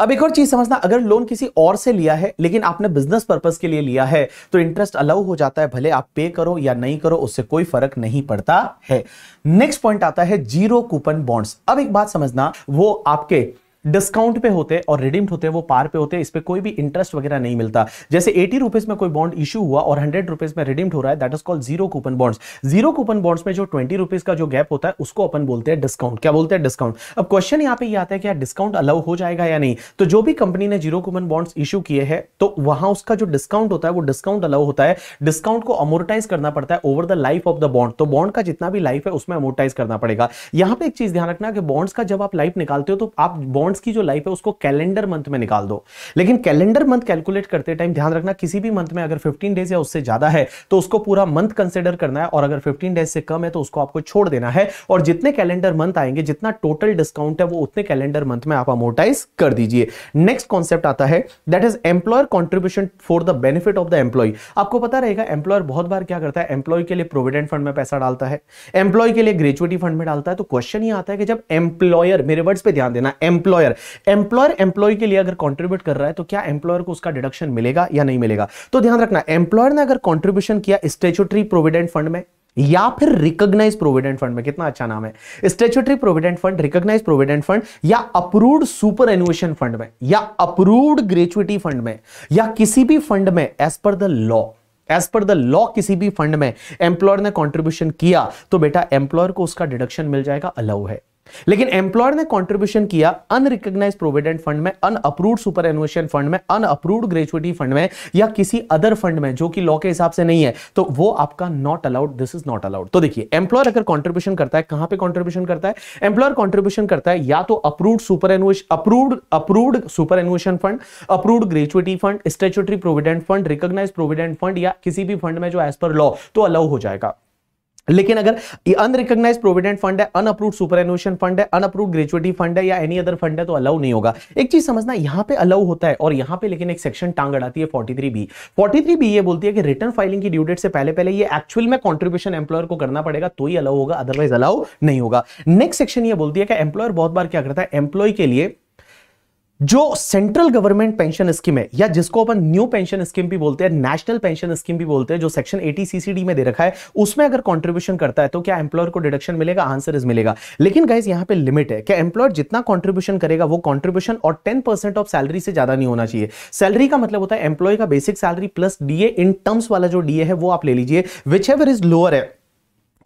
अब एक और चीज समझना, अगर लोन किसी और से लिया है लेकिन आपने बिजनेस पर्पस के लिए लिया है तो इंटरेस्ट अलाउ हो जाता है, भले आप पे करो या नहीं करो, उससे कोई फर्क नहीं पड़ता है। नेक्स्ट पॉइंट आता है जीरो कूपन बॉन्ड्स। अब एक बात समझना, वो आपके डिस्काउंट पे होते और रिडीम्ड होते, वो पार पे होते, इस पे कोई भी इंटरेस्ट वगैरह नहीं मिलता। जैसे अस्सी रुपीस में कोई बॉन्ड इशू हुआ और हंड्रेड रुपीस में रिडीम्ड हो रहा है, that is called zero coupon bonds. Zero coupon bonds में जो ट्वेंटी रुपीस का जो गैप होता है उसको अपन बोलते हैं डिस्काउंट। क्या बोलते हैं? डिस्काउंट। अब क्वेश्चन यहाँ पे ये आता है कि डिस्काउंट अलाउ हो जाएगा या नहीं। तो जो भी कंपनी ने जीरो कूपन बॉन्ड्स इशू किए हैं तो वहां उसका जो डिस्काउंट होता है वो डिस्काउंट अलाउ होता है। डिस्काउंट को अमोर्टाइज करना पड़ता है over the life of the bond, तो बॉन्ड का जितना भी लाइफ है उसमें अमोर्टाइज करना पड़ेगा। यहाँ पे एक चीज ध्यान रखना कि बॉन्ड्स का जब आप लाइफ निकालते हो तो आप बॉन्ड की जो लाइफ है उसको कैलेंडर मंथ में निकाल दो, लेकिन कैलेंडर मंथ कैलकुलेट करते टाइम ध्यान रखना किसी भी मंथ में अगर पंद्रह डेज या उससे ज्यादा है तो उसको पूरा मंथ कंसीडर करना है, और अगर पंद्रह डेज से कम है तो उसको आपको छोड़ देना है। और जितने कैलेंडर मंथ आएंगे, जितना टोटल डिस्काउंट है वो उतने कैलेंडर मंथ में आप अमोर्टाइज कर दीजिए। नेक्स्ट कॉन्सेप्ट आता है that is employer contribution for the benefit of the employee. आपको पता रहेगा एम्प्लॉयर बहुत बार क्या करता है, एम्प्लॉय के लिए प्रोविडेंट फंड में पैसा डालता है, एम्प्लॉय के लिए ग्रेच्युटी फंड में डालता है। तो क्वेश्चन ये आता है कि जब एम्प्लॉयर, मेरे वर्ड्स पे ध्यान देना, एम्प्लॉयर एम्प्लॉयर एम्प्लॉय के लिए अगर कंट्रीब्यूट कर रहा है तो क्या एम्प्लॉयर को उसका डिडक्शन मिलेगा या नहीं मिलेगा। तो ध्यान रखना, एम्प्लॉयर ने अगर कंट्रीब्यूशन किया स्टैट्यूटरी प्रोविडेंट फंड में या फिर रिकॉग्नाइज प्रोविडेंट फंड में, कितना अच्छा नाम है, statutory provident fund, recognise provident fund, या अप्रूव्ड सुपर एनुएशन फंड में, या अप्रूव्ड ग्रेच्युटी फंड में, या किसी भी फंड में as per the law, as per the law किसी भी फंड में एम्प्लॉयर ने कॉन्ट्रीब्यूशन किया तो बेटा एम्प्लॉयर को उसका डिडक्शन मिल जाएगा, अलाउ है। लेकिन एम्प्लॉयर ने कंट्रीब्यूशन किया अनरिकॉग्नाइज प्रोविडेंट फंड में, अनअप्रूव्ड सुपर एनुएशन फंड में, अनअप्रूव्ड ग्रेच्युटी फंड में, या किसी अदर फंड में जो कि लॉ के हिसाब से नहीं है, तो वो आपका not allowed, this is not allowed. तो देखिए, एम्प्लॉयर अगर कंट्रीब्यूशन करता है, कहां पे कंट्रीब्यूशन करता है, एम्प्लॉयर कंट्रीब्यूशन करता है या तो approved superannuation, approved approved superannuation fund, approved gratuity fund, statutory provident fund, recognise provident fund, या किसी भी फंड में जो एज पर लॉ, तो अलाउ हो जाएगा। लेकिन अगर अनरिकॉग्नाइज प्रोविडेंट फंड है, अनअप्रूव्ड सुपर एनुएशन फंड है, अनअप्रूव्ड ग्रेच्युटी फंड है, या एनी अदर फंड है तो अलाउ नहीं होगा। एक चीज समझना, यहां पे अलाउ होता है और यहां पे लेकिन एक सेक्शन टांग अड़ाती है forty three B. Forty three B ये बोलती है कि रिटर्न फाइलिंग की ड्यू डेट से पहले पहले ये एक्चुअल में कॉन्ट्रीब्यूशन एम्प्लॉयर को करना पड़ेगा तो ही अलाउ होगा, अदरवाइज अलाउ नहीं होगा। नेक्स्ट सेक्शन ये बोलती है कि एम्प्लॉयर बहुत बार क्या करता है, एम्प्लॉय के लिए जो सेंट्रल गवर्नमेंट पेंशन स्कीम है या जिसको अपन न्यू पेंशन स्कीम भी बोलते हैं, नेशनल पेंशन स्कीम भी बोलते हैं, जो सेक्शन अस्सी सीसीडी में दे रखा है, उसमें अगर कंट्रीब्यूशन करता है तो क्या एम्प्लॉयर को डिडक्शन मिलेगा? आंसर इज मिलेगा। लेकिन गाइस यहाँ पे लिमिट है कि एम्प्लॉयर जितना कंट्रीब्यूशन करेगा वो कंट्रीब्यूशन और टेन परसेंट ऑफ सैलरी से ज्यादा नहीं होना चाहिए। सैलरी का मतलब होता है एम्प्लॉय का basic salary plus DA, in terms वाला जो डीए है वो आप ले लीजिए, विच एवर इज लोअर है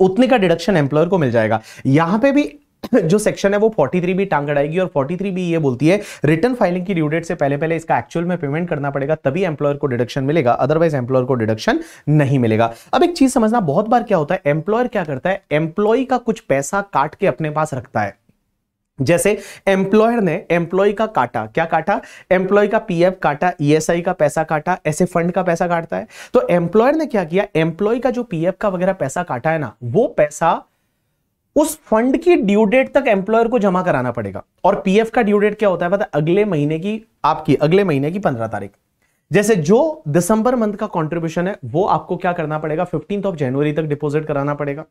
उतने का डिडक्शन एम्प्लॉयर को मिल जाएगा। यहां पे भी जो सेक्शन है वो फोर्टी थ्री बी टांग अड़ाएगी और फोर्टी थ्री बी ये बोलती है रिटर्न फाइलिंग की ड्यू डेट से पहले पहले इसका एक्चुअल में पेमेंट करना पड़ेगा तभी एम्प्लॉयर को डिडक्शन मिलेगा, अदरवाइज एम्प्लॉयर को डिडक्शन नहीं मिलेगा। अब एक चीज समझना, बहुत बार क्या होता है एम्प्लॉयर क्या करता है, एम्प्लॉय का कुछ पैसा काट के अपने पास रखता है। जैसे एम्प्लॉयर ने एम्प्लॉय का काटा, क्या काटा, एम्प्लॉय का पीएफ काटा, ईएसआई का पैसा काटा, ऐसे फंड का पैसा काटता है। तो एम्प्लॉयर ने क्या किया, एम्प्लॉय का जो पीएफ का वगैरह पैसा काटा है ना, वो पैसा उस फंड की ड्यू डेट तक एम्प्लॉयर को जमा कराना पड़ेगा। और पीएफ का ड्यू डेट क्या होता है पता है, अगले महीने की आपकी अगले महीने की पंद्रह तारीख। जैसे जो दिसंबर मंथ का कंट्रीब्यूशन है वो आपको क्या करना पड़ेगा, फिफ्टींथ ऑफ जनवरी तक डिपॉजिट कराना पड़ेगा।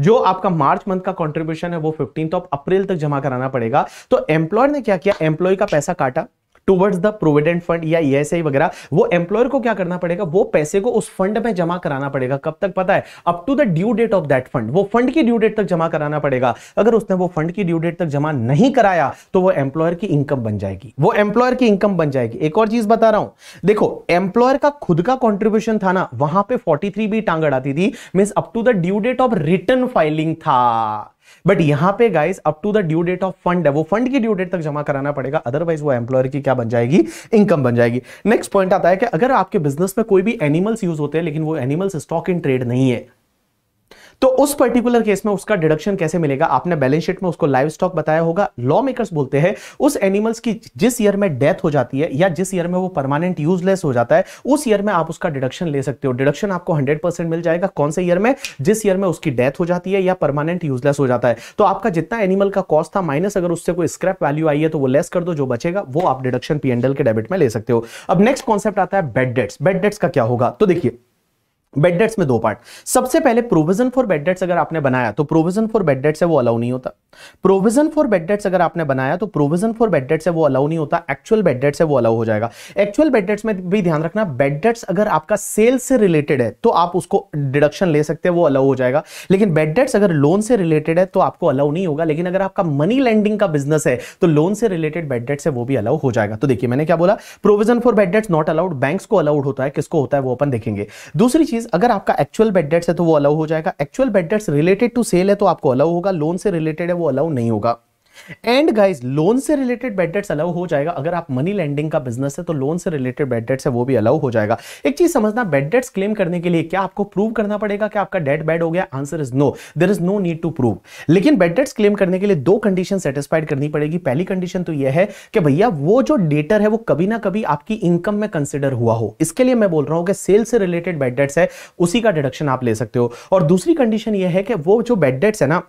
जो आपका मार्च मंथ का कंट्रीब्यूशन है वो फिफ्टींथ ऑफ अप्रैल तक जमा कराना पड़ेगा। तो एम्प्लॉयर ने क्या किया, एम्प्लॉय का पैसा काटा टुवर्ड्स द प्रोविडेंट फंड या ईएसआई वगैरह, वो एम्प्लॉयर को क्या करना पड़ेगा, वो पैसे को उस फंड में जमा कराना पड़ेगा। कब तक पता है, up to the due date of that fund, वो फंड की ड्यू डेट तक जमा कराना पड़ेगा। अगर उसने वो फंड की ड्यू डेट तक जमा नहीं कराया तो वो एम्प्लॉयर की इनकम बन जाएगी, वो एम्प्लॉयर की इनकम बन जाएगी। एक और चीज बता रहा हूं, देखो एम्प्लॉयर का खुद का कॉन्ट्रीब्यूशन था ना, वहां पर फोर्टी थ्री भी टांग अड़ाती थी, means up to the due date of return filing था। बट यहां पे guys up to the due date of fund है, वो फंड की ड्यू डेट तक जमा कराना पड़ेगा, अदरवाइज वो एम्प्लॉयर की क्या बन जाएगी, इनकम बन जाएगी। नेक्स्ट पॉइंट आता है कि अगर आपके बिजनेस में कोई भी एनिमल्स यूज होते हैं लेकिन वो एनिमल्स स्टॉक इन ट्रेड नहीं है तो उस पर्टिकुलर केस में उसका डिडक्शन कैसे मिलेगा। आपने बैलेंस शीट में उसको लाइव स्टॉक बताया होगा। लॉ मेकर्स बोलते हैं उस एनिमल्स की जिस ईयर में डेथ हो जाती है या जिस ईयर में वो परमानेंट यूजलेस हो जाता है उस ईयर में आप उसका डिडक्शन ले सकते हो। डिडक्शन आपको हंड्रेड परसेंट मिल जाएगा। कौन से ईयर में, जिस ईयर में उसकी डेथ हो जाती है या परमानेंट यूजलेस हो जाता है। तो आपका जितना एनिमल का कॉस्ट था माइनस अगर उससे कोई स्क्रैप वैल्यू आई है तो वो लेस कर दो, जो बचेगा वो आप डिडक्शन पीएनएल के डेबिट में ले सकते हो। अब नेक्स्ट कॉन्सेप्ट आता है बेड डेट्स। बेड डेट्स का क्या होगा, तो देखिए बेड डेट्स में दो पार्ट। सबसे पहले प्रोविजन फॉर बेड डेट्स अगर आपने बनाया तो प्रोविजन फॉर बेड डेट्स है वो अलाउ नहीं होता। प्रोविजन फॉर बेड डेट्स अगर आपने बनाया तो प्रोविजन फॉर बेड डेट्स है वो अलाउ नहीं होता, एक्चुअल बेड डेट्स है वो अलाउ हो जाएगा। एक्चुअल बेड डेट्स में भी ध्यान रखना, बेड डेट्स अगर आपका सेल से रिलेटेड है तो आप उसको डिडक्शन ले सकते हैं, वो अलाउ हो जाएगा। लेकिन बेड डेट्स अगर लोन से रिलेटेड है तो आपको अलाउ नहीं होगा। लेकिन अगर आपका मनी लैंडिंग का बिजनेस है तो लोन से रिलेटेड बेड डेट्स है वो भी अलाउ हो जाएगा। तो देखिए मैंने क्या बोला, provision for bad debts not allowed, banks को अलाउड होता है, किसको होता है वो अपन देखेंगे। दूसरी चीज, अगर आपका एक्चुअल बेड डेट्स है तो वो अलाउ हो जाएगा। Actual bad debts related to sale है तो आपको अलाउ होगा, लोन से रिलेटेड है वो अलाउ नहीं होगा। एंड गाइस, लोन से रिलेटेड बेड डेट्स अलाउ हो जाएगा। अगर आप मनी लेंडिंग का बिजनेस है तो लोन से रिलेटेड बेड डेट्स है वो भी अलाउ हो जाएगा। एक चीज समझना, बेड डेट्स क्लेम करने के लिए क्या आपको प्रूव करना पड़ेगा कि आपका डेट बैड हो गया? Answer is no, there is no need to prove. लेकिन बेड डेट्स क्लेम करने के लिए दो कंडीशन सेटिस्फाइड करनी पड़ेगी। पहली कंडीशन तो यह है कि भैया वो जो डेटर है वो कभी ना कभी आपकी इनकम में कंसिडर हुआ हो। इसके लिए मैं बोल रहा हूं कि सेल से रिलेटेड बेड डेट्स है उसी का डिडक्शन आप ले सकते हो। और दूसरी कंडीशन यह है कि वो जो बेड डेट्स है ना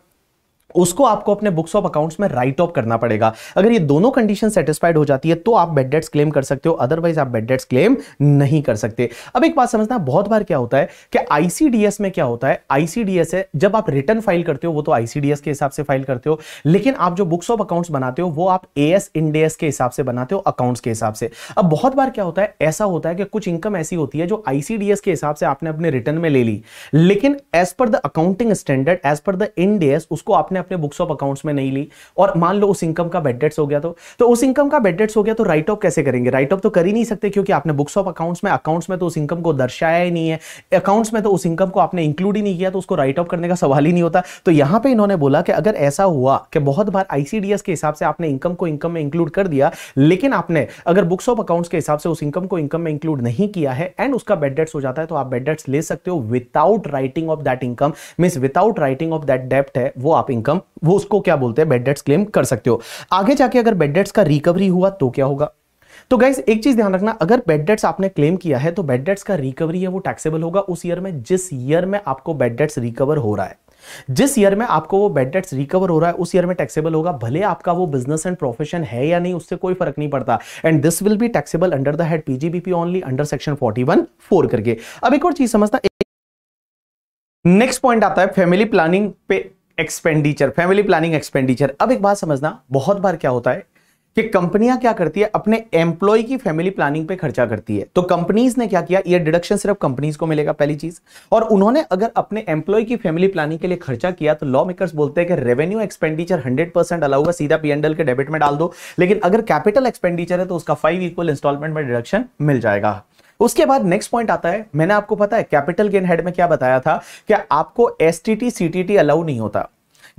उसको आपको अपने बुक्स ऑफ अकाउंट्स में राइट ऑफ करना पड़ेगा। अगर ये दोनों कंडीशन सेटिस्फाइड हो जाती है तो आप बेड डेट्स क्लेम कर सकते हो, अदरवाइज आप बेड डेट्स क्लेम नहीं कर सकते। अब एक बात समझना, बहुत बार क्या होता है कि आईसीडीएस में क्या होता है, आईसीडीएस है जब आप रिटर्न फाइल करते हो वो तो आईसीडीएस के हिसाब से फाइल करते हो, लेकिन आप जो बुक्स ऑफ अकाउंट्स बनाते हो वो आप एएस इंडेस के हिसाब से बनाते हो, अकाउंट्स के हिसाब से। अब बहुत बार क्या होता है, ऐसा होता है कि कुछ इनकम ऐसी होती है जो आईसीडीएस के हिसाब से आपने अपने रिटर्न में ले ली, लेकिन as per the accounting standard, as per the Ind AS उसको आपने अपने बुक्स ऑफ अकाउंट्स में नहीं ली, और मान लो उस इनकम का बेड डेट्स हो गया तो तो उस इनकम का बेड डेट्स हो गया तो राइट ऑफ कैसे करेंगे? राइट ऑफ तो कर ही नहीं सकते, क्योंकि आपने बुक्स ऑफ अकाउंट्स में अकाउंट्स में तो उस इनकम को दर्शाया ही नहीं है, अकाउंट्स में तो उस इनकम को आपने इंक्लूड ही नहीं किया, तो उसको राइट ऑफ करने का सवाल ही नहीं होता। तो यहां पे इन्होंने बोला कि अगर ऐसा हुआ कि बहुत बार आईसीडीएस के हिसाब से आपने इनकम को इनकम में इंक्लूड कर दिया, लेकिन आपने अगर बुक्स ऑफ अकाउंट्स के हिसाब से उस इनकम को इनकम में इंक्लूड नहीं किया है एंड उसका बेड डेट्स हो जाता है तो आप बेड डेट्स ले सकते हो without writing off that income, means without writing off that डेप्ट है वो आप इनकम, वो उसको क्या बोलते हैं, बेड डेट्स क्लेम कर सकते हो। आगे जाके अगर बेड डेट्स का रिकवरी हुआ तो क्या होगा? तो गाइस एक चीज ध्यान रखना, अगर बेड डेट्स आपने क्लेम किया है तो बेड डेट्स का रिकवरी है वो टैक्सेबल होगा उस ईयर में जिस ईयर में आपको बेड डेट्स रिकवर हो रहा है। जिस ईयर में आपको वो बेड डेट्स रिकवर हो रहा है उस ईयर में टैक्सेबल होगा, भले आपका वो बिजनेस एंड प्रोफेशन है या नहीं उससे कोई फर्क नहीं पड़ता। And this will be taxable under the head PGBP only under section forty one four करके। अब एक और चीज समझना, नेक्स्ट पॉइंट आता है फैमिली प्लानिंग पे एक्सपेंडिचर, फैमिली प्लानिंग एक्सपेंडिचर। अब एक बात समझना, बहुत बार क्या होता है कि कंपनियां क्या करती है, अपने एम्प्लॉय की फैमिली प्लानिंग पे खर्चा करती है। तो कंपनीज ने क्या किया, ये डिडक्शन सिर्फ कंपनीज को मिलेगा पहली चीज, और उन्होंने अगर अपने एम्प्लॉय की फैमिली प्लानिंग के लिए खर्चा किया तो लॉ मेकर्स बोलते हैं कि revenue expenditure hundred percent allow है, सीधा पीएनएल के डेबिट में डाल दो, लेकिन अगर कैपिटल एक्सपेंडिचर है तो उसका फाइव इक्वल इंस्टॉलमेंट में डिडक्शन मिल जाएगा। उसके बाद नेक्स्ट पॉइंट आता है, मैंने आपको पता है कैपिटल गेन हेड में क्या बताया था कि आपको एसटीटी सीटीटी अलाउ नहीं होता।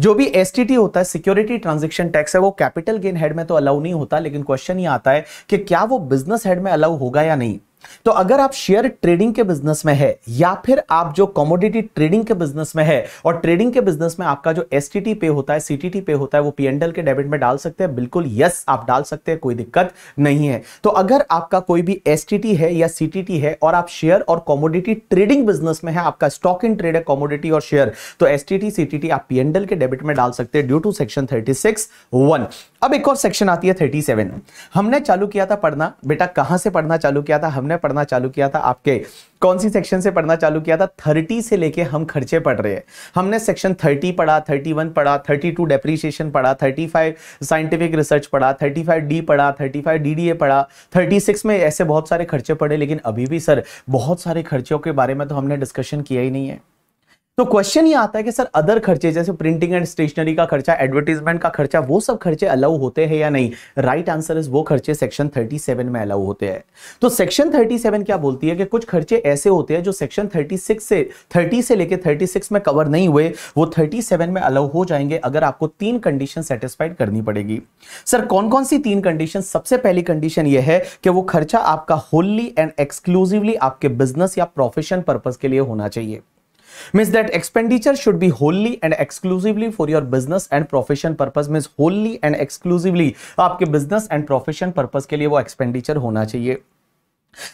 जो भी एसटीटी होता है, सिक्योरिटी ट्रांजैक्शन टैक्स है, वो कैपिटल गेन हेड में तो अलाउ नहीं होता, लेकिन क्वेश्चन ये आता है कि क्या वो बिजनेस हेड में अलाउ होगा या नहीं। तो अगर आप शेयर ट्रेडिंग के बिजनेस में है या फिर आप जो कमोडिटी ट्रेडिंग के बिजनेस में है, और ट्रेडिंग के बिजनेस में आपका जो एसटीटी पे होता है, सीटीटी पे होता है, वो पीएनएल के डेबिट में डाल सकते हैं, बिल्कुल यस आप डाल सकते हैं, कोई दिक्कत नहीं है। तो अगर आपका कोई भी एसटीटी है या सीटीटी है और आप शेयर और कमोडिटी ट्रेडिंग बिजनेस में है, आपका स्टॉक इन ट्रेड है कमोडिटी और शेयर, तो एसटीटी सीटीटी आप पीएनएल के डेबिट में डाल सकते हैं due to section thirty six one. अब एक और सेक्शन आती है थर्टी सेवन। हमने चालू किया था पढ़ना, बेटा कहां से पढ़ना चालू किया था, हमने पढ़ना चालू किया था आपके कौन सी सेक्शन से पढ़ना चालू किया था, थर्टी से लेके हम खर्चे पढ़ रहे हैं। हमने सेक्शन थर्टी पढ़ा, थर्टी वन पढ़ा, थर्टी टू डेप्रिसिएशन पढ़ा, थर्टी फाइव साइंटिफिक रिसर्च पढ़ा, थर्टी फाइव डी पढ़ा, thirty five D D A पढ़ा, थर्टी सिक्स में ऐसे बहुत सारे खर्चे पढ़े। लेकिन अभी भी सर बहुत सारे खर्चों के बारे में तो हमने डिस्कशन किया ही नहीं है। तो क्वेश्चन ये आता है कि सर अदर खर्चे जैसे प्रिंटिंग एंड स्टेशनरी का खर्चा, एडवर्टाइजमेंट का खर्चा, वो सब खर्चे अलाउ होते हैं या नहीं? राइट आंसर इज वो खर्चे सेक्शन थर्टी सेवन में अलाउ होते हैं। तो सेक्शन थर्टी सेवन क्या बोलती है कि कुछ खर्चे ऐसे होते हैं जो सेक्शन थर्टी सिक्स से थर्टी से लेके थर्टी सिक्स में कवर नहीं हुए, वो थर्टी सेवन में अलाउ हो जाएंगे अगर आपको तीन कंडीशन सेटिस्फाइड करनी पड़ेगी। सर कौन कौन सी तीन कंडीशन? सबसे पहली कंडीशन यह है कि वो खर्चा आपका होली एंड एक्सक्लूसिवली आपके बिजनेस या प्रोफेशन पर्पज के लिए होना चाहिए। Means that expenditure should be wholly and exclusively for your business and profession purpose, means wholly and exclusively आपके business and profession purpose के लिए वो expenditure होना चाहिए।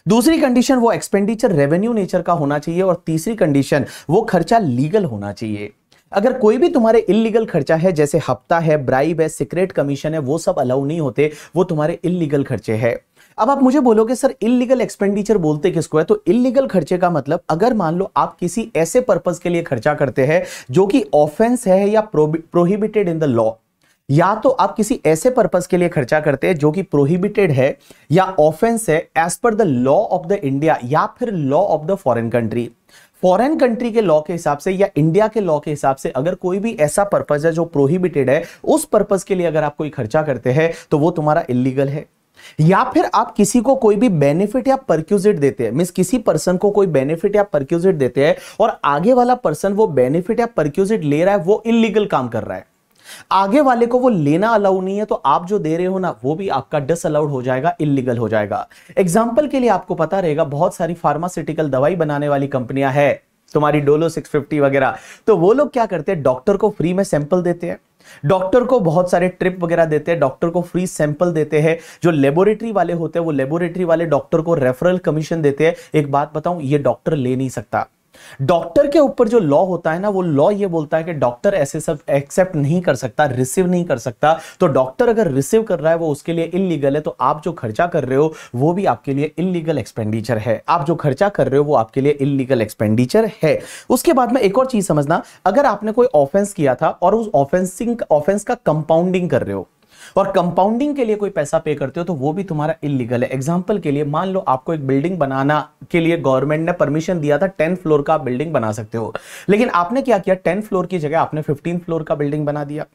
दूसरी कंडीशन वो expenditure revenue nature का होना चाहिए, और तीसरी कंडीशन वो खर्चा legal होना चाहिए। अगर कोई भी तुम्हारे इल्लीगल खर्चा है जैसे हफ्ता है, ब्राइब है, सीक्रेट कमीशन है, वो सब अलाउ नहीं होते, वो तुम्हारे इल्लीगल खर्चे है। अब आप मुझे बोलोगे सर इल्लीगल एक्सपेंडिचर बोलते किसको है? तो इल्लीगल खर्चे का मतलब अगर मान लो आप किसी ऐसे पर्पस के लिए खर्चा करते हैं जो कि ऑफेंस है या प्रोहिबिटेड इन द लॉ, या तो आप किसी ऐसे पर्पस के लिए खर्चा करते हैं जो कि प्रोहिबिटेड है या ऑफेंस है as per the law of the India या फिर law of the foreign country. Foreign country के लॉ के हिसाब से या इंडिया के लॉ के हिसाब से अगर कोई भी ऐसा पर्पस है जो प्रोहिबिटेड है, उस पर्पस के लिए अगर आप कोई खर्चा करते हैं तो वो तुम्हारा इल्लीगल है। या फिर आप किसी को कोई भी बेनिफिट या परक्यूजिट देते हैं, मींस किसी पर्सन को कोई बेनिफिट या परक्यूजिट देते हैं और आगे वाला पर्सन वो बेनिफिट या परक्यूजिट ले रहा है, वो इल्लीगल काम कर रहा है, आगे वाले को वो लेना अलाउ नहीं है, तो आप जो दे रहे हो ना वो भी आपका डिसअलाउड हो जाएगा, इल्लीगल हो जाएगा। एग्जाम्पल के लिए आपको पता रहेगा बहुत सारी फार्मास्यूटिकल दवाई बनाने वाली कंपनियां हैं, तुम्हारी डोलो सिक्स फिफ्टी वगैरह, तो वो लोग क्या करते हैं डॉक्टर को फ्री में सैंपल देते हैं, डॉक्टर को बहुत सारे ट्रिप वगैरह देते हैं, डॉक्टर को फ्री सैंपल देते हैं, जो लेबोरेटरी वाले होते हैं वो लेबोरेटरी वाले डॉक्टर को रेफरल कमीशन देते हैं। एक बात बताऊं, ये डॉक्टर ले नहीं सकता, डॉक्टर के ऊपर जो लॉ होता है ना वो लॉ ये बोलता है कि डॉक्टर ऐसे सब एक्सेप्ट नहीं कर सकता, रिसीव नहीं कर सकता, तो डॉक्टर अगर रिसीव कर रहा है वो उसके लिए इल्लीगल है। तो आप जो खर्चा कर रहे हो वो भी आपके लिए इल्लीगल एक्सपेंडिचर है, आप जो खर्चा कर रहे हो वो आपके लिए इल्लीगल एक्सपेंडिचर है। उसके बाद में एक और चीज समझना, अगर आपने कोई ऑफेंस किया था और उस ऑफेंसिंग ऑफेंस का कंपाउंडिंग कर रहे हो और कंपाउंडिंग के लिए कोई पैसा पे करते हो तो वो भी तुम्हारा इल्लीगल है। एग्जांपल के लिए मान लो आपको एक बिल्डिंग बनाना के लिए गवर्नमेंट ने परमिशन दिया था, टेन फ्लोर का बिल्डिंग बना सकते हो, लेकिन आपने क्या किया टेन फ्लोर की जगह आपने फिफ्टीन फ्लोर का बिल्डिंग बना दिया।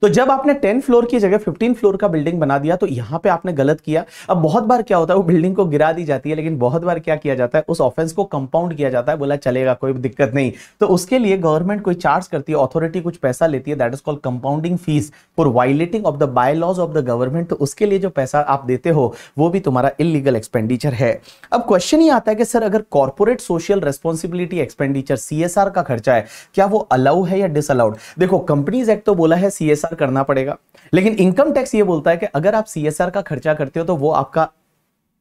तो जब आपने टेन फ्लोर की जगह फिफ्टीन फ्लोर का बिल्डिंग बना दिया तो यहां पे आपने गलत किया। अब बहुत बार क्या होता है वो बिल्डिंग को गिरा दी जाती है, लेकिन बहुत बार क्या किया जाता है उस ऑफेंस को कंपाउंड किया जाता है, बोला चलेगा कोई दिक्कत नहीं, तो उसके लिए गवर्नमेंट कोई चार्ज करती है, ऑथोरिटी कुछ पैसा लेती है, that is called compounding fees for violating of the bye laws of the government. तो उसके लिए जो पैसा आप देते हो वो भी तुम्हारा इलीगल एक्सपेंडिचर है। अब क्वेश्चन ये आता है कि सर अगर corporate social responsibility expenditure CSR का खर्चा है, क्या वो अलाउ है या डिसअलाउड? देखो कंपनीज एक्ट तो बोला है सीएसआर करना पड़ेगा, लेकिन इनकम टैक्स ये बोलता है कि अगर आप सीएसआर का खर्चा करते हो तो वो आपका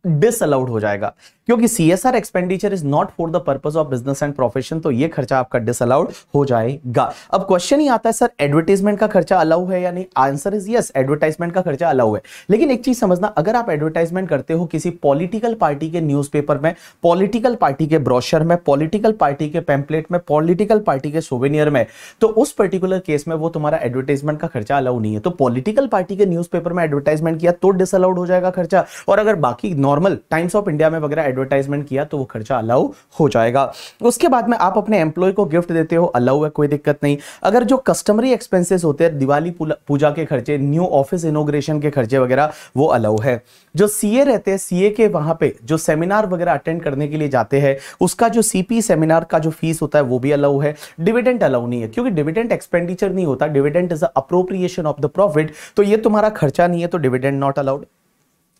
डिसअलाउड हो जाएगा, क्योंकि CSR expenditure is not for the purpose of business and profession, तो ये खर्चा आपका डिसअलाउड हो जाएगा। अब क्वेश्चन ही आता है सर एडवर्टाइजमेंट का खर्चा अलाउ है या नहीं? आंसर इज यस, एडवर्टाइजमेंट का खर्चा अलाउ है। लेकिन एक चीज समझना, अगर आप एडवर्टाइजमेंट करते हो किसी पॉलिटिकल पार्टी के न्यूज़पेपर में, पॉलिटिकल पार्टी के ब्रोशर में, पॉलिटिकल पार्टी के पैम्पलेट में, पॉलिटिकल पार्टी के सोवेनियर में, तो उस पर्टिकुलर केस में वो तुम्हारा एडवर्टाइजमेंट का खर्चा अलाउ नहीं है। तो पॉलिटिकल पार्टी के न्यूज़पेपर में एडवर्टाइजमेंट किया तो डिसअलाउड हो जाएगा खर्चा, और अगर बाकी नॉर्मल टाइम्स ऑफ इंडिया में वगैरह एडवर्टाइजमेंट किया तो वो खर्चा अलाउ हो जाएगा। उसके बाद में आप अपने एम्प्लॉय को गिफ्ट देते हो, अलाउ है, कोई दिक्कत नहीं। अगर जो कस्टमरी एक्सपेंसेस होते हैं, दिवाली पूजा के खर्चे, न्यू ऑफिस इनॉग्रेशन के खर्चे वगैरह, वो अलाउ है। जो सीए रहते हैं, सीए के वहां पे जो सेमिनार वगैरह अटेंड करने के लिए जाते हैं उसका जो सीपी सेमिनार का जो फीस होता है वो भी अलाउ है। डिविडेंट अलाउ नहीं है, क्योंकि डिविडेंट एक्सपेंडिचर नहीं होता, dividend is appropriation of the profit, तो ये तुम्हारा खर्चा नहीं है, तो डिविडेंट नॉट अलाउड।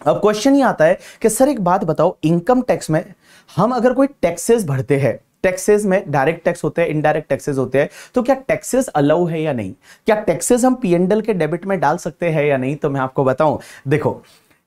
अब क्वेश्चन ये आता है कि सर एक बात बताओ, इनकम टैक्स में हम अगर कोई टैक्सेस भरते हैं, टैक्सेस में डायरेक्ट टैक्स होते हैं, इनडायरेक्ट टैक्सेस होते हैं, तो क्या टैक्सेस अलाउ है या नहीं? क्या टैक्सेस हम पीएनएल के डेबिट में डाल सकते हैं या नहीं? तो मैं आपको बताऊं, देखो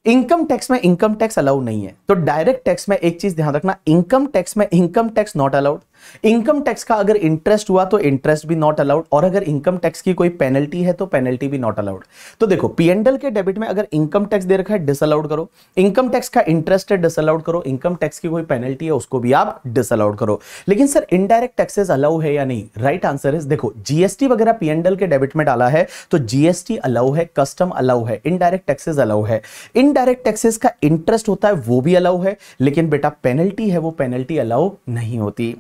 इनकम टैक्स में इनकम टैक्स अलाउ नहीं है, तो डायरेक्ट टैक्स में एक चीज ध्यान रखना, इनकम टैक्स में income tax not allowed. Income tax का अगर इंटरेस्ट हुआ तो इंटरेस्ट भी नॉट अलाउड, और अगर इनकम टैक्स की कोई पेनल्टी है तो पेनल्टी भी नॉट अलाउड। तो देखो पीएनएल के डेबिट में अगर इनकम टैक्स दे रखा है डिसअलाउड करो, इनकम टैक्स का इंटरेस्ट है डिसअलाउड करो, इनकम टैक्स की कोई पेनल्टी है उसको भी आप डिसअलाउड करो। लेकिन सर इनडायरेक्ट टैक्सेस अलाउ है या नहीं? राइट आंसर इज, देखो जीएसटी वगैरह पीएनएल के डेबिट में डाला है तो जीएसटी अलाउ है, कस्टम अलाउ है, इनडायरेक्ट टैक्सेस अलाउ है। इनडायरेक्ट टैक्सेस का इंटरेस्ट होता है वो भी अलाउ है, लेकिन बेटा पेनल्टी है वो पेनल्टी अलाउ नहीं होती।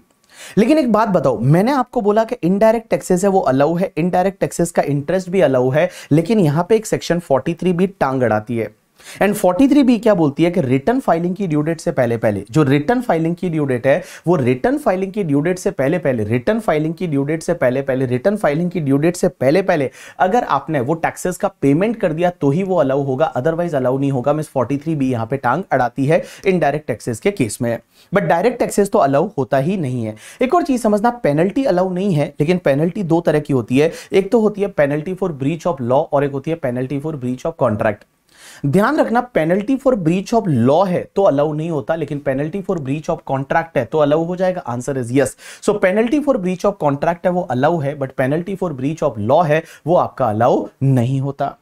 लेकिन एक बात बताओ, मैंने आपको बोला कि इनडायरेक्ट टैक्सेस है वो अलाउ है, इनडायरेक्ट टैक्सेस का इंटरेस्ट भी अलाउ है, लेकिन यहां पे एक सेक्शन फोर्टी थ्री बी टांग अड़ाती है। एंड फोर्टी थ्री बी क्या बोलती है कि रिटर्न फाइलिंग की ड्यू डेट से पहले पहले, जो रिटर्न फाइलिंग की ड्यू डेट है वो रिटर्न फाइलिंग की ड्यू डेट से पहले पहले, रिटर्न फाइलिंग की ड्यू डेट से पहले पहले, रिटर्न फाइलिंग की ड्यू डेट से पहले पहले अगर आपने वो टैक्सेस का पेमेंट कर दिया तो ही वो अलाउ होगा, अदरवाइज अलाउ नहीं होगा। मिस फोर्टी थ्री बी यहां पे टांग अड़ाती है इनडायरेक्ट टैक्सेस के केस में, बट डायरेक्ट टैक्सेस तो अलाउ होता ही नहीं है। एक और चीज समझना, पेनल्टी अलाउ नहीं है, लेकिन पेनल्टी दो तरह की होती है, एक तो होती है penalty for breach of law और एक होती है penalty for breach of contract. ध्यान रखना penalty for breach of law है तो अलाउ नहीं होता, लेकिन penalty for breach of contract है तो अलाउ हो जाएगा। Answer is yes. So penalty for breach of contract है वो अलाउ है, but penalty for breach of law है वो आपका अलाउ नहीं होता।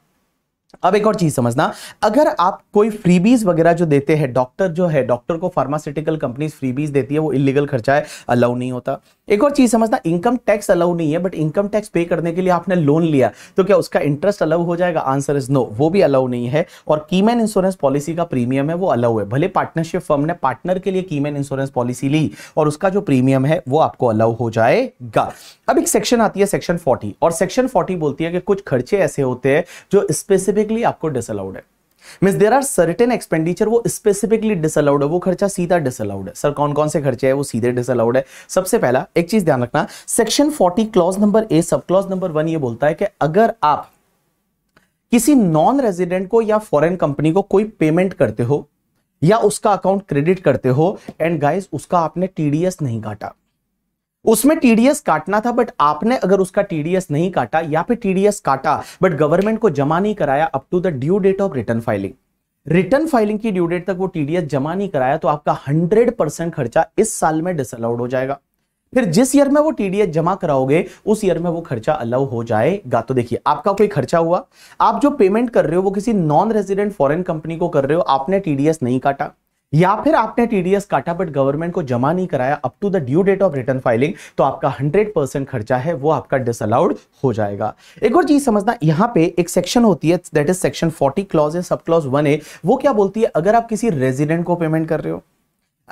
अब एक और चीज समझना, अगर आप कोई फ्रीबीज वगैरह जो देते हैं, डॉक्टर जो है, डॉक्टर को फार्मास्यूटिकल कंपनीज फ्रीबीज देती है, वो इलीगल खर्चा है, अलाउ नहीं होता। एक और चीज समझना, इनकम टैक्स अलाउ नहीं है, बट इनकम टैक्स पे करने के लिए आपने लोन लिया तो क्या उसका इंटरेस्ट अलाउ हो जाएगा? आंसर इज नो, वो भी अलाउ नहीं है। और कीमैन इंश्योरेंस पॉलिसी का प्रीमियम है वो अलाउ है, भले पार्टनरशिप फर्म ने पार्टनर के लिए कीमैन इंश्योरेंस पॉलिसी ली और उसका जो प्रीमियम है वो आपको अलाउ हो जाएगा। अब एक सेक्शन आती है सेक्शन फोर्टी, और सेक्शन फोर्टी बोलती है कि कुछ खर्चे ऐसे होते हैं जो स्पेसिफिकली आपको डिसअलाउड है। Means there are certain expenditure वो स्पेसिफिकली डिसअलाउड है, वो खर्चा सीधा डिसअलाउड है। सर कौन कौन से खर्चे हैं वो सीधे डिसअलाउड है? सबसे पहला एक चीज ध्यान रखना, section forty clause number A sub clause number one ये बोलता है कि अगर आप किसी नॉन रेजिडेंट को या फॉरेन कंपनी को कोई पेमेंट करते हो या उसका अकाउंट क्रेडिट करते हो, एंड गाइज उसका आपने टीडीएस नहीं काटा, उसमें टीडीएस काटना था बट आपने अगर उसका टीडीएस नहीं काटा या फिर टीडीएस काटा बट गवर्नमेंट को जमा नहीं कराया up to the due date of return filing, return filing की ड्यू डेट तक वो टीडीएस जमा नहीं कराया, तो आपका हंड्रेड परसेंट खर्चा इस साल में डिसअलाउड हो जाएगा। फिर जिस ईयर में वो टीडीएस जमा कराओगे उस ईयर में वो खर्चा अलाउ हो जाएगा। तो देखिए आपका कोई खर्चा हुआ, आप जो पेमेंट कर रहे हो वो किसी नॉन रेजिडेंट फॉरेन कंपनी को कर रहे हो, आपने टीडीएस नहीं काटा या फिर आपने टीडीएस काटा बट गवर्नमेंट को जमा नहीं कराया up to the due date of return filing, तो आपका हंड्रेड परसेंट खर्चा है वो आपका डिसअलाउड हो जाएगा। एक और चीज समझना, यहाँ पे एक सेक्शन होती है that is section forty clause है सब क्लॉज वन है, वो क्या बोलती है? अगर आप किसी रेजिडेंट को पेमेंट कर रहे हो,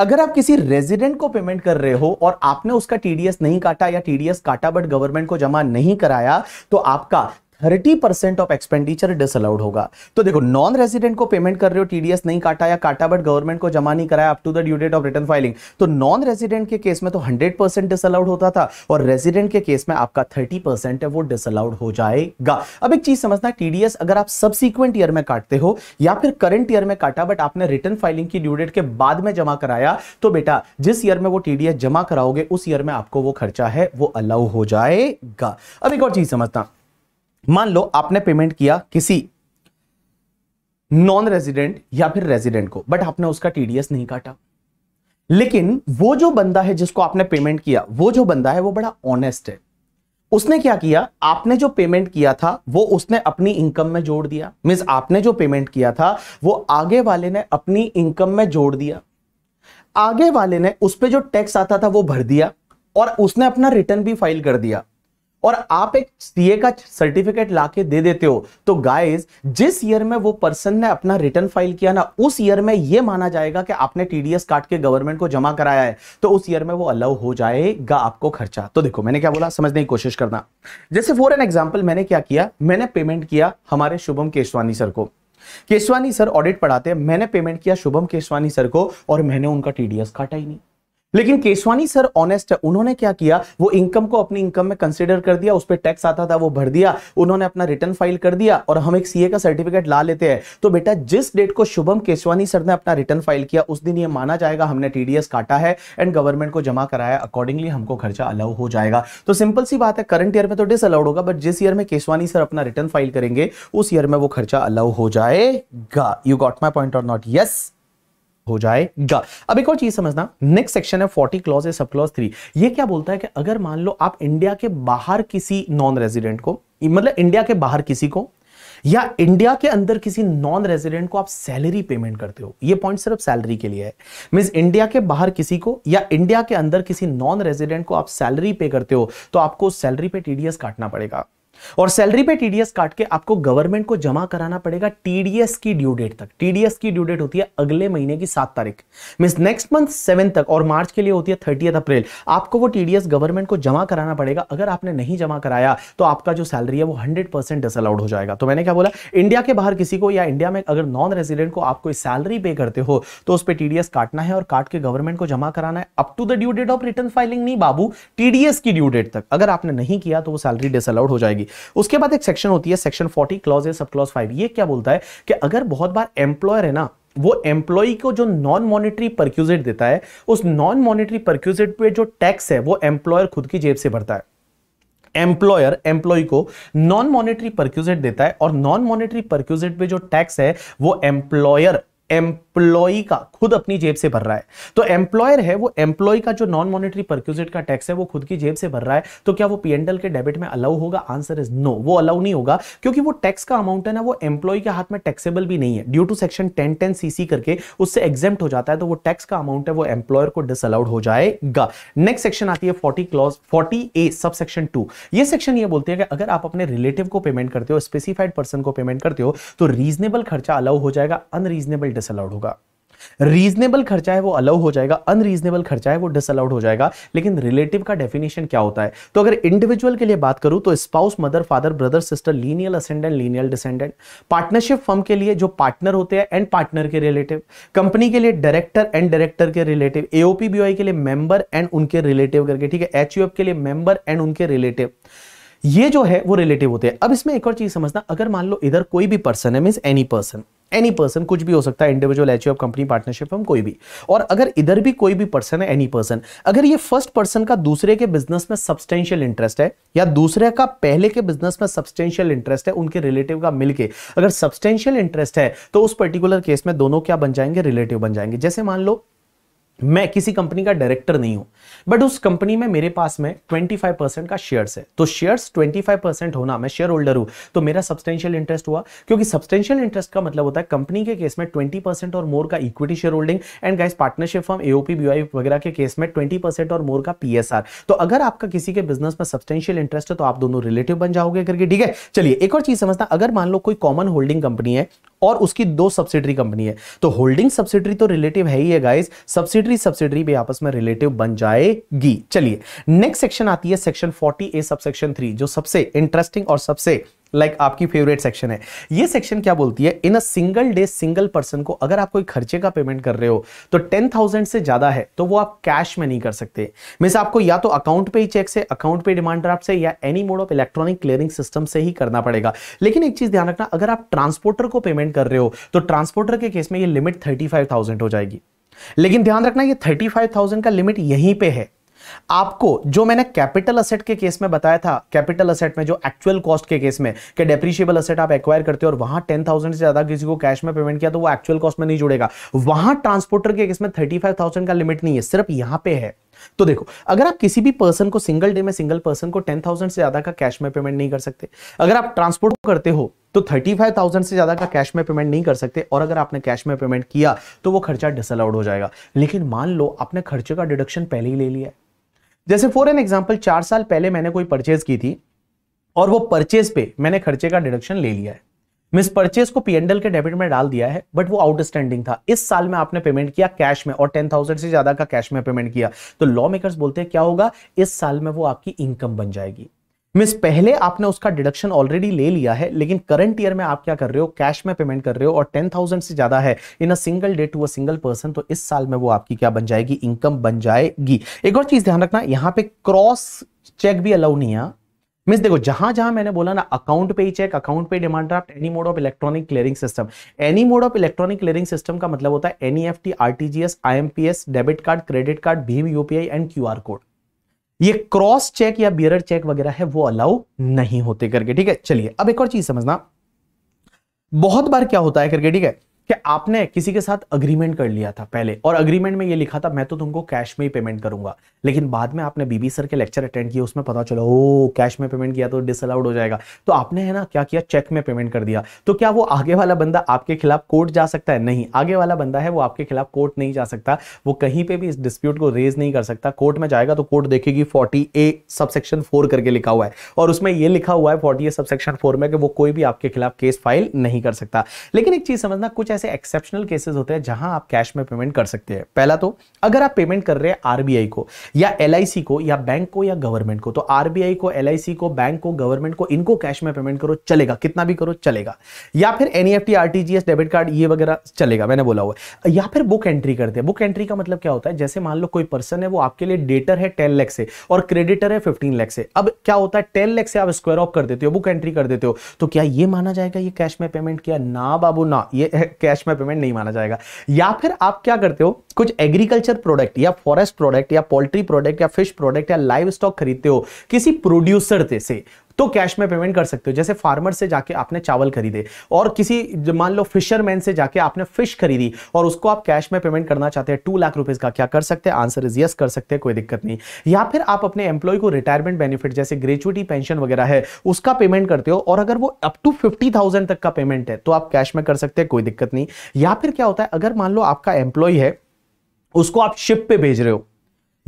अगर आप किसी रेजिडेंट को पेमेंट कर रहे हो और आपने उसका टीडीएस नहीं काटा या टीडीएस काटा बट गवर्नमेंट को जमा नहीं कराया, तो आपका thirty percent of expenditure disallowed होगा। तो देखो, नॉन रेजिडेंट को पेमेंट कर रहे हो, टीडीएस नहीं काटा या काटा बट गवर्नमेंट को जमा नहीं कराया up to the due date of return filing, तो नॉन रेजिडेंट के केस में तो हंड्रेड परसेंट डिसअलाउड होता था और रेजिडेंट के केस में आपका थर्टी परसेंट है वो डिसअलाउड हो जाएगा। अब एक चीज समझना, टीडीएस अगर आप सबसिक्वेंट ईयर में काटते हो या फिर करंट ईयर में काटा बट आपने रिटर्न फाइलिंग की ड्यू डेट के बाद में जमा कराया, तो बेटा जिस ईयर में वो टीडीएस जमा कराओगे उस ईयर में आपको वो खर्चा है वो अलाउ हो जाएगा। अब एक और चीज समझना, मान लो आपने पेमेंट किया किसी नॉन रेजिडेंट या फिर रेजिडेंट को बट आपने उसका टीडीएस नहीं काटा, लेकिन वो जो बंदा है जिसको आपने पेमेंट किया, वो जो बंदा है वो बड़ा ऑनेस्ट है। उसने क्या किया, आपने जो पेमेंट किया था वो उसने अपनी इनकम में जोड़ दिया। मींस आपने जो पेमेंट किया था वो आगे वाले ने अपनी इनकम में जोड़ दिया, आगे वाले ने उस पर जो टैक्स आता था वो भर दिया और उसने अपना रिटर्न भी फाइल कर दिया, और आप एक सीए का सर्टिफिकेट लाके दे देते हो, तो गाइस जिस ईयर में वो पर्सन ने अपना रिटर्न फाइल किया ना उस ईयर में ये माना जाएगा कि आपने टीडीएस काट के गवर्नमेंट को जमा कराया है, तो उस ईयर में वो अलाउ हो जाएगा आपको खर्चा। तो देखो मैंने क्या बोला, समझने की कोशिश करना। जैसे फॉर एन एग्जाम्पल मैंने क्या किया, मैंने पेमेंट किया हमारे शुभम केसवानी सर को, केसवानी सर ऑडिट पढ़ाते हैं, मैंने पेमेंट किया शुभम केसवानी सर को और मैंने उनका टीडीएस काटा ही नहीं, लेकिन केसवानी सर ऑनेस्ट है, उन्होंने क्या किया, वो इनकम को अपनी इनकम में कंसीडर कर दिया, उस पर टैक्स आता था वो भर दिया, उन्होंने अपना रिटर्न फाइल कर दिया और हम एक सीए का सर्टिफिकेट ला लेते हैं। तो बेटा जिस डेट को शुभम केसवानी सर ने अपना रिटर्न फाइल किया उस दिन ये माना जाएगा हमने टीडीएस काटा है एंड गवर्नमेंट को जमा कराया, अकॉर्डिंगली हमको खर्चा अलाउ हो जाएगा। तो सिंपल सी बात है, करंट ईयर में तो डिसअलाउड होगा बट जिस ईयर में केसवानी सर अपना रिटर्न फाइल करेंगे उस ईयर में वो खर्चा अलाउ हो जाएगा। यू गॉट माई पॉइंट और नॉट? यस, हो जाएगा। अब एक और चीज समझना, नेक्स्ट सेक्शन है फोर्टी क्लॉज है सब क्लॉज थ्री, ये क्या बोलता है कि अगर मान लो आप इंडिया के बाहर किसी नॉन रेजिडेंट को, मतलब इंडिया के बाहर किसी को या इंडिया के अंदर किसी नॉन रेजिडेंट को आप सैलरी पेमेंट करते हो, ये पॉइंट सिर्फ सैलरी के लिए है। मींस इंडिया के बाहर किसी को या इंडिया के अंदर किसी नॉन रेजिडेंट को आप सैलरी पे करते हो, तो आपको सैलरी पे टीडीएस काटना पड़ेगा और सैलरी पे टीडीएस काट के आपको गवर्नमेंट को जमा कराना पड़ेगा टीडीएस की ड्यू डेट तक। टीडीएस की ड्यू डेट होती है अगले महीने की सात तारीख, मींस नेक्स्ट मंथ सेवन तक, और मार्च के लिए होती है थर्टियथ अप्रैल। आपको वो टीडीएस गवर्नमेंट को जमा कराना पड़ेगा। अगर आपने नहीं जमा कराया तो आपका जो सैलरी है वो हंड्रेड परसेंट डिसअलाउड हो जाएगा। तो मैंने क्या बोला, इंडिया के बाहर किसी को या इंडिया में अगर नॉन रेजिडेंट को आप कोई सैलरी पे करते हो तो उस पर टीडीएस काटना है और काट के गवर्नमेंट को जमा कराना है up to the due date of return filing, नहीं बाबू, टीडीएस की ड्यू डेट तक। अगर आपने नहीं किया तो वो सैलरी डिसअलाउड हो जाएगी। उसके बाद एक सेक्शन होती है सेक्शन फोर्टी क्लॉज है सब क्लॉज फाइव, ये क्या बोलता है कि अगर बहुत बार एम्प्लॉयर है ना वो एम्प्लॉई को जो नॉन मॉनेटरी परक्यूजेट देता है उस नॉन मॉनेटरी परक्यूजेट पे जो टैक्स है वो एम्प्लॉयर खुद की जेब से भरता है। एम्प्लॉयर एम्प्लॉय को नॉन मॉनेटरी पर्क्यूजेट देता है और नॉन मॉनेटरी पर्क्यूजेट पे जो टैक्स है वो एम्प्लॉयर एम्प्लॉय का खुद अपनी जेब से भर रहा है। तो एम्प्लॉयर है वो एम्प्लॉय का जो नॉन मॉनेटरी पर्क्यूजेट का टैक्स है वो खुद की जेब से भर रहा है। तो क्या वो पीएनएल के डेबिट में अलाउ होगा? आंसर इज नो, वो अलाउ नहीं होगा, क्योंकि वो टैक्स का अमाउंट है ना वो एम्प्लॉय के हाथ में टैक्सेबल भी नहीं है। Due to section ten ten CC करके उससे एग्जेम्प्ट हो जाता है, तो वो टैक्स का अमाउंट है वो एम्प्लॉयर को डिसअलाउड हो जाएगा। नेक्स्ट सेक्शन आती है फोर्टी क्लॉज फोर्टी ए सब सेक्शन टू। ये सेक्शन ये बोलते हैं कि अगर आप अपने रिलेटिव को पेमेंट करते हो, स्पेसिफाइड पर्सन को पेमेंट करते हो, तो रीजनेबल खर्चा अलाउ हो जाएगा, अनरीजनेबल डिसअलाउड होगा। रीजनेबल खर्चा है वो अलाउ हो जाएगा, अनरीजनेबल खर्चा है वो डिसअलाउड हो जाएगा। लेकिन रिलेटिव का डेफिनेशन क्या होता है? तो अगर इंडिविजुअल के लिए बात करूं तो spouse, mother, father, brother, sister, lineal ascendant, lineal descendant. Partnership firm के लिए जो पार्टनर होते हैं एंड पार्टनर के रिलेटिव। कंपनी के लिए डायरेक्टर एंड डायरेक्टर के रिलेटिव। एओपी बीओआई के लिए मेंबर एंड उनके रिलेटिव करके, ठीक है। एचयूएफ के लिए मेंबर एंड उनके रिलेटिव, ये जो है वो रिलेटिव होते हैं। अब इसमें एक और चीज समझना, अगर मान लो इधर कोई भी पर्सन है, means any person, any person कुछ भी हो सकता है, इंडिविजुअल, एचयूएफ, कंपनी, पार्टनरशिप, हम कोई भी, और अगर इधर भी कोई भी पर्सन है एनी पर्सन, अगर ये फर्स्ट पर्सन का दूसरे के बिजनेस में सब्सटेंशियल इंटरेस्ट है या दूसरे का पहले के बिजनेस में सब्सटेंशियल इंटरेस्ट है, उनके रिलेटिव का मिलके अगर सब्सटेंशियल इंटरेस्ट है, तो उस पर्टिकुलर केस में दोनों क्या बन जाएंगे? रिलेटिव बन जाएंगे। जैसे मान लो मैं किसी कंपनी का डायरेक्टर नहीं हूं, बट उस कंपनी में मेरे पास में पच्चीस परसेंट का शेयर्स है, तो शेयर्स पच्चीस परसेंट होना, मैं शेयर होल्डर हूं, तो मेरा सब्सटेंशियल इंटरेस्ट हुआ, क्योंकि सब्सटेंशियल इंटरेस्ट का मतलब होता है कंपनी के केस में बीस परसेंट और मोर का equity share holding, and guys partnership firm, AOP, BOI वगैरह के केस में बीस परसेंट और मोर का पीएसआर। तो अगर आपका किसी के बिजनेस में सब्सटेंशियल इंटरेस्ट है तो आप दोनों रिलेटिव बन जाओगे करके, ठीक है। चलिए एक और चीज समझना, अगर मान लो कोई कॉमन होल्डिंग कंपनी है और उसकी दो सब्सिडरी कंपनी है, तो होल्डिंग सब्सिडरी तो रिलेटिव है ही है गाइस, सब्सिडरी सब्सिडरी भी आपस में रिलेटिव बन जाएगी। चलिए नेक्स्ट सेक्शन आती है सेक्शन फोर्टी ए सब सेक्शन थ्री, जो सबसे इंटरेस्टिंग और सबसे लाइक like आपकी फेवरेट सेक्शन है। ये सेक्शन क्या बोलती है? In a single day single person को अगर आप कोई खर्चे का पेमेंट कर रहे हो तो टेन थाउजेंड से ज्यादा है तो वो आप कैश में नहीं कर सकते। मींस आपको या तो अकाउंट पे ही चेक से, अकाउंट पे डिमांड ड्राफ्ट से, या any mode of electronic clearing system से ही करना पड़ेगा। लेकिन एक चीज ध्यान रखना, अगर आप ट्रांसपोर्टर को पेमेंट कर रहे हो तो ट्रांसपोर्टर के केस में यह लिमिट थर्टी फाइव थाउजेंड हो जाएगी। लेकिन ध्यान रखना ये थर्टी फाइव थाउजेंड का लिमिट यहीं पे है। आपको जो मैंने कैपिटल असेट के केस में बताया था, कैपिटल असेट में जो एक्चुअल कॉस्ट के केस में कि डेप्रिशिएबल असेट आप एक्वायर करते हो और वहां दस हज़ार से ज्यादा किसी को कैश में पेमेंट किया तो वो एक्चुअल कॉस्ट में नहीं जुड़ेगा, वहां ट्रांसपोर्टर के केस में पैंतीस हज़ार का लिमिट नहीं है, सिर्फ यहां पे है। तो देखो, अगर आप किसी भी पर्सन को सिंगल डे में सिंगल पर्सन को दस हज़ार से ज्यादा का कैश में पेमेंट नहीं कर सकते, अगर आप ट्रांसपोर्ट करते हो तो पैंतीस हज़ार से ज्यादा का कैश में पेमेंट नहीं कर सकते, और अगर आपने कैश में पेमेंट किया तो वो खर्चा डिसअलाउड हो जाएगा। लेकिन मान लो आपने खर्चे का डिडक्शन पहले ही ले लिया है, जैसे फॉर एन एग्जाम्पल चार साल पहले मैंने कोई परचेज की थी और वो परचेज पे मैंने खर्चे का डिडक्शन ले लिया है, मिस परचेज को पीएनएल के डेबिट में डाल दिया है, बट वो आउटस्टैंडिंग था, इस साल में आपने पेमेंट किया कैश में और दस हज़ार से ज्यादा का कैश में पेमेंट किया, तो लॉ मेकर्स बोलते हैं क्या होगा? इस साल में वो आपकी इनकम बन जाएगी। मिस पहले आपने उसका डिडक्शन ऑलरेडी ले लिया है, लेकिन करंट ईयर में आप क्या कर रहे हो? कैश में पेमेंट कर रहे हो और दस हज़ार से ज्यादा है in a single day to a single person, तो इस साल में वो आपकी क्या बन जाएगी? इनकम बन जाएगी। एक और चीज ध्यान रखना, यहां पे क्रॉस चेक भी अलाउ नहीं है। मिस देखो, जहां जहां मैंने बोला ना, अकाउंट पे ही चेक, अकाउंट पे demand draft, any mode of electronic clearing system. Any mode of electronic clearing system का मतलब होता है NEFT, RTGS, IMPS, debit card, credit card, भीम, यूपीआई एंड क्यूआर कोड। ये क्रॉस चेक या बियरर चेक वगैरह है वो अलाउ नहीं होते करके, ठीक है। चलिए अब एक और चीज समझना, बहुत बार क्या होता है करके, ठीक है, कि आपने किसी के साथ अग्रीमेंट कर लिया था पहले और अग्रीमेंट में ये लिखा था मैं तो तुमको कैश में ही पेमेंट करूंगा, लेकिन बाद में आपने बीबी सर के लेक्चर अटेंड किए, उसमें पता चला ओ कैश में पेमेंट किया तो डिसअलाउड हो जाएगा, तो आपने है ना क्या किया? चेक में पेमेंट कर दिया। तो क्या वो आगे वाला बंदा आपके खिलाफ कोर्ट जा सकता है? नहीं, आगे वाला बंदा है वो आपके खिलाफ कोर्ट नहीं जा सकता, वो कहीं पर भी इस डिस्प्यूट को रेज नहीं कर सकता। कोर्ट में जाएगा तो कोर्ट देखेगी फोर्टी ए सबसेक्शन फोर करके लिखा हुआ है, और उसमें यह लिखा हुआ है फोर्टी ए सबसेक्शन फोर में कि वो कोई भी आपके खिलाफ केस फाइल नहीं कर सकता। लेकिन एक चीज समझना, कुछ ऐसे एक्सेप्शनल केसेस होते हैं जहां आप कैश में पेमेंट कर सकते हैं। पहला तो अगर आप पेमेंट कर रहे हैं आरबीआई को या एलआईसी को या बैंक को या गवर्नमेंट को, तो आरबीआई को, एलआईसी को, बैंक को, गवर्नमेंट को, इनको कैश में पेमेंट करो चलेगा, कितना भी करो चलेगा। या फिर एनईएफटी, आरटीजीएस, डेबिट कार्ड ये वगैरह चलेगा, मैंने बोला हुआ। या फिर बुक एंट्री करते हैं। बुक एंट्री का मतलब क्या होता है? जैसे मान लो कोई पर्सन है वो आपके लिए डेटर है टेन लाख से और क्रेडिटर है फिफ्टीन लाख से। अब क्या होता है, टेन लाख से आप स्क्वायर ऑफ कर देते हो, बुक एंट्री कर देते हो, तो क्या यह माना जाएगा ये कैश में पेमेंट किया? ना बाबू ना, ये कैश में पेमेंट नहीं माना जाएगा। या फिर आप क्या करते हो, कुछ एग्रीकल्चर प्रोडक्ट या फॉरेस्ट प्रोडक्ट या पोल्ट्री प्रोडक्ट या फिश प्रोडक्ट या लाइव स्टॉक खरीदते हो किसी प्रोड्यूसर से तो कैश में पेमेंट कर सकते हो। जैसे फार्मर से जाके आपने चावल खरीदे और किसी मान लो फिशरमैन से जाके आपने फिश खरीदी और उसको आप कैश में पेमेंट करना चाहते हैं टू लाख रुपए का, क्या कर सकते हैं? आंसर इज यस, कर सकते हैं, कोई दिक्कत नहीं। या फिर आप अपने एम्प्लॉय को रिटायरमेंट बेनिफिट जैसे ग्रेच्युटी पेंशन वगैरह है उसका पेमेंट करते हो और अगर वो अप टू फिफ्टी थाउजेंड तक का पेमेंट है तो आप कैश में कर सकते हैं, कोई दिक्कत नहीं। या फिर क्या होता है, अगर मान लो आपका एम्प्लॉय है उसको आप शिप पे भेज रहे हो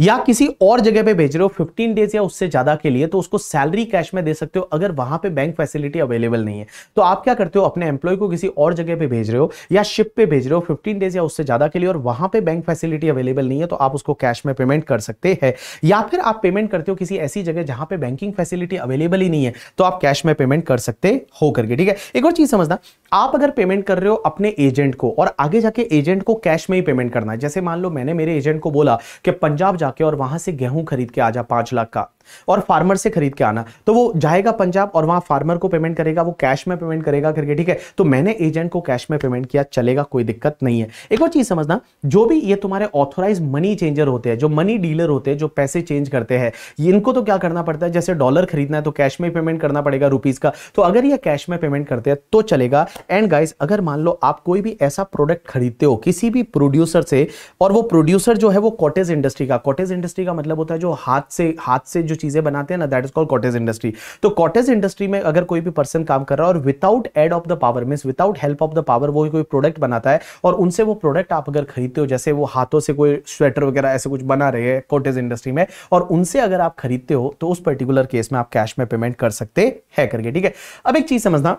या किसी और जगह पे भेज रहे हो पंद्रह डेज या उससे ज्यादा के लिए तो उसको सैलरी कैश में दे सकते हो अगर वहां पे बैंक फैसिलिटी अवेलेबल नहीं है। तो आप क्या करते हो, अपने एम्प्लॉय को किसी और जगह पे भेज रहे हो या शिप पे भेज रहे हो पंद्रह डेज या उससे ज्यादा के लिए और वहां पे बैंक फैसिलिटी अवेलेबल नहीं है तो आप उसको कैश में पेमेंट कर सकते हैं। या फिर आप पेमेंट करते हो किसी ऐसी जगह जहां पर बैंकिंग फैसिलिटी अवेलेबल ही नहीं है तो आप कैश में पेमेंट कर सकते हो करके, ठीक है। एक और चीज समझना, आप अगर पेमेंट कर रहे हो अपने एजेंट को और आगे जाके एजेंट को कैश में ही पेमेंट करना है, जैसे मान लो मैंने मेरे एजेंट को बोला कि पंजाब जाके और वहां से गेहूं खरीद के आ जा पांच लाख का और फार्मर से खरीद के आना, तो वो जाएगा पंजाब और वहां फार्मर को पेमेंट करेगा, वो कैश में पेमेंट करेगा करके, ठीक है। तो मैंने एजेंट को कैश में पेमेंट किया, चलेगा, कोई दिक्कत नहीं है। एक और चीज समझना, जो भी ये तुम्हारे ऑथोराइज मनी चेंजर होते हैं, जो मनी डीलर होते हैं, जो पैसे चेंज करते हैं, इनको तो क्या करना पड़ता है, जैसे डॉलर खरीदना है तो कैश में पेमेंट करना पड़ेगा रुपीज का, तो अगर ये कैश में पेमेंट करते हैं तो चलेगा। एंड गाइस, अगर मान लो आप कोई भी ऐसा प्रोडक्ट खरीदते हो किसी भी प्रोड्यूसर से और वो प्रोड्यूसर जो है वो कॉटेज इंडस्ट्री का, कॉटेज इंडस्ट्री का मतलब होता है जो हाथ से हाथ से जो चीजें बनाते हैं ना, that is called cottage industry. तो कॉटेज इंडस्ट्री में अगर कोई भी पर्सन काम कर रहा है और without aid of the power means without help of the power वो कोई प्रोडक्ट बनाता है और उनसे वो प्रोडक्ट आप अगर खरीदते हो, जैसे वो हाथों से कोई स्वेटर वगैरह ऐसे कुछ बना रहे हैं कॉटेज इंडस्ट्री में और उनसे अगर आप खरीदते हो तो उस पर्टिकुलर केस में आप कैश में पेमेंट कर सकते हैं करके, ठीक है। अब एक चीज समझना,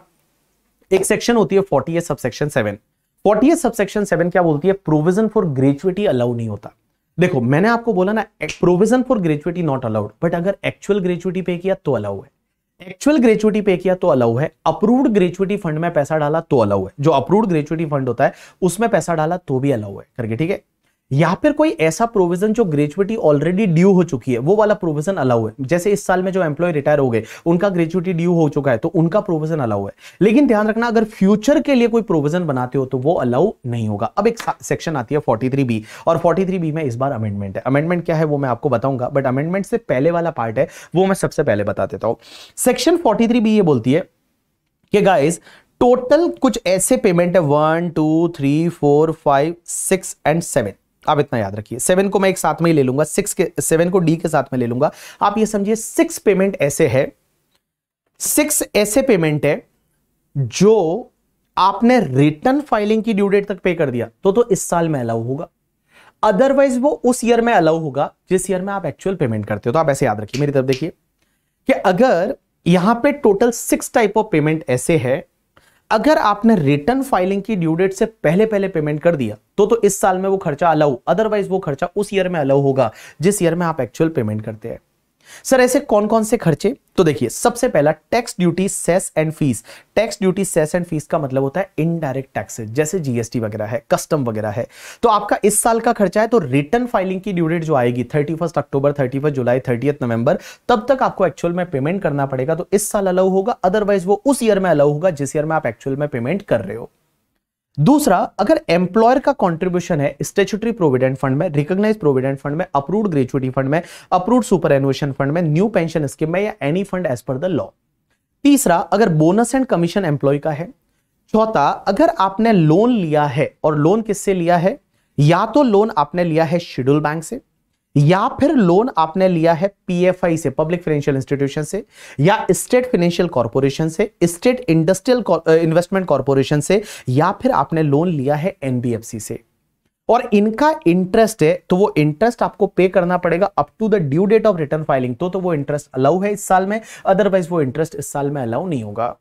एक सेक्शन होती है forty A subsection seven. Forty A subsection seven क्या बोलती है, प्रोविजन फॉर ग्रेच्युटी अलाउ नहीं होता। देखो मैंने आपको बोला ना, provision for gratuity not allowed, but अगर एक्चुअल ग्रेच्युटी पे किया तो अलाउ है, एक्चुअल ग्रेच्युटी पे किया तो अलाउ है, अप्रूव्ड ग्रेच्युटी फंड में पैसा डाला तो अलाउ है, जो अप्रूव्ड ग्रेच्युटी फंड होता है उसमें पैसा डाला तो भी अलाउ है करके, ठीक है। या फिर कोई ऐसा प्रोविजन जो ग्रेच्युटी ऑलरेडी ड्यू हो चुकी है वो वाला प्रोविजन अलाउ है, जैसे इस साल में जो एम्प्लॉय रिटायर हो गए उनका ग्रेच्युटी ड्यू हो चुका है तो उनका प्रोविजन अलाउ है। लेकिन ध्यान रखना, अगर फ्यूचर के लिए कोई प्रोविजन बनाते हो तो वो अलाउ नहीं होगा। अब एक सेक्शन आती है फोर्टी थ्री बी और फोर्टी थ्री बी में इस बार अमेंडमेंट है। अमेंडमेंट क्या है वो मैं आपको बताऊंगा, बट अमेंडमेंट से पहले वाला पार्ट है वो मैं सबसे पहले बता देता हूं। सेक्शन फोर्टी थ्री बी ये बोलती है कि गाइस टोटल कुछ ऐसे पेमेंट है one two three four five six and seven, आप इतना याद रखिए, सेवन को मैं एक साथ में ही ले लूंगा, सिक्स के सेवन को डी के साथ में ले लूंगा, आप ये समझिए सिक्स पेमेंट ऐसे है, सिक्स ऐसे पेमेंट है जो आपने रिटर्न फाइलिंग की ड्यू डेट तक पे कर दिया तो तो इस साल में अलाउ होगा, अदरवाइज वो उस ईयर में अलाउ होगा जिस ईयर में आप एक्चुअल पेमेंट करते हो। तो आप ऐसे याद रखिए, मेरी तरफ देखिए कि अगर यहां पर total six type of payment ऐसे है, अगर आपने रिटर्न फाइलिंग की ड्यू डेट से पहले पहले पेमेंट कर दिया तो तो इस साल में वो खर्चा अलाउ, अदरवाइज वो खर्चा उस ईयर में अलाउ होगा जिस ईयर में आप एक्चुअल पेमेंट करते हैं। सर ऐसे कौन कौन से खर्चे, तो देखिए सबसे पहला tax duty cess and fees. Tax duty cess and fees का मतलब होता है इनडायरेक्ट टैक्सेस, जैसे जीएसटी वगैरह है, कस्टम वगैरह है। तो आपका इस साल का खर्चा है तो रिटर्न फाइलिंग की ड्यू डेट जो आएगी इकतीस अक्टूबर, इकतीस जुलाई, तीस नवंबर, तब तक आपको एक्चुअल में पेमेंट करना पड़ेगा तो इस साल अलाउ होगा, अदरवाइज वो उस ईयर में अलाउ होगा जिस ईयर में आप एक्चुअल में पेमेंट कर रहे हो। दूसरा, अगर एम्प्लॉयर का कंट्रीब्यूशन है स्टैट्यूटरी प्रोविडेंट फंड में, रिकॉग्नाइज्ड प्रोविडेंट फंड में, अप्रूव्ड ग्रेच्युटी फंड में, अप्रूव्ड सुपर एनुएशन फंड में, न्यू पेंशन स्कीम में या any fund as per the law. तीसरा, अगर बोनस एंड कमीशन एम्प्लॉय का है। चौथा, अगर आपने लोन लिया है और लोन किससे लिया है, या तो लोन आपने लिया है शेड्यूल बैंक से या फिर लोन आपने लिया है पीएफआई से, पब्लिक फाइनेंशियल इंस्टीट्यूशन से, या स्टेट फाइनेंशियल कॉर्पोरेशन से, स्टेट इंडस्ट्रियल इन्वेस्टमेंट कॉर्पोरेशन से, या फिर आपने लोन लिया है एनबीएफसी से और इनका इंटरेस्ट है तो वो इंटरेस्ट आपको पे करना पड़ेगा up to the due date of return filing, तो तो वो इंटरेस्ट अलाउ है इस साल में, अदरवाइज वो इंटरेस्ट इस साल में अलाउ नहीं होगा।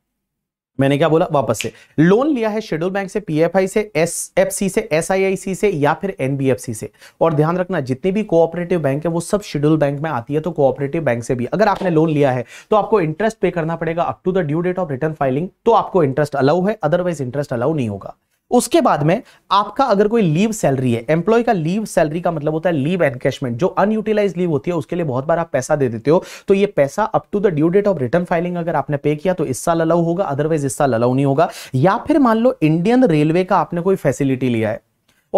मैंने क्या बोला, वापस से लोन लिया है शेड्यूल बैंक से, पीएफआई से, एसएफसी से, एसआईआईसी से या फिर एनबीएफसी से। और ध्यान रखना जितने भी कोऑपरेटिव बैंक है वो सब शेड्यूल बैंक में आती है तो कोऑपरेटिव बैंक से भी अगर आपने लोन लिया है तो आपको इंटरेस्ट पे करना पड़ेगा up to the due date of return filing, तो आपको इंटरेस्ट अलाउ है, अदरवाइज इंटरेस्ट अलाउ नहीं होगा। उसके बाद में आपका अगर कोई लीव सैलरी है, एम्प्लॉय का लीव सैलरी का मतलब होता है लीव एनकैशमेंट, जो अनयूटिलाइज लीव होती है उसके लिए बहुत बार आप पैसा दे देते हो, तो ये पैसा up to the due date of return filing अगर आपने पे किया तो इस साल अलाउ होगा, अदरवाइज इस साल अलाउ नहीं होगा। या फिर मान लो इंडियन रेलवे का आपने कोई फैसिलिटी लिया है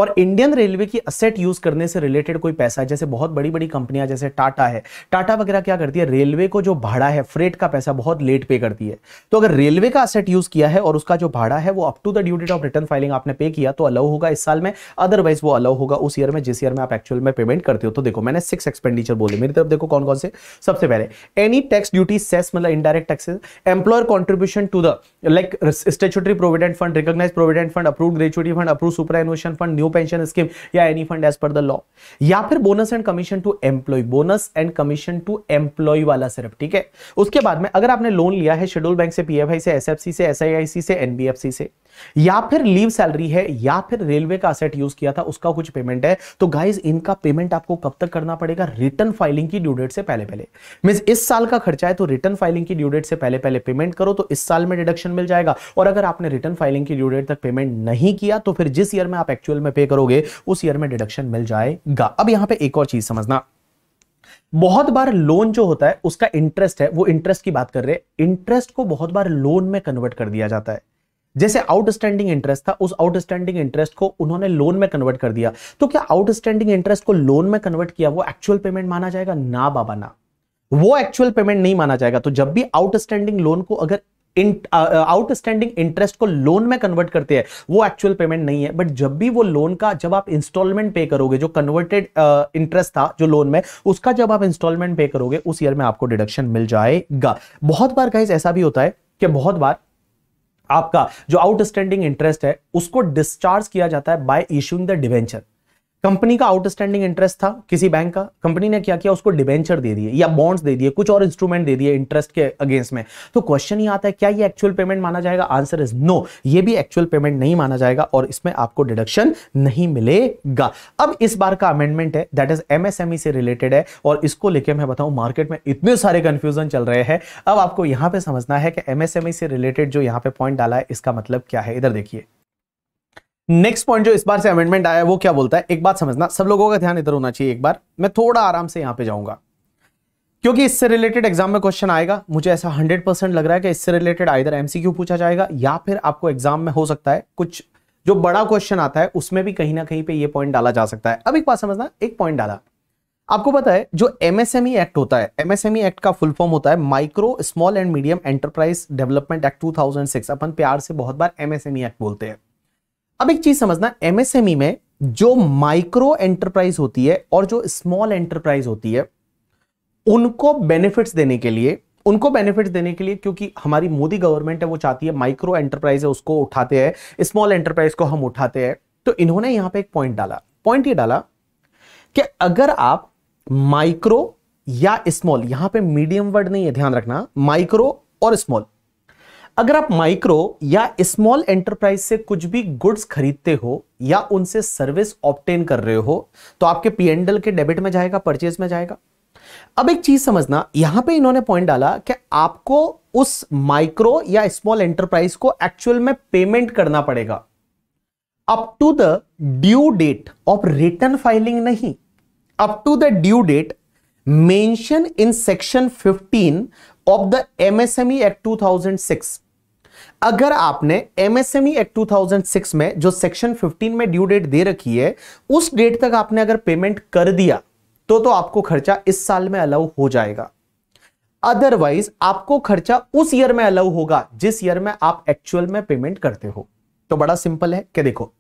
और इंडियन रेलवे की असेट यूज करने से रिलेटेड कोई पैसा है, जैसे बहुत बड़ी बड़ी कंपनियां जैसे टाटा है, टाटा वगैरह क्या करती है, रेलवे को जो भाड़ा है फ्रेट का पैसा बहुत लेट पे करती है, तो अगर रेलवे का असेट यूज किया है और उसका जो भाड़ा है वो up to the due date of return filing आपने पे किया तो अलाउ होगा इस साल में, अदरवाइज वो अलाउ होगा उस ईयर में जिस ईयर में आप एक्चुअल में पेमेंट करते हो। तो देखो मैंने सिक्स एक्सपेंडिचर बोले मेरी तरफ, देखो कौन कौन से। सबसे पहले एनी टैक्स ड्यूटी सेस मतलब indirect taxes, employer contribution to the like statutory provident fund, recognise provident fund, approved gratuity fund, approved superannuation fund, pension scheme या any fund as per the law. या फिर bonus and commission to employee, bonus and commission to employee वाला सिर्फ, ठीक है। उसके बाद में अगर आपने लोन लिया है शेड्यूल बैंक से, पीएफआई से, एसएफसी से, एसआईआईसी से, एनबीएफसी से, या फिर लीव सैलरी है, या फिर रेलवे का असेट यूज किया था उसका कुछ पेमेंट है, तो गाइस इनका पेमेंट आपको कब तक करना पड़ेगा, रिटर्न फाइलिंग की ड्यू डेट से पहले पहले। मींस इस साल का खर्चा है तो रिटर्न फाइलिंग की ड्यू डेट से पहले पहले पेमेंट करो तो इस साल में डिडक्शन मिल जाएगा, और अगर आपने रिटर्न फाइलिंग की ड्यू डेट तक पेमेंट नहीं किया तो फिर जिस ईयर में आप एक्चुअल में पे करोगे उस ईयर में डिडक्शन मिल जाएगा। अब यहां पे एक और चीज समझना, बहुत बार लोन जो होता है उसका इंटरेस्ट है, वो इंटरेस्ट की बात कर रहे हैं, इंटरेस्ट को बहुत बार लोन में कन्वर्ट कर दिया जाता है। जैसे आउटस्टैंडिंग इंटरेस्ट था, उस आउटस्टैंडिंग इंटरेस्ट को उन्होंने लोन में कन्वर्ट कर दिया, तो क्या आउटस्टैंडिंग इंटरेस्ट को लोन में कन्वर्ट किया वो एक्चुअल पेमेंट माना जाएगा? ना बाबा ना, वो एक्चुअल पेमेंट नहीं माना जाएगा। तो जब भी आउटस्टैंडिंग लोन को अगर आउटस्टैंडिंग uh, इंटरेस्ट को लोन में कन्वर्ट करते हैं वो एक्चुअल पेमेंट नहीं है, बट जब भी वो लोन का जब आप इंस्टॉलमेंट पे करोगे, जो कन्वर्टेड इंटरेस्ट uh, था जो लोन में उसका जब आप इंस्टॉलमेंट पे करोगे उस ईयर में आपको डिडक्शन मिल जाएगा। बहुत बार गाइस ऐसा भी होता है कि बहुत बार आपका जो आउटस्टैंडिंग इंटरेस्ट है उसको डिस्चार्ज किया जाता है by issuing the debenture. Company का आउटस्टैंडिंग इंटरेस्ट था किसी बैंक का, कंपनी ने क्या किया उसको डिबेंचर दे दिए या बॉन्ड्स दे दिए, कुछ और इंस्ट्रूमेंट दे दिए इंटरेस्ट के अगेंस्ट में। तो क्वेश्चन ये आता है क्या ये एक्चुअल पेमेंट माना जाएगा? आंसर इज नो, ये भी एक्चुअल पेमेंट नहीं माना जाएगा और इसमें आपको डिडक्शन नहीं मिलेगा। अब इस बार का अमेंडमेंट है दैट इज एमएसएमई से रिलेटेड है, और इसको लेकर मैं बताऊं मार्केट में इतने सारे कंफ्यूजन चल रहे हैं। अब आपको यहां पर समझना है कि एमएसएमई से रिलेटेड जो यहाँ पे पॉइंट डाला है इसका मतलब क्या है। इधर देखिए नेक्स्ट पॉइंट जो इस बार से अमेंडमेंट आया है वो क्या बोलता है, एक बात समझना, सब लोगों का ध्यान इधर होना चाहिए। एक बार मैं थोड़ा आराम से यहां पे जाऊंगा क्योंकि इससे रिलेटेड एग्जाम में क्वेश्चन आएगा, मुझे ऐसा हंड्रेड परसेंट लग रहा है कि इससे रिलेटेड आइदर एमसीक्यू पूछा जाएगा या फिर आपको एग्जाम में हो सकता है कुछ जो बड़ा क्वेश्चन आता है उसमें भी कहीं ना कहीं पे ये पॉइंट डाला जा सकता है। अब एक बात समझना, एक पॉइंट डाला, आपको पता है जो एमएसएमई एक्ट होता है, एमएसएमई एक्ट का फुल फॉर्म होता है micro small and medium enterprise development act two thousand six, अपन प्यार से बहुत बार एमएसएमई एक्ट बोलते हैं। अब एक चीज समझना, एमएसएमई में जो माइक्रो एंटरप्राइज होती है और जो स्मॉल एंटरप्राइज होती है उनको बेनिफिट्स देने के लिए, उनको बेनिफिट्स देने के लिए क्योंकि हमारी मोदी गवर्नमेंट है वो चाहती है माइक्रो एंटरप्राइज है उसको उठाते हैं, स्मॉल एंटरप्राइज को हम उठाते हैं, तो इन्होंने यहां पे एक पॉइंट डाला। पॉइंट ये डाला कि अगर आप माइक्रो या स्मॉल, यहां पर मीडियम वर्ड नहीं है ध्यान रखना, माइक्रो और स्मॉल, अगर आप माइक्रो या स्मॉल एंटरप्राइज से कुछ भी गुड्स खरीदते हो या उनसे सर्विस ऑब्टेन कर रहे हो तो आपके पीएनएल के डेबिट में जाएगा, परचेज में जाएगा। अब एक चीज समझना, यहां पे इन्होंने पॉइंट डाला कि आपको उस माइक्रो या स्मॉल एंटरप्राइज को एक्चुअल में पेमेंट करना पड़ेगा up to the due date of return filing नहीं, up to the due date mention in section fifteen of the MSME act two thousand six. अगर आपने MSME act two thousand six में जो सेक्शन फिफ्टीन में ड्यू डेट दे रखी है उस डेट तक आपने अगर पेमेंट कर दिया तो तो आपको खर्चा इस साल में अलाउ हो जाएगा, अदरवाइज आपको खर्चा उस ईयर में अलाउ होगा जिस ईयर में आप एक्चुअल में पेमेंट करते हो। तो बड़ा सिंपल है कि देखो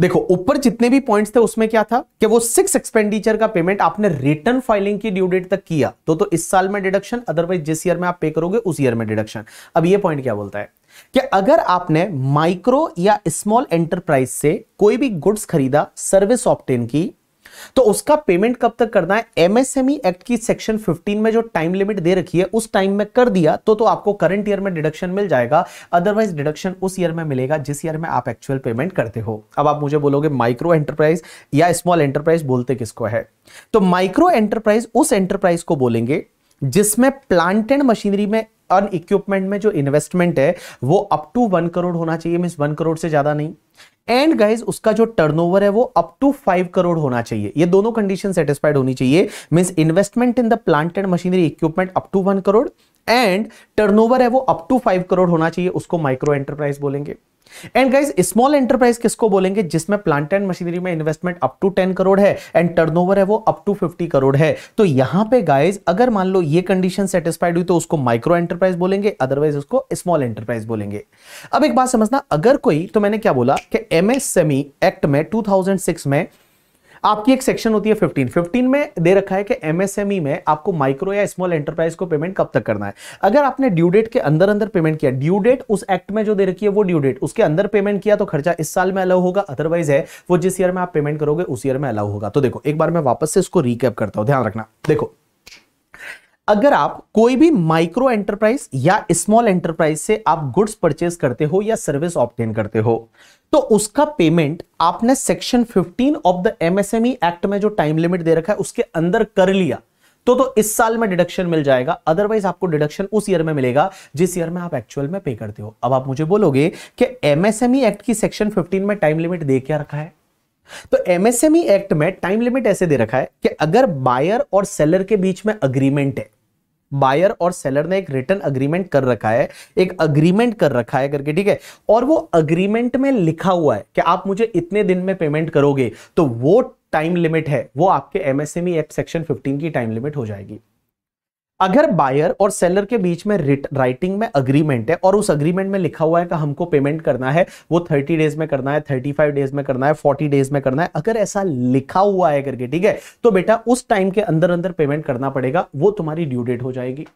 देखो ऊपर जितने भी पॉइंट्स थे उसमें क्या था कि वो सिक्स एक्सपेंडिचर का पेमेंट आपने रिटर्न फाइलिंग की ड्यू डेट तक किया तो तो इस साल में डिडक्शन, अदरवाइज जिस ईयर में आप पे करोगे उस ईयर में डिडक्शन। अब ये पॉइंट क्या बोलता है कि अगर आपने माइक्रो या स्मॉल एंटरप्राइज से कोई भी गुड्स खरीदा, सर्विस ऑब्टेन की, तो उसका पेमेंट कब तक करना है, एमएसएमई एक्ट की सेक्शन फिफ्टीन में जो टाइम लिमिट दे रखी है उस टाइम में कर दिया तो तो आपको करंट ईयर में डिडक्शन मिल जाएगा, अदरवाइज डिडक्शन उस ईयर में मिलेगा जिस ईयर में आप एक्चुअल पेमेंट करते हो। अब आप मुझे बोलोगे माइक्रो एंटरप्राइज या स्मॉल एंटरप्राइज बोलते किसको है, तो माइक्रो एंटरप्राइज उस एंटरप्राइज को बोलेंगे जिसमें प्लांट एंड मशीनरी में और इक्विपमेंट में जो इन्वेस्टमेंट है वो अप टू वन करोड़ होना चाहिए, मींस वन करोड़ से ज्यादा नहीं। एंड गाइज उसका जो टर्नओवर है वो अप टू फाइव करोड़ होना चाहिए। ये दोनों कंडीशन सेटिस्फाइड होनी चाहिए, means investment in the plant and machinery equipment up to one crore and turnover है वो अप टू फाइव करोड़ होना चाहिए, उसको माइक्रो एंटरप्राइज बोलेंगे। एंड गाइज स्मॉल एंटरप्राइज किसको बोलेंगे? जिसमें प्लांट एंड मशीनरी में investment up to ten crore है एंड टर्नओवर है वो अप टू फिफ्टी करोड़ है। तो यहां पे गाइज अगर मान लो ये कंडीशन सेटिस्फाइड हुई तो उसको माइक्रो एंटरप्राइज बोलेंगे, अदरवाइज उसको स्मॉल एंटरप्राइज बोलेंगे। अब एक बात समझना, अगर कोई, तो मैंने क्या बोला कि एमएसएमई एक्ट में टू थाउजेंड सिक्स में आपकी एक सेक्शन होती है फिफ्टीन, फिफ्टीन में दे रखा है कि एमएसएमई में आपको माइक्रो या स्मॉल एंटरप्राइज को पेमेंट कब तक करना है। अगर आपने ड्यू डेट के अंदर अंदर पेमेंट किया, ड्यू डेट उस एक्ट में जो दे रखी है वो ड्यू डेट, उसके अंदर पेमेंट किया तो खर्चा इस साल में अलाउ होगा, अदरवाइज है वो जिस ईयर में आप पेमेंट करोगे उस ईयर में अलाउ होगा। तो देखो एक बार मैं वापस से इसको रिकैप करता हूं, ध्यान रखना। देखो अगर आप कोई भी माइक्रो एंटरप्राइज या स्मॉल एंटरप्राइज से आप गुड्स परचेज करते हो या सर्विस ऑब्टेन करते हो तो उसका पेमेंट आपने section fifteen of the MSME act में जो टाइम लिमिट दे रखा है उसके अंदर कर लिया तो तो इस साल में डिडक्शन मिल जाएगा, अदरवाइज आपको डिडक्शन उस ईयर में मिलेगा जिस ईयर में आप एक्चुअल में पे करते हो। अब आप मुझे बोलोगे कि एमएसएमई एक्ट की सेक्शन फिफ्टीन में टाइम लिमिट दे क्या रखा है? तो एमएसएमई एक्ट में टाइम लिमिट ऐसे दे रखा है कि अगर बायर और सेलर के बीच में अग्रीमेंट है, बायर और सेलर ने एक रिटन अग्रीमेंट कर रखा है, एक अग्रीमेंट कर रखा है करके, ठीक है, और वो अग्रीमेंट में लिखा हुआ है कि आप मुझे इतने दिन में पेमेंट करोगे, तो वो टाइम लिमिट है वो आपके एमएसएमई एक्ट सेक्शन फिफ्टीन की टाइम लिमिट हो जाएगी। अगर बायर और सेलर के बीच में राइटिंग में अग्रीमेंट है और उस अग्रीमेंट में लिखा हुआ है कि हमको पेमेंट करना है वो थर्टी डेज में करना है, थर्टी फाइव डेज में करना है, फोर्टी डेज में करना है, अगर ऐसा लिखा हुआ है करके, ठीक है, तो बेटा उस टाइम के अंदर अंदर पेमेंट करना पड़ेगा, वो तुम्हारी ड्यू डेट हो जाएगी।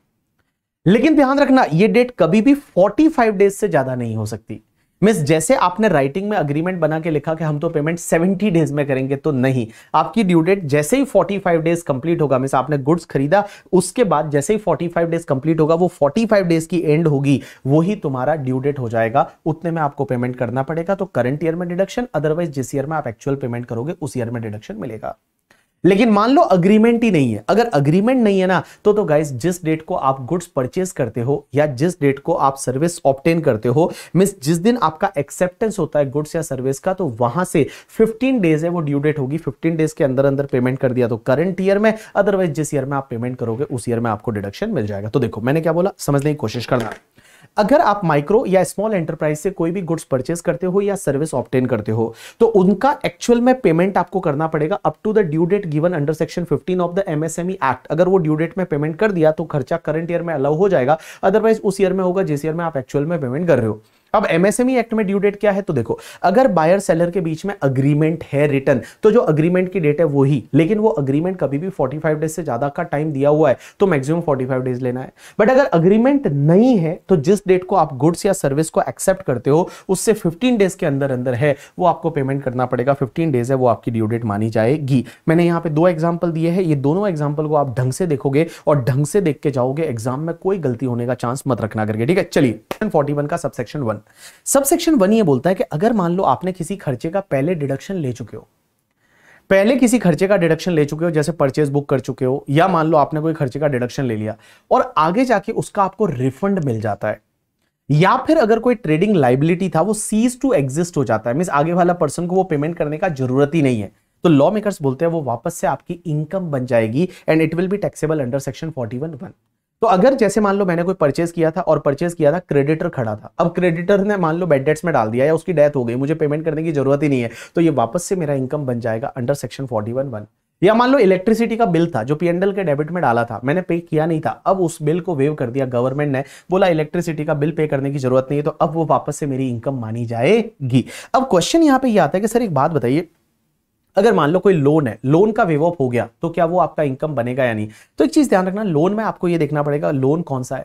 लेकिन ध्यान रखना ये डेट कभी भी फोर्टी फाइव डेज से ज्यादा नहीं हो सकती। मींस जैसे आपने राइटिंग में अग्रीमेंट बना के लिखा कि हम तो पेमेंट सेवेंटी डेज में करेंगे, तो नहीं, आपकी ड्यू डेट जैसे ही फोर्टी फाइव डेज कंप्लीट होगा, मींस आपने गुड्स खरीदा उसके बाद जैसे ही फोर्टी फाइव डेज कंप्लीट होगा वो फोर्टी फाइव डेज की एंड होगी, वही तुम्हारा ड्यू डेट हो जाएगा, उतने में आपको पेमेंट करना पड़ेगा। तो करंट ईयर में डिडक्शन, अदरवाइज जिस ईयर में आप एक्चुअल पेमेंट करोगे उस ईयर में डिडक्शन मिलेगा। लेकिन मान लो अग्रीमेंट ही नहीं है, अगर अग्रीमेंट नहीं है ना तो तो गाइस जिस डेट को आप गुड्स परचेज करते हो या जिस डेट को आप सर्विस ऑब्टेन करते हो, मींस जिस दिन आपका एक्सेप्टेंस होता है गुड्स या सर्विस का, तो वहां से फिफ्टीन डेज है वो ड्यू डेट होगी, फिफ्टीन डेज के अंदर अंदर पेमेंट कर दिया तो करंट ईयर में, अदरवाइज जिस ईयर में आप पेमेंट करोगे उस ईयर में आपको डिडक्शन मिल जाएगा। तो देखो मैंने क्या बोला, समझने की कोशिश करना। अगर आप माइक्रो या स्मॉल एंटरप्राइज से कोई भी गुड्स परचेज करते हो या सर्विस ऑब्टेन करते हो तो उनका एक्चुअल में पेमेंट आपको करना पड़ेगा up to the due date given under section fifteen of the MSME act. अगर वो ड्यू डेट में पेमेंट कर दिया तो खर्चा करंट ईयर में अलाउ हो जाएगा, अदरवाइज उस ईयर में होगा जिस ईयर में आप एक्चुअल में पेमेंट कर रहे हो। अब एमएसएमई एक्ट में ड्यू डेट क्या है? तो देखो अगर बायर सेलर के बीच में अग्रीमेंट है रिटर्न, तो जो अग्रीमेंट की डेट है वो ही, लेकिन वो अग्रीमेंट कभी भी फोर्टी फाइव डेज से ज्यादा का टाइम दिया हुआ है तो मैक्सिमम फोर्टी फाइव डेज लेना है। बट अगर अग्रीमेंट नहीं है तो जिस डेट को आप गुड्स या सर्विस को एक्सेप्ट करते हो उससे फिफ्टीन डेज के अंदर अंदर है वो आपको पेमेंट करना पड़ेगा, फिफ्टीन डेज है वो आपकी ड्यू डेट मानी जाएगी। मैंने यहाँ पे दो एग्जाम्पल दिए हैं, ये दोनों एग्जाम्पल को आप ढंग से देखोगे और ढंग से देख के जाओगे, एग्जाम में कोई गलती होने का चांस मत रखना करके, ठीक है। चलिए फोर्टी वन का सबसेक्शन वन सबसेक्शन वन ये बोलता है कि अगर मान लो आपने किसी खर्चे का पहले डिडक्शन ले चुके हो, पहले किसी खर्चे का डिडक्शन ले चुके हो, जैसे परचेज बुक कर चुके हो या मान लो आपने कोई खर्चे का डिडक्शन ले लिया और आगे जाके उसका आपको रिफंड मिल जाता है, या फिर अगर कोई ट्रेडिंग लाइबिलिटी था वो सीज टू एग्जिस्ट हो जाता है, मींस आगे वाला पर्सन को वो पेमेंट करने का जरूरत ही नहीं है, तो लॉ मेकर्स बोलते हैं वो वापस से आपकी इनकम बन जाएगी and it will be taxable under section forty one one. तो अगर जैसे मान लो मैंने कोई परचेज किया था और परचेज किया था, क्रेडिटर खड़ा था, अब क्रेडिटर ने मान लो बेड डेट्स में डाल दिया या उसकी डेथ हो गई, मुझे पेमेंट करने की जरूरत ही नहीं है, तो ये वापस से मेरा इनकम बन जाएगा under section forty one one. या मान लो इलेक्ट्रिसिटी का बिल था जो पीएनएल के डेबिट में डाला था, मैंने पे किया नहीं था, अब उस बिल को वेव कर दिया गवर्नमेंट ने, बोला इलेक्ट्रिसिटी का बिल पे करने की जरूरत नहीं है, तो अब वो वापस से मेरी इनकम मानी जाएगी। अब क्वेश्चन यहाँ पे ये आता है कि सर एक बात बताइए, अगर मान लो कोई लोन है, लोन का वेव ऑफ हो गया तो क्या वो आपका इनकम बनेगा या नहीं? तो एक चीज ध्यान रखना, लोन में आपको ये देखना पड़ेगा लोन कौन सा है।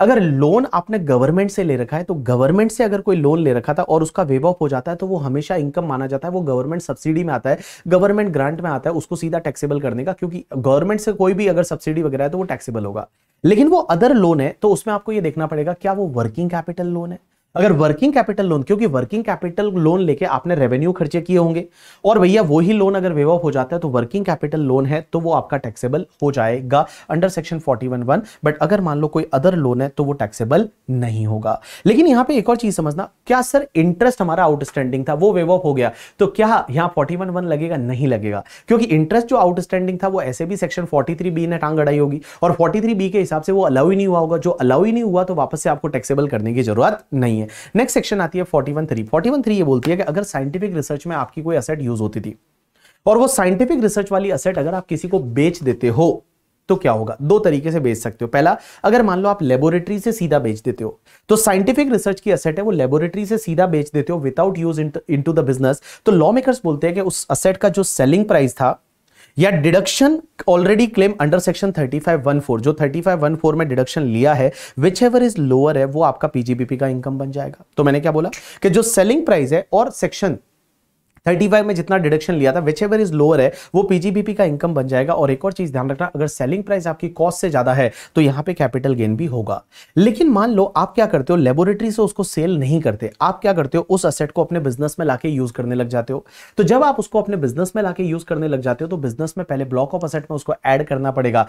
अगर लोन आपने गवर्नमेंट से ले रखा है तो गवर्नमेंट से अगर कोई लोन ले रखा था और उसका वेव ऑफ हो जाता है तो वो हमेशा इनकम माना जाता है, वो गवर्नमेंट सब्सिडी में आता है, गवर्नमेंट ग्रांट में आता है, उसको सीधा टैक्सेबल करने का, क्योंकि गवर्नमेंट से कोई भी अगर सब्सिडी वगैरह है तो वो टैक्सेबल होगा। लेकिन वो अदर लोन है तो उसमें आपको ये देखना पड़ेगा क्या वो वर्किंग कैपिटल लोन है। अगर वर्किंग कैपिटल लोन, क्योंकि वर्किंग कैपिटल लोन लेके आपने रेवेन्यू खर्चे किए होंगे और भैया वही लोन अगर वेव ऑफ हो जाता है तो वर्किंग कैपिटल लोन है तो वो आपका टैक्सेबल हो जाएगा under section forty one one. But अगर मान लो कोई अदर लोन है तो वो टैक्सेबल नहीं होगा। लेकिन यहाँ पे एक और चीज समझना, क्या सर इंटरेस्ट हमारा आउटस्टैंडिंग था वो वेव ऑफ हो गया तो क्या यहाँ फोर्टी वन वन लगेगा? नहीं लगेगा, क्योंकि इंटरेस्ट जो आउटस्टैंडिंग था वो ऐसे भी सेक्शन फोर्टी थ्री बी ने टांग अड़ाई होगी और फोर्टी थ्री बी के हिसाब से वो अलाउ ही नहीं हुआ होगा। जो अलाउ ही नहीं हुआ तो वापस से आपको टैक्सेबल करने की जरूरत नहीं है। नेक्स्ट सेक्शन आती है forty one three. Forty one three ये बोलती है कि अगर साइंटिफिक रिसर्च में आपकी कोई एसेट यूज होती थी और वो साइंटिफिक रिसर्च वाली एसेट अगर आप किसी को बेच देते हो तो क्या होगा? दो तरीके से बेच सकते हो। पहला, अगर मान लो आप लेबोरेटरी से सीधा बेच देते हो तो साइंटिफिक रिसर्च की एसेट है वो लेबोरेटरी से सीधा बेच देते हो without use into the business, तो लॉ मेकर्स बोलते हैं कि उस एसेट का जो सेलिंग प्राइस था या deduction already claim under section thirty five one four, जो थर्टी फाइव वन फोर में डिडक्शन लिया है, विच एवर इज लोअर है वो आपका पीजीबीपी का इनकम बन जाएगा। तो मैंने क्या बोला कि जो सेलिंग प्राइस है और सेक्शन थर्टी फाइव में जितना डिडक्शन लिया था विच एवर इज लोअर है वो पीजीबीपी का इनकम बन जाएगा। और एक और चीज ध्यान रखना, अगर सेलिंग प्राइस आपकी कॉस्ट से ज्यादा है तो यहाँ पे कैपिटल गेन भी होगा। लेकिन मान लो आप क्या करते हो, लेबोरेटरी से उसको सेल नहीं करते, आप क्या करते हो उस एसेट को अपने बिजनेस में लाके यूज करने लग जाते हो। तो जब आप उसको अपने बिजनेस में लाके यूज करने लग जाते हो तो बिजनेस में पहले ब्लॉक ऑफ एसेट में उसको एड करना पड़ेगा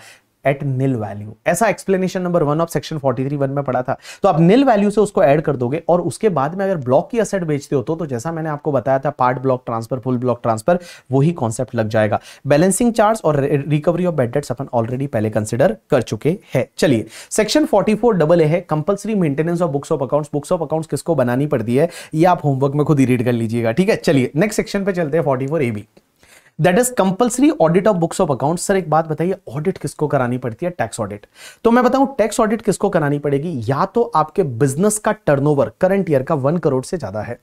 एट निल वैल्यू। ऐसा explanation number one of section forty three one में पड़ा था। तो आप निल वैल्यू से उसको ऐड कर दोगे और उसके बाद में अगर ब्लॉक की एसेट बेचते हो तो, तो जैसा मैंने आपको बताया था part block transfer, full block transfer, वही कॉन्सेप्ट लग जाएगा। बैलेंसिंग चार्ज और रिकवरी ऑफ बेड डेट्स अपन ऑलरेडी पहले कंसिडर कर चुके हैं। चलिए, सेक्शन फोर्टी फोर ए है compulsory maintenance of books of accounts. Books of accounts किसको बनानी पड़ती है ये आप होमवर्क में खुद ही रीड कर लीजिएगा, ठीक है। चलिए नेक्स्ट सेक्शन पे चलते हैं forty four A B, that is compulsory audit of books of account. Sir एक बात बताइए, ऑडिट किसको करानी पड़ती है? Tax audit. तो मैं बताऊं टैक्स ऑडिट किसको करानी पड़ेगी, या तो आपके बिजनेस का टर्नओवर करंट ईयर का वन करोड़ से ज्यादा है,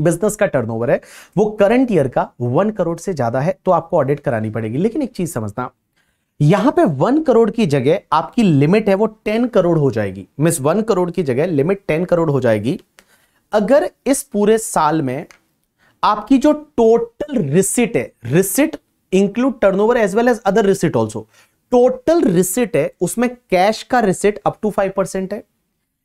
बिजनेस का टर्नओवर है वो करंट ईयर का वन करोड़ से ज्यादा है तो आपको ऑडिट करानी पड़ेगी। लेकिन एक चीज समझना, यहां पे वन करोड़ की जगह आपकी लिमिट है वो टेन करोड़ हो जाएगी। मिस वन करोड़ की जगह लिमिट टेन करोड़ हो जाएगी अगर इस पूरे साल में आपकी जो टोटल रिसिट है, receipt include turnover as well as other receipt also, total receipt है उसमें कैश का receipt up to five percent है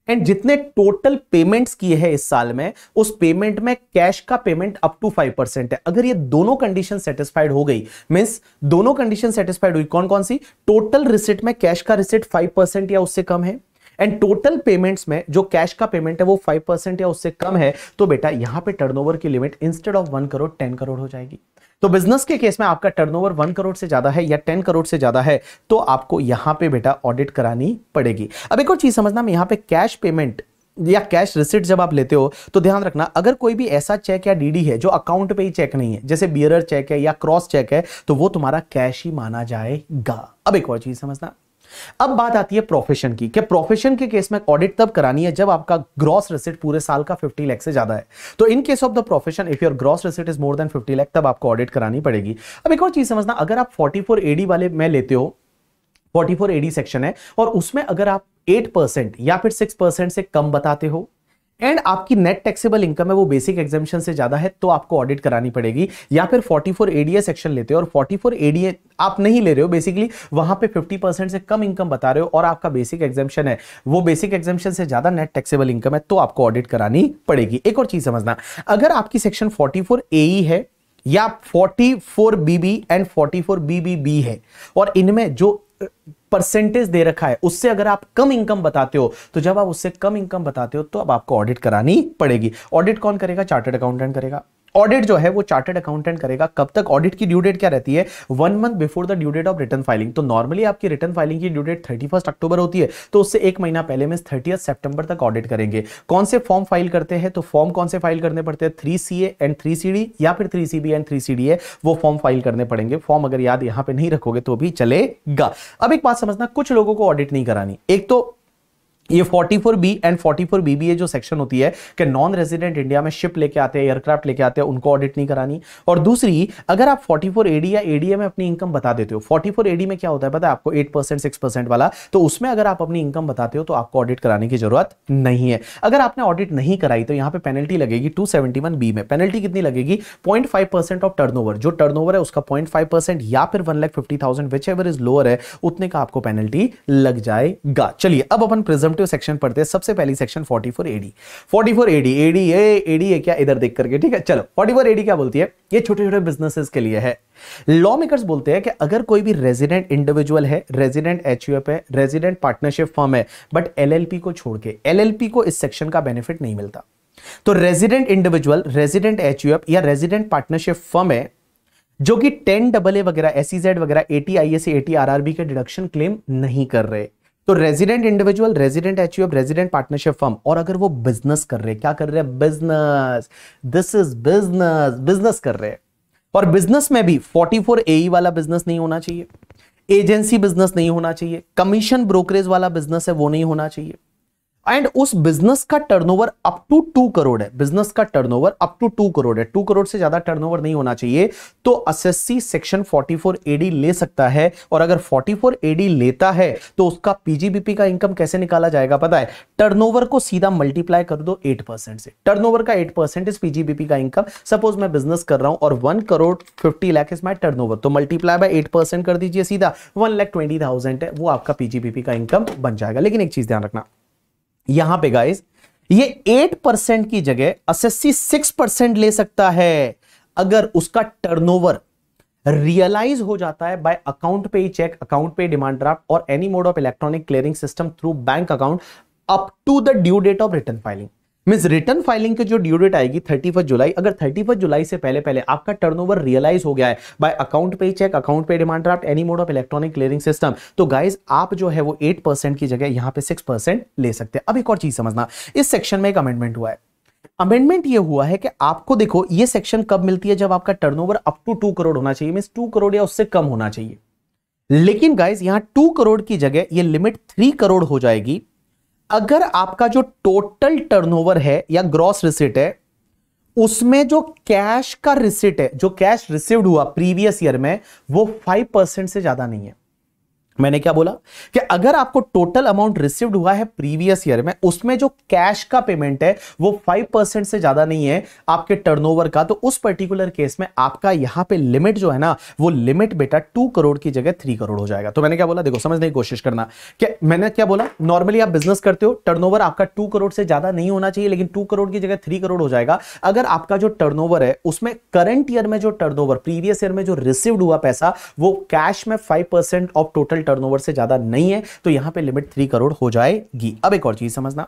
एंड जितने टोटल पेमेंट्स किए हैं इस साल में उस पेमेंट में कैश का payment up to five percent है। अगर ये दोनों कंडीशन सेटिस्फाइड हो गई, मींस दोनों कंडीशन सेटिस्फाइड हुई, कौन कौन सी? टोटल रिसिट में कैश का रिसिट फाइव परसेंट या उससे कम है एंड टोटल पेमेंट्स में जो कैश का पेमेंट है वो फाइव परसेंट या उससे कम है, तो बेटा यहां पे टर्नओवर की limit instead of one crore ten crore हो जाएगी। तो बिजनेस के केस में आपका टर्नओवर वन करोड़ से ज्यादा है या टेन करोड़ से ज्यादा है तो आपको यहां पे बेटा ऑडिट करानी पड़ेगी। अब एक और चीज समझना, मैं यहां पे कैश पेमेंट या कैश रिसिट जब आप लेते हो तो ध्यान रखना, अगर कोई भी ऐसा चेक या डीडी है जो अकाउंट पे ही चेक नहीं है, जैसे बियरर चेक है या क्रॉस चेक है, तो वो तुम्हारा कैश ही माना जाएगा। अब एक और चीज समझना, अब बात आती है प्रोफेशन की, कि प्रोफेशन के केस में ऑडिट तब करानी है जब आपका ग्रॉस रिसिट पूरे साल का पचास लाख से ज्यादा है। तो in case of the profession if your gross receipt is more than पचास लाख तब आपको ऑडिट करानी पड़ेगी। अब एक और चीज समझना, अगर आप फोर्टी फोर ए डी वाले में लेते हो, forty four A D section है और उसमें अगर आप एट परसेंट या फिर सिक्स परसेंट से कम बताते हो एंड आपकी नेट टैक्सेबल इनकम है वो बेसिक एग्जम्पशन से ज्यादा है तो आपको ऑडिट करानी पड़ेगी। या फिर forty four A D A section लेते हो और forty four A D A आप नहीं ले रहे हो, बेसिकली वहां पे फिफ्टी परसेंट से कम इनकम बता रहे हो और आपका बेसिक एग्जम्पशन है वो बेसिक एग्जम्पशन से ज्यादा नेट टैक्सेबल इनकम है तो आपको ऑडिट करानी पड़ेगी। एक और चीज समझना, अगर आपकी section forty four A E है या forty four B B and forty four B B B है और इनमें जो परसेंटेज दे रखा है उससे अगर आप कम इनकम बताते हो तो जब आप उससे कम इनकम बताते हो तो अब आपको ऑडिट करानी पड़ेगी। ऑडिट कौन करेगा? चार्टर्ड अकाउंटेंट करेगा। ऑडिट जो है वो चार्टर्ड अकाउंटेंट करेगा। कब तक? ऑडिट की ड्यू डेट क्या रहती है? One month before the due date of return filing. तो नॉर्मली आपकी रिटर्न फाइलिंग की due date thirty first October होती है तो उससे एक महीना पहले में थर्टियथ सेप्टेम्बर तक ऑडिट करेंगे। कौन से फॉर्म फाइल करते हैं? तो फॉर्म कौन से फाइल करने पड़ते हैं? Three C A and three C D या फिर three C B and three C D A, वो फॉर्म फाइल करने पड़ेंगे। फॉर्म अगर याद यहाँ पे नहीं रखोगे तो भी चलेगा। अब एक बात समझना, कुछ लोगों को ऑडिट नहीं करानी। एक तो ये forty four B and forty four B B A जो सेक्शन होती है कि नॉन रेजिडेंट इंडिया में शिप लेके आते हैं, एयरक्राफ्ट लेके आते हैं, उनको ऑडिट नहीं करानी। और दूसरी, अगर आप फोर्टी फोर ए डी या ए डी ए में अपनी इनकम बता देते हो, फोर्टी फोर ए डी में क्या होता है पता है आपको, एट परसेंट सिक्स परसेंट वाला, तो उसमें अगर आप अपनी इनकम बताते हो तो आपको ऑडिट कराने की जरूरत नहीं है। अगर आपने ऑडिट नहीं कराई तो यहाँ पे पेनल्टी लगेगी टू सेवेंटी वन बी में। पेनल्टी कितनी लगेगी? Point five percent of turnover, जो टर्नओवर है उसका पॉइंट फाइव परसेंट या फिर one lakh fifty thousand whichever is lower है उतने का आपको पेनल्टी लग जाएगा। चलिए अब अपन प्रिजम्पटिव जो सेक्शन पढ़ते हैं सबसे पहली section forty four A D. Forty four A D AD ये एडी है क्या, इधर देख करके ठीक है। चलो फोर्टी फोर ए डी क्या बोलती है, ये छोटे छोटे बिजनेसेस के लिए है। लॉ मेकर्स बोलते हैं कि अगर कोई भी रेजिडेंट इंडिविजुअल है, रेजिडेंट एचयूएफ है, रेजिडेंट पार्टनरशिप फर्म है, बट एलएलपी को छोड़ के, एलएलपी को इस सेक्शन का बेनिफिट नहीं मिलता, तो रेजिडेंट इंडिविजुअल, रेजिडेंट एचयूएफ या रेजिडेंट पार्टनरशिप फर्म है जो कि टेन डबल ए वगैरह, एसईजेड वगैरह, एटी आईएस, एटी आरआरबी के डिडक्शन क्लेम नहीं कर रहे, तो resident individual, resident HUF, resident partnership firm, और अगर वो बिजनेस कर रहे, क्या कर रहे हैं, business, this is business, business कर रहे हैं, और बिजनेस में भी फोर्टी फोर ए ई वाला बिजनेस नहीं होना चाहिए, एजेंसी बिजनेस नहीं होना चाहिए, कमीशन ब्रोकरेज वाला बिजनेस है वो नहीं होना चाहिए, एंड उस बिजनेस का turnover up to two crore है, बिजनेस का turnover up to two crore है, टू करोड़ से ज्यादा टर्नओवर नहीं होना चाहिए, तो assessee section forty four A D ले सकता है। और अगर फोर्टी फोर ए डी लेता है तो उसका पीजीबीपी का इनकम कैसे निकाला जाएगा पता है, टर्नओवर को सीधा मल्टीप्लाई कर दो एट परसेंट से, टर्नओवर का एट परसेंट इज पीजीबीपी का इनकम। सपोज मैं बिजनेस कर रहा हूं और one crore fifty lakh is my turnover, तो मल्टीप्लाई बाय एट परसेंट कर दीजिए, सीधा वन लाख ट्वेंटी थाउजेंड है, वो आपका पीजीबीपी का इनकम बन जाएगा। लेकिन एक चीज ध्यान रखना यहां पे गाइस, ये एट परसेंट की जगह एसएससी सिक्स परसेंट ले सकता है अगर उसका टर्नओवर रियलाइज हो जाता है बाय अकाउंट पे चेक, अकाउंट पे डिमांड ड्राफ्ट और any mode of electronic clearing system through bank account up to the due date of return filing. Means return filing की जो ड्यू डेट आएगी थर्टी फर्स्ट जुलाई, अगर थर्टी फर्स्ट जुलाई से पहले पहले आपका टर्नओवर रियलाइज हो गया है बाय अकाउंट पे चेक, अकाउंट पे demand draft, any mode of electronic clearing system, तो गाइज आप जो है वो एट परसेंट की जगह यहाँ पे सिक्स परसेंट ले सकते हैं। अब एक और चीज समझना, इस सेक्शन में एक अमेंडमेंट हुआ है, अमेंडमेंट ये हुआ है कि आपको देखो ये सेक्शन कब मिलती है, जब आपका turnover up to two crore होना चाहिए, मींस टू करोड़ या उससे कम होना चाहिए। लेकिन गाइज यहाँ टू करोड़ की जगह ये लिमिट थ्री करोड़ हो जाएगी अगर आपका जो टोटल टर्नओवर है या ग्रॉस रिसिट है उसमें जो कैश का रिसिट है, जो कैश रिसीव्ड हुआ प्रीवियस ईयर में, वो फाइव परसेंट से ज्यादा नहीं है। मैंने क्या बोला कि अगर आपको टोटल अमाउंट रिसीव्ड हुआ है प्रीवियस ईयर में उसमें जो कैश का पेमेंट है वो फाइव परसेंट से ज्यादा नहीं है आपके टर्नओवर का, तो उस पर्टिकुलर केस में आपका यहां पे लिमिट जो है ना वो लिमिट बेटा टू करोड़ की जगह थ्री करोड़ हो जाएगा। तो मैंने क्या बोला, देखो समझने की कोशिश करना कि मैंने क्या बोला, नॉर्मली आप बिजनेस करते हो, टर्नओवर आपका टू करोड़ से ज्यादा नहीं होना चाहिए, लेकिन टू करोड़ की जगह थ्री करोड़ हो जाएगा अगर आपका जो टर्नओवर है उसमें करंट ईयर में जो टर्नओवर, प्रीवियस ईयर में जो रिसीव्ड हुआ पैसा वो कैश में five percent of total turnover से ज्यादा नहीं है, तो यहां पे लिमिट थ्री करोड़ हो जाएगी। अब एक और चीज समझना,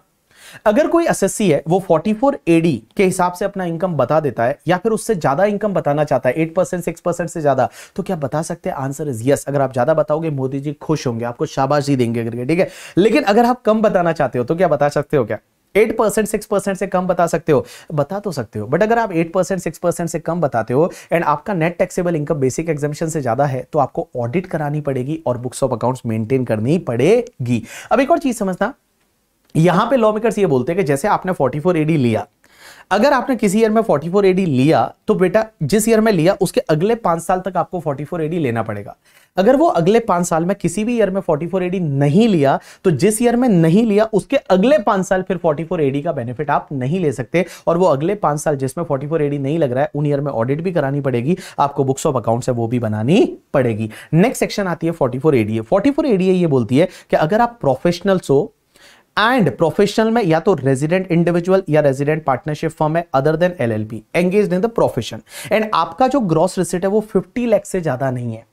अगर कोई एसएससी है वो फोर्टी फोर ए डी के हिसाब से अपना इनकम बता देता है या फिर उससे ज्यादा इनकम बताना चाहता है, एट परसेंट सिक्स परसेंट से ज्यादा, तो क्या बता सकते हैं? Answer is yes. अगर आप ज्यादा बताओगे मोदी जी खुश होंगे, आपको शाबाशी देंगे करके, ठीक है। लेकिन अगर आप कम बताना चाहते हो तो क्या बता सकते हो? क्या एट परसेंट सिक्स परसेंट से कम बता सकते हो? बता तो सकते हो, बट अगर आप एट परसेंट सिक्स परसेंट से कम बताते हो एंड आपका net taxable income basic exemption से ज्यादा है तो आपको ऑडिट करानी पड़ेगी और बुक्स ऑफ अकाउंट्स मेंटेन करनी पड़ेगी। अब एक और चीज समझना, यहां पे लॉ मेकर्स ये बोलते हैं कि जैसे आपने फोर्टी फोर ए डी लिया, अगर आपने किसी ईयर में फोर्टी फोर ए डी लिया तो बेटा जिस ईयर में लिया उसके अगले पांच साल तक आपको फोर्टी फोर ए डी लेना पड़ेगा। अगर वो अगले पांच साल में किसी भी ईयर में फोर्टी फोर ए डी नहीं लिया तो जिस ईयर में नहीं लिया उसके अगले पांच साल फिर फोर्टी फोर ए डी का बेनिफिट आप नहीं ले सकते, और वो अगले पांच साल जिसमें फोर्टी फोर ए डी नहीं लग रहा है उन ईयर में ऑडिट भी करानी पड़ेगी आपको, बुक्स ऑफ अकाउंट है वो भी बनानी पड़ेगी। नेक्स्ट सेक्शन आती है forty four A D. Forty four A D ये बोलती है कि अगर आप प्रोफेशनल्स हो एंड प्रोफेशनल में या तो रेजिडेंट इंडिविजुअल या रेजिडेंट पार्टनरशिप फर्म है other than LLP, engaged in the profession, and आपका जो ग्रॉस रिसिट है वो फिफ्टी लाख से ज्यादा नहीं है,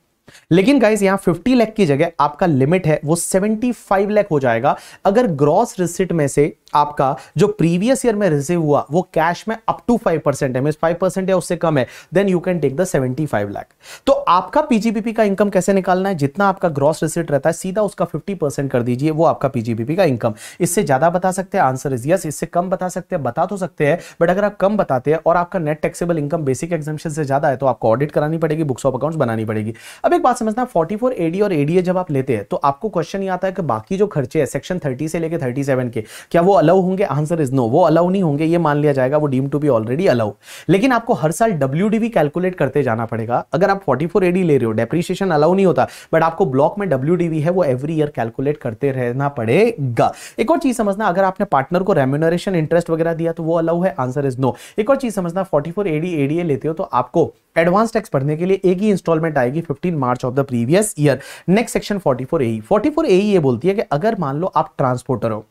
लेकिन गाइस यहां फिफ्टी लाख की जगह आपका लिमिट है वो सेवेंटी फाइव लाख हो जाएगा अगर ग्रॉस रिसिट में से आपका जो प्रीवियस ईयर में रिसीव हुआ वो कैश में अप टू फाइव परसेंट है, मींस फाइव परसेंट या उससे कम है, then you can take the seventy five lakh. तो आपका पीजीबीपी का इनकम कैसे निकालना है? जितना आपका ग्रॉस रिसिट रहता है सीधा उसका फिफ्टी परसेंट कर दीजिए, वो आपका पीजीबीपी का इनकम। इससे ज्यादा बता सकते हैं? Answer is yes. इससे कम बता सकते हैं? बता तो सकते हैं, बट अगर आप कम बताते हैं और आपका net taxable income basic exemption से ज्यादा है तो आपको ऑडिट करानी पड़ेगी, बुक्स ऑफ अकाउंट बनानी पड़ेगी। अब एक बात समझना, फोर्टी फोर ए डी और एडीए जब आप लेते हैं तो आपको क्वेश्चन ये आता है कि बाकी जो खर्चे है सेक्शन थर्टी से लेकर थर्टी सेवन के क्या वो अलाउ होंगे? आंसर इज नो, वो अलाउ नहीं होंगे, ये मान लिया जाएगा वो deem to be already allow. लेकिन आपको हर साल डब्ल्यूडीवी कैलकुलेट करते जाना पड़ेगा। अगर आप फोर्टी फोर ए डी ले रहे हो, डेप्रिसिएशन अलाउ नहीं होता, बट आपको ब्लॉक में डब्ल्यूडीवी है वो एवरी ईयर कैलकुलेट करते रहना पड़ेगा। एक और चीज समझना, अगर आपने पार्टनर को रेम्यूनरेशन इंटरेस्ट वगैरह दिया तो वो अलाउ है? Answer is no. एक और चीज समझना, forty four A D ADA लेते हो तो आपको एडवांस टैक्स भरने के लिए एक ही इंस्टॉलमेंट आएगी fifteen March of the previous year. Next section forty four A E. Forty four A E ये बोलती है कि अगर मान लो आप ट्रांसपोर्टर हो,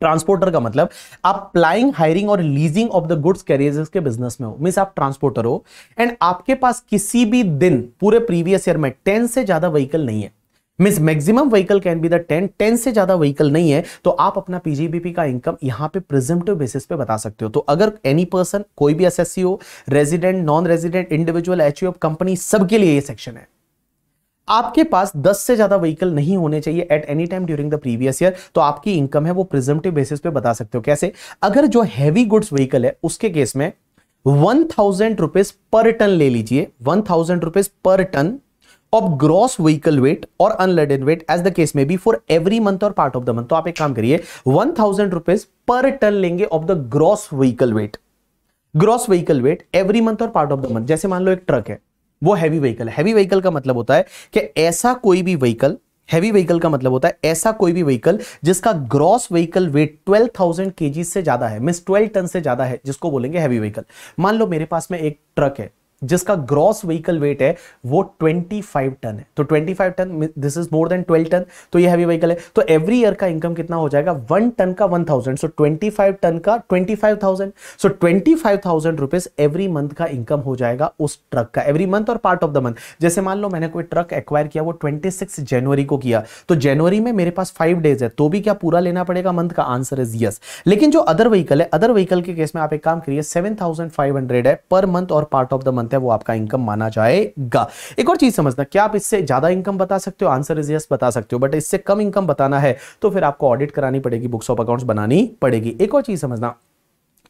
ट्रांसपोर्टर का मतलब आप प्लाइंग, हायरिंग और leasing of the goods carriers के बिजनेस में हो, मींस आप ट्रांसपोर्टर हो एंड आपके पास किसी भी दिन पूरे प्रीवियस ईयर में टेन से ज्यादा व्हीकल नहीं है, means maximum vehicle can be the ten, ten से ज्यादा व्हीकल नहीं है तो आप अपना पीजीबीपी का इनकम यहां पे प्रिजम्पटिव बेसिस पे बता सकते हो। तो अगर एनी पर्सन, कोई भी एसएससी हो, resident, non resident, individual, HUF, company, सबके लिए ये सेक्शन है। आपके पास दस से ज्यादा व्हीकल नहीं होने चाहिए at any time during the previous year, तो आपकी इनकम है वो प्रिजम्पटिव बेसिस पे बता सकते हो। कैसे? अगर जो हैवी गुड्स व्हीकल है उसके केस में one thousand rupees per ton ले लीजिए, one thousand rupees per ton of gross vehicle weight और unladen weight as the case में बी फॉर एवरी मंथ और पार्ट ऑफ द मंथ। तो आप एक काम करिए, one thousand rupees per ton लेंगे of the gross vehicle weight, gross vehicle weight every month और पार्ट ऑफ द मंथ। जैसे मान लो एक ट्रक है, वो हैवी व्हीकल है। हैवी व्हीकल का मतलब होता है कि ऐसा कोई भी व्हीकल, हैवी व्हीकल का मतलब होता है ऐसा कोई भी व्हीकल जिसका ग्रॉस व्हीकल वेट बारह हज़ार केजी से ज्यादा है, मींस बारह टन से ज्यादा है, जिसको बोलेंगे हैवी व्हीकल। मान लो मेरे पास में एक ट्रक है जिसका ग्रॉस व्हीकल वेट है वो पच्चीस टन है, तो पच्चीस ton, this is more than बारह टन, तो ये हैवी व्हीकल है। तो एवरी ईयर का इनकम कितना हो जाएगा? वन टन का वन थाउजेंड, सो पच्चीस टन का twenty five thousand, so twenty five thousand rupees every month का इनकम हो जाएगा उस ट्रक का, एवरी मंथ और पार्ट ऑफ द मंथ। जैसे मान लो मैंने कोई ट्रक एक्वायर किया, वो ट्वेंटी सिक्स जनवरी को किया, तो जनवरी में मेरे पास फाइव डेज है, तो भी क्या पूरा लेना पड़ेगा मंथ का? Answer is yes. लेकिन जो अदर व्हीकल है, अदर व्हीकल के केस में आप एक काम करिए, सेवन थाउजेंड फाइव हंड्रेड है पर मंथ और पार्ट ऑफ द मंथ है, वो आपका इनकम माना जाएगा। एक और चीज समझना, क्या आप इससे ज्यादा इनकम बता सकते हो? आंसर इज यस, बता सकते हो, बट इससे कम इनकम बताना है तो फिर आपको ऑडिट करानी पड़ेगी, बुक्स ऑफ अकाउंट्स बनानी पड़ेगी। एक और चीज समझना,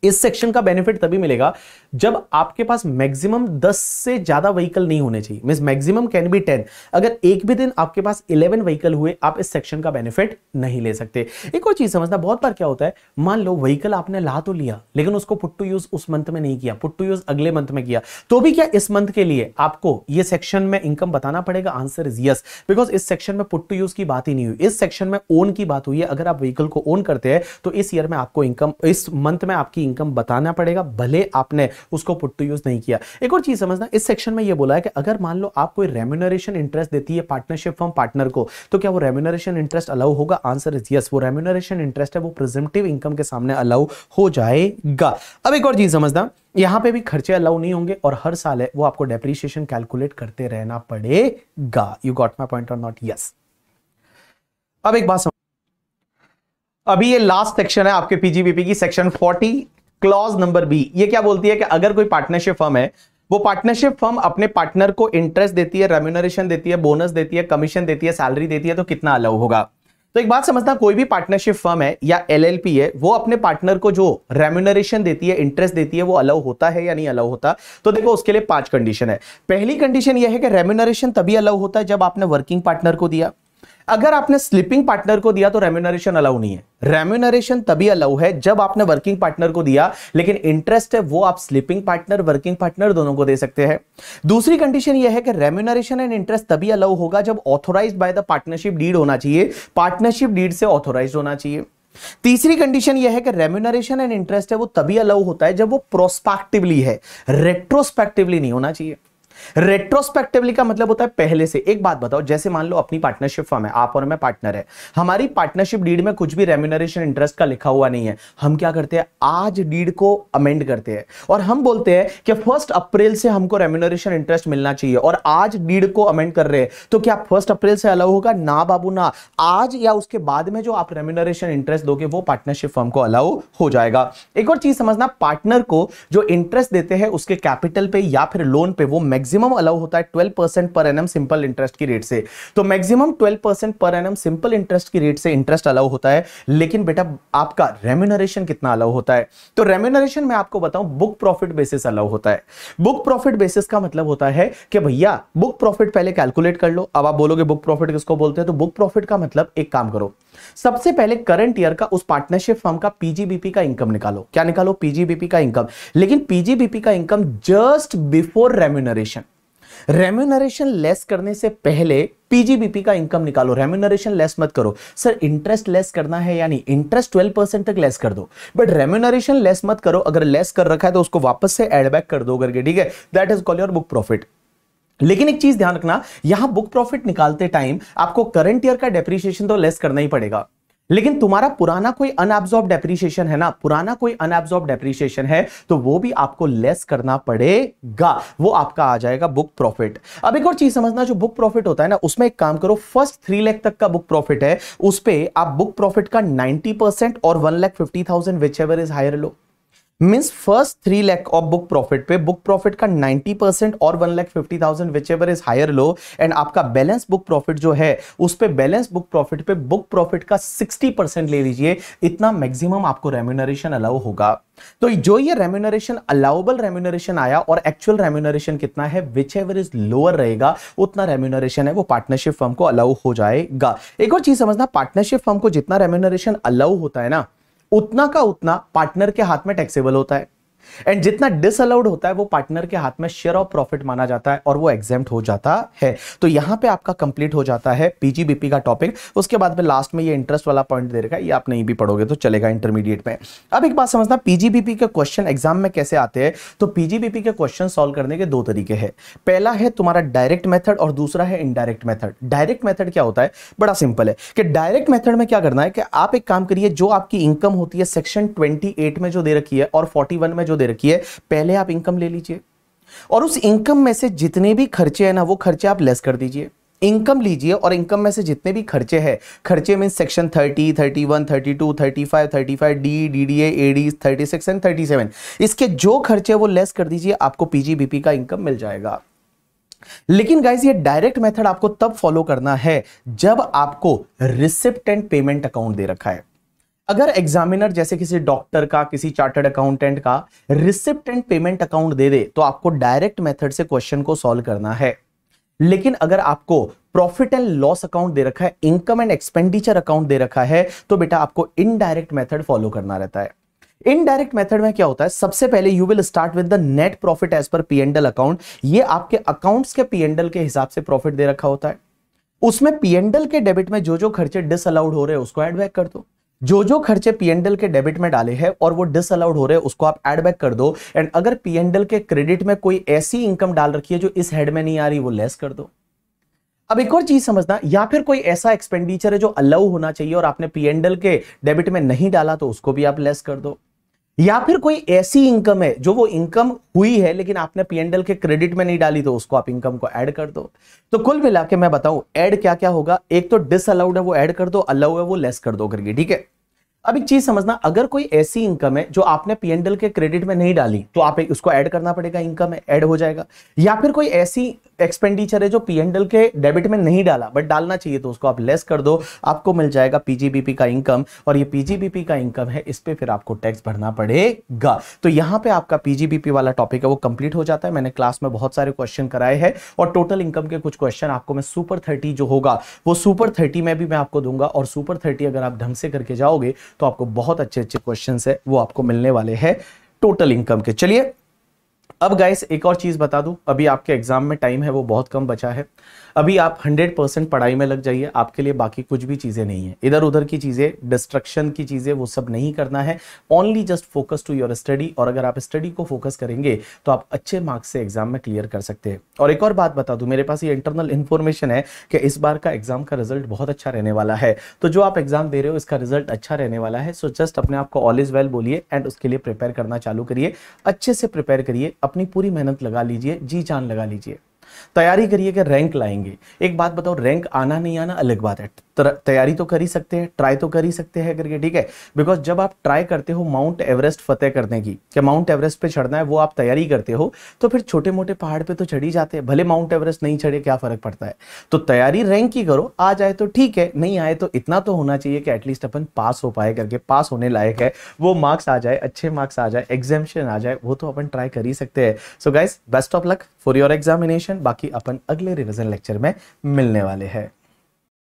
इस सेक्शन का बेनिफिट तभी मिलेगा जब आपके पास मैक्सिमम दस से ज्यादा व्हीकल नहीं होने चाहिए, means maximum can be ten. अगर एक भी दिन आपके पास इलेवन व्हीकल हुए, आप इस सेक्शन का बेनिफिट नहीं ले सकते। एक और चीज समझना, बहुत बार क्या होता है, मान लो व्हीकल आपने ला तो लिया लेकिन उसको पुट टू यूज उस मंथ में नहीं किया, पुट टू यूज अगले मंथ में किया, तो भी क्या इस मंथ के लिए आपको यह सेक्शन में इनकम बताना पड़ेगा? आंसर इज यस, बिकॉज इस सेक्शन में पुट टू यूज की बात ही नहीं हुई, इस सेक्शन में ओन की बात हुई है। अगर आप व्हीकल को ओन करते हैं तो इस ईयर में आपको इनकम, इस मंथ में आपकी इनकम बताना पड़ेगा, भले आपने उसको पुट टू यूज नहीं किया। एक और चीज समझना, इस सेक्शन में ये बोला है कि अगर मान लो आप कोई रेम्यूनरेशन इंटरेस्ट देती है पार्टनरशिप फर्म पार्टनर को, तो क्या वो रेम्यूनरेशन इंटरेस्ट अलाउ होगा? आंसर इज यस, वो रेम्यूनरेशन इंटरेस्ट है वो प्रिजम्पटिव इनकम के सामने अलाउ हो जाएगा। अब एक और चीज समझना, यहां पे भी खर्चे अलाउ नहीं होंगे और हर साल है वो आपको डेप्रिसिएशन कैलकुलेट करते रहना पड़ेगा। यू गॉट माई पॉइंट और नॉट? यस। अब एक बात समझ, अभी ये लास्ट सेक्शन है आपके पीजीबीपी की, सेक्शन चालीस क्लॉज नंबर बी। ये क्या बोलती है कि अगर कोई पार्टनरशिप फर्म है, वो पार्टनरशिप फर्म अपने पार्टनर को इंटरेस्ट देती है, रेम्यूनरेशन देती है, बोनस देती है, कमीशन देती है, सैलरी देती है, तो कितना अलाउ होगा? तो एक बात समझना, कोई भी पार्टनरशिप फर्म है या एलएलपी है, वो अपने पार्टनर को जो रेम्यूनरेशन देती है, इंटरेस्ट देती है, वो अलाउ होता है या नहीं अलाउ होता? तो देखो, उसके लिए पांच कंडीशन है। पहली कंडीशन ये है कि रेम्यूनरेशन तभी अलाउ होता है जब आपने वर्किंग पार्टनर को दिया। अगर आपने स्लीपिंग पार्टनर को दिया तो रेम्यूनरेशन अलाउ नहीं है। रेम्यूनरेशन तभी अलाउ है जब आपने वर्किंग पार्टनर को दिया, लेकिन इंटरेस्ट है वो आप स्लीपिंग पार्टनर, वर्किंग पार्टनर दोनों को दे सकते हैं। दूसरी कंडीशन यह है कि रेम्यूनरेशन एंड इंटरेस्ट तभी अलाउ होगा जब authorised by the partnership deed होना चाहिए, पार्टनरशिप डीड से ऑथोराइज्ड होना चाहिए। तीसरी कंडीशन यह है कि रेम्यूनरेशन एंड इंटरेस्ट है वो तभी अलाउ होता है जब वो प्रोस्पेक्टिवली है, रेट्रोस्पेक्टिवली नहीं होना चाहिए। रेट्रोस्पेक्टिवली का मतलब होता है पहले से। एक बात बताओ, जैसे मान लो अपनी पार्टनरशिप फर्म है, आप और मैं पार्टनर है, हमारी पार्टनरशिप डीड में कुछ भी रेम्यूनरेशन इंटरेस्ट का लिखा हुआ नहीं है। हम क्या करते हैं, आज डीड को अमेंड करते हैं और हम बोलते हैं कि फर्स्ट अप्रैल से हमको रेम्यूनरेशन इंटरेस्ट मिलना चाहिए, और आज डीड को अमेंड कर रहे हैं, तो क्या फर्स्ट अप्रैल से अलाउ होगा? ना बाबू ना, आज या उसके बाद में जो आप रेम्यूनरेशन इंटरेस्ट दोगे वो पार्टनरशिप फर्म को अलाउ हो जाएगा। एक और चीज समझना, पार्टनर को जो इंटरेस्ट देते हैं उसके कैपिटल पे या फिर लोन पे वो मैक्सिमम अलाउ होता है twelve percent per annum simple interest की रेट से। तो maximum twelve percent per annum simple interest की रेट से इंटरेस्ट अलाउ होता है, लेकिन बेटा आपका रेम्यूनरेशन कितना अलाउ होता है? तो रेम्यूनरेशन में आपको बताऊं, बुक प्रॉफिट बेसिस अलाउ होता है। बुक प्रॉफिट बेसिस का मतलब होता है कि भैया बुक प्रॉफिट पहले कैलकुलेट कर लो। अब आप बोलोगे बुक प्रॉफिट किसको बोलते हैं, तो बुक प्रॉफिट का मतलब एक काम करो, सबसे पहले करंट ईयर का उस पार्टनरशिप फर्म का पीजीबीपी का इनकम निकालो। क्या निकालो? पीजीबीपी का इनकम, लेकिन पीजीबीपी का income just before remuneration. Remuneration less करने से पहले पीजीबीपी का इनकम निकालो, रेम्यूनरेशन लेस मत करो। सर इंटरेस्ट लेस करना है, यानी इंटरेस्ट बारह परसेंट तक लेस कर दो, बट रेम्यूनरेशन लेस मत करो। अगर लेस कर रखा है तो उसको वापस से ऐड बैक कर दो करके, ठीक है, that is called your book profit. लेकिन एक चीज ध्यान रखना, यहां बुक प्रॉफिट निकालते टाइम आपको करंट ईयर का डेप्रिसिएशन तो लेस करना ही पड़ेगा, लेकिन तुम्हारा पुराना कोई अनअब्सॉर्ब्ड डेप्रिसिएशन है ना, पुराना कोई अनअब्सॉर्ब्ड डेप्रिसिएशन है तो वो भी आपको लेस करना पड़ेगा, वो आपका आ जाएगा बुक प्रॉफिट। अब एक और चीज समझना, जो बुक प्रॉफिट होता है ना उसमें एक काम करो, फर्स्ट थ्री लाख तक का बुक प्रॉफिट है उस पर आप बुक प्रॉफिट का नाइनटी परसेंट और one lakh fifty thousand whichever is higher लो। Means first three lakh of book profit पे बुक प्रॉफिट का नाइंटी परसेंट और one lakh fifty thousand whichever is higher लो, एंड आपका बैलेंस बुक प्रॉफिट जो है उस पे बैलेंस बुक प्रॉफिट पे बुक प्रॉफिट का सिक्सटी परसेंट ले लीजिए, इतना मैक्सिमम आपको रेम्यूनरेशन अलाउ होगा। तो जो ये रेम्यूनरेशन अलाउबल रेम्यूनरेशन आया और एक्चुअल रेम्यूनरेशन कितना है, विच एवर इज लोअर रहेगा उतना रेम्यूनरेशन है वो पार्टनरशिप फर्म को अलाउ हो जाएगा। एक और चीज समझना, पार्टनरशिप फर्म को जितना रेम्यूनरेशन अलाउ होता है ना उतना का उतना पार्टनर के हाथ में टैक्सेबल होता है, एंड जितना डिसअलाउड होता है वो पार्टनर के हाथ में शेयर ऑफ प्रॉफिट माना जाता है और वो एग्जेम्प्ट हो जाता है। तो यहां पे आपका कंप्लीट हो जाता है पीजीबीपी का टॉपिक। उसके बाद में लास्ट में ये इंटरेस्ट वाला पॉइंट दे रखा है, ये आप नहीं भी पढ़ोगे तो चलेगा इंटरमीडिएट में। अब एक बात समझना, पीजीबीपी के क्वेश्चन एग्जाम में कैसे आते हैं, तो पीजीबीपी के क्वेश्चन सॉल्व करने के दो तरीके हैं, पहला है तुम्हारा डायरेक्ट मेथड और दूसरा है इनडायरेक्ट मेथड। डायरेक्ट मेथड क्या होता है, बड़ा सिंपल है कि डायरेक्ट मेथड में क्या करना है कि आप एक काम करिए, जो आपकी इनकम होती है सेक्शन ट्वेंटी एट में जो दे रखी है और फोर्टी वन में जो दे रखी है, पहले आप इनकम ले लीजिए और उस इनकम में से जितने भी खर्चे हैं ना वो खर्चे आप लेस कर दीजिए। इनकम लीजिए और इनकम में से जितने भी खर्चे हैं, खर्चे mean section thirty, thirty one, thirty two, thirty five, thirty five D, DDA, AD, thirty six and thirty seven, इसके जो खर्चे वो लेस कर दीजिए, आपको पीजीबीपी का इनकम मिल जाएगा। लेकिन गाइज ये डायरेक्ट मेथड आपको तब फॉलो करना है जब आपको रिसिप्ट एंड पेमेंट अकाउंट दे रखा है। अगर एग्जामिनर जैसे किसी डॉक्टर का, किसी चार्टर्ड अकाउंटेंट का रिसिप्ट एंड पेमेंट अकाउंट दे दे तो आपको डायरेक्ट मेथड से क्वेश्चन को सॉल्व करना है। लेकिन अगर आपको प्रॉफिट एंड लॉस अकाउंट दे रखा है, इनकम एंड एक्सपेंडिचर अकाउंट दे रखा है, तो बेटा आपको इनडायरेक्ट मेथड फॉलो करना रहता है। इनडायरेक्ट मेथड में क्या होता है, सबसे पहले you will start with the net profit as पर पीएनएल अकाउंट। ये आपके अकाउंट्स के पीएनएल के हिसाब से प्रॉफिट दे रखा होता है, उसमें पीएनएल के डेबिट में जो जो खर्चे डिसअलाउड हो रहे हैं उसको एडबैक कर दो, जो जो खर्चे पीएनएल के डेबिट में डाले हैं और वो डिसअलाउड हो रहे हैं उसको आप एड बैक कर दो, एंड अगर पीएनएल के क्रेडिट में कोई ऐसी इनकम डाल रखी है जो इस हेड में नहीं आ रही वो लेस कर दो। अब एक और चीज समझना, या फिर कोई ऐसा एक्सपेंडिचर है जो अलाउ होना चाहिए और आपने पीएनएल के डेबिट में नहीं डाला तो उसको भी आप लेस कर दो, या फिर कोई ऐसी इनकम है जो वो इनकम हुई है लेकिन आपने पीएनएल के क्रेडिट में नहीं डाली तो उसको आप इनकम को ऐड कर दो। तो कुल मिला के मैं बताऊं ऐड क्या क्या होगा, एक तो डिसअलाउड है वो ऐड कर दो, अलाउ है वो लेस कर दो करके, ठीक है। अब एक चीज समझना, अगर कोई ऐसी इनकम है जो आपने पीएनएल के क्रेडिट में नहीं डाली तो आप उसको ऐड करना पड़ेगा, इनकम है ऐड हो जाएगा, या फिर कोई ऐसी एक्सपेंडिचर है जो पीएनएल के डेबिट में नहीं डाला बट डालना चाहिए तो उसको आप लेस कर दो, आपको मिल जाएगा पीजीबीपी का इनकम। और ये पीजीबीपी का इनकम है, इस पर फिर आपको टैक्स भरना पड़ेगा। तो यहाँ पे आपका पीजीबीपी वाला टॉपिक है वो कंप्लीट हो जाता है। मैंने क्लास में बहुत सारे क्वेश्चन कराए हैं और टोटल इनकम के कुछ क्वेश्चन आपको मैं सुपर थर्टी जो होगा वो सुपर थर्टी में भी मैं आपको दूंगा, और सुपर थर्टी अगर आप ढंग से करके जाओगे तो आपको बहुत अच्छे अच्छे क्वेश्चंस है वो आपको मिलने वाले हैं टोटल इनकम के। चलिए अब गाइस एक और चीज बता दूं, अभी आपके एग्जाम में टाइम है वो बहुत कम बचा है, अभी आप हंड्रेड परसेंट पढ़ाई में लग जाइए, आपके लिए बाकी कुछ भी चीजें नहीं है, इधर उधर की चीजें, डिस्ट्रक्शन की चीजें वो सब नहीं करना है, only just focus to your study. और अगर आप स्टडी को फोकस करेंगे तो आप अच्छे मार्क्स से एग्जाम में क्लियर कर सकते हैं। और एक और बात बता दूं, मेरे पास ये इंटरनल इन्फॉर्मेशन है कि इस बार का एग्जाम का रिजल्ट बहुत अच्छा रहने वाला है, तो जो आप एग्जाम दे रहे हो इसका रिजल्ट अच्छा रहने वाला है। सो जस्ट अपने आप को ऑल इज वेल बोलिए एंड उसके लिए प्रिपेयर करना चालू करिए, अच्छे से प्रिपेयर करिए, अपनी पूरी मेहनत लगा लीजिए, जी जान लगा लीजिए, तैयारी करिए कि रैंक लाएंगे। एक बात बताओ, रैंक आना नहीं आना अलग बात है, तैयारी तो कर ही सकते हैं, ट्राई तो कर ही सकते हैं करके, ठीक है। बिकॉज जब आप ट्राई करते हो माउंट एवरेस्ट फतेह करने की, क्या माउंट एवरेस्ट पे चढ़ना है वो आप तैयारी करते हो, तो फिर छोटे मोटे पहाड़ पे तो चढ़ ही जाते हैं, भले माउंट एवरेस्ट नहीं चढ़े क्या फर्क पड़ता है। तो तैयारी रैंक की करो, आ जाए तो ठीक है, नहीं आए तो इतना तो होना चाहिए कि एटलीस्ट अपन पास हो पाए करके, पास होने लायक है वो मार्क्स आ जाए, अच्छे मार्क्स आ जाए, एग्जामिशन आ जाए, वो तो अपन ट्राई कर ही सकते हैं। So guys best of luck for your examination, बाकी अपन अगले रिविजन लेक्चर में मिलने वाले हैं।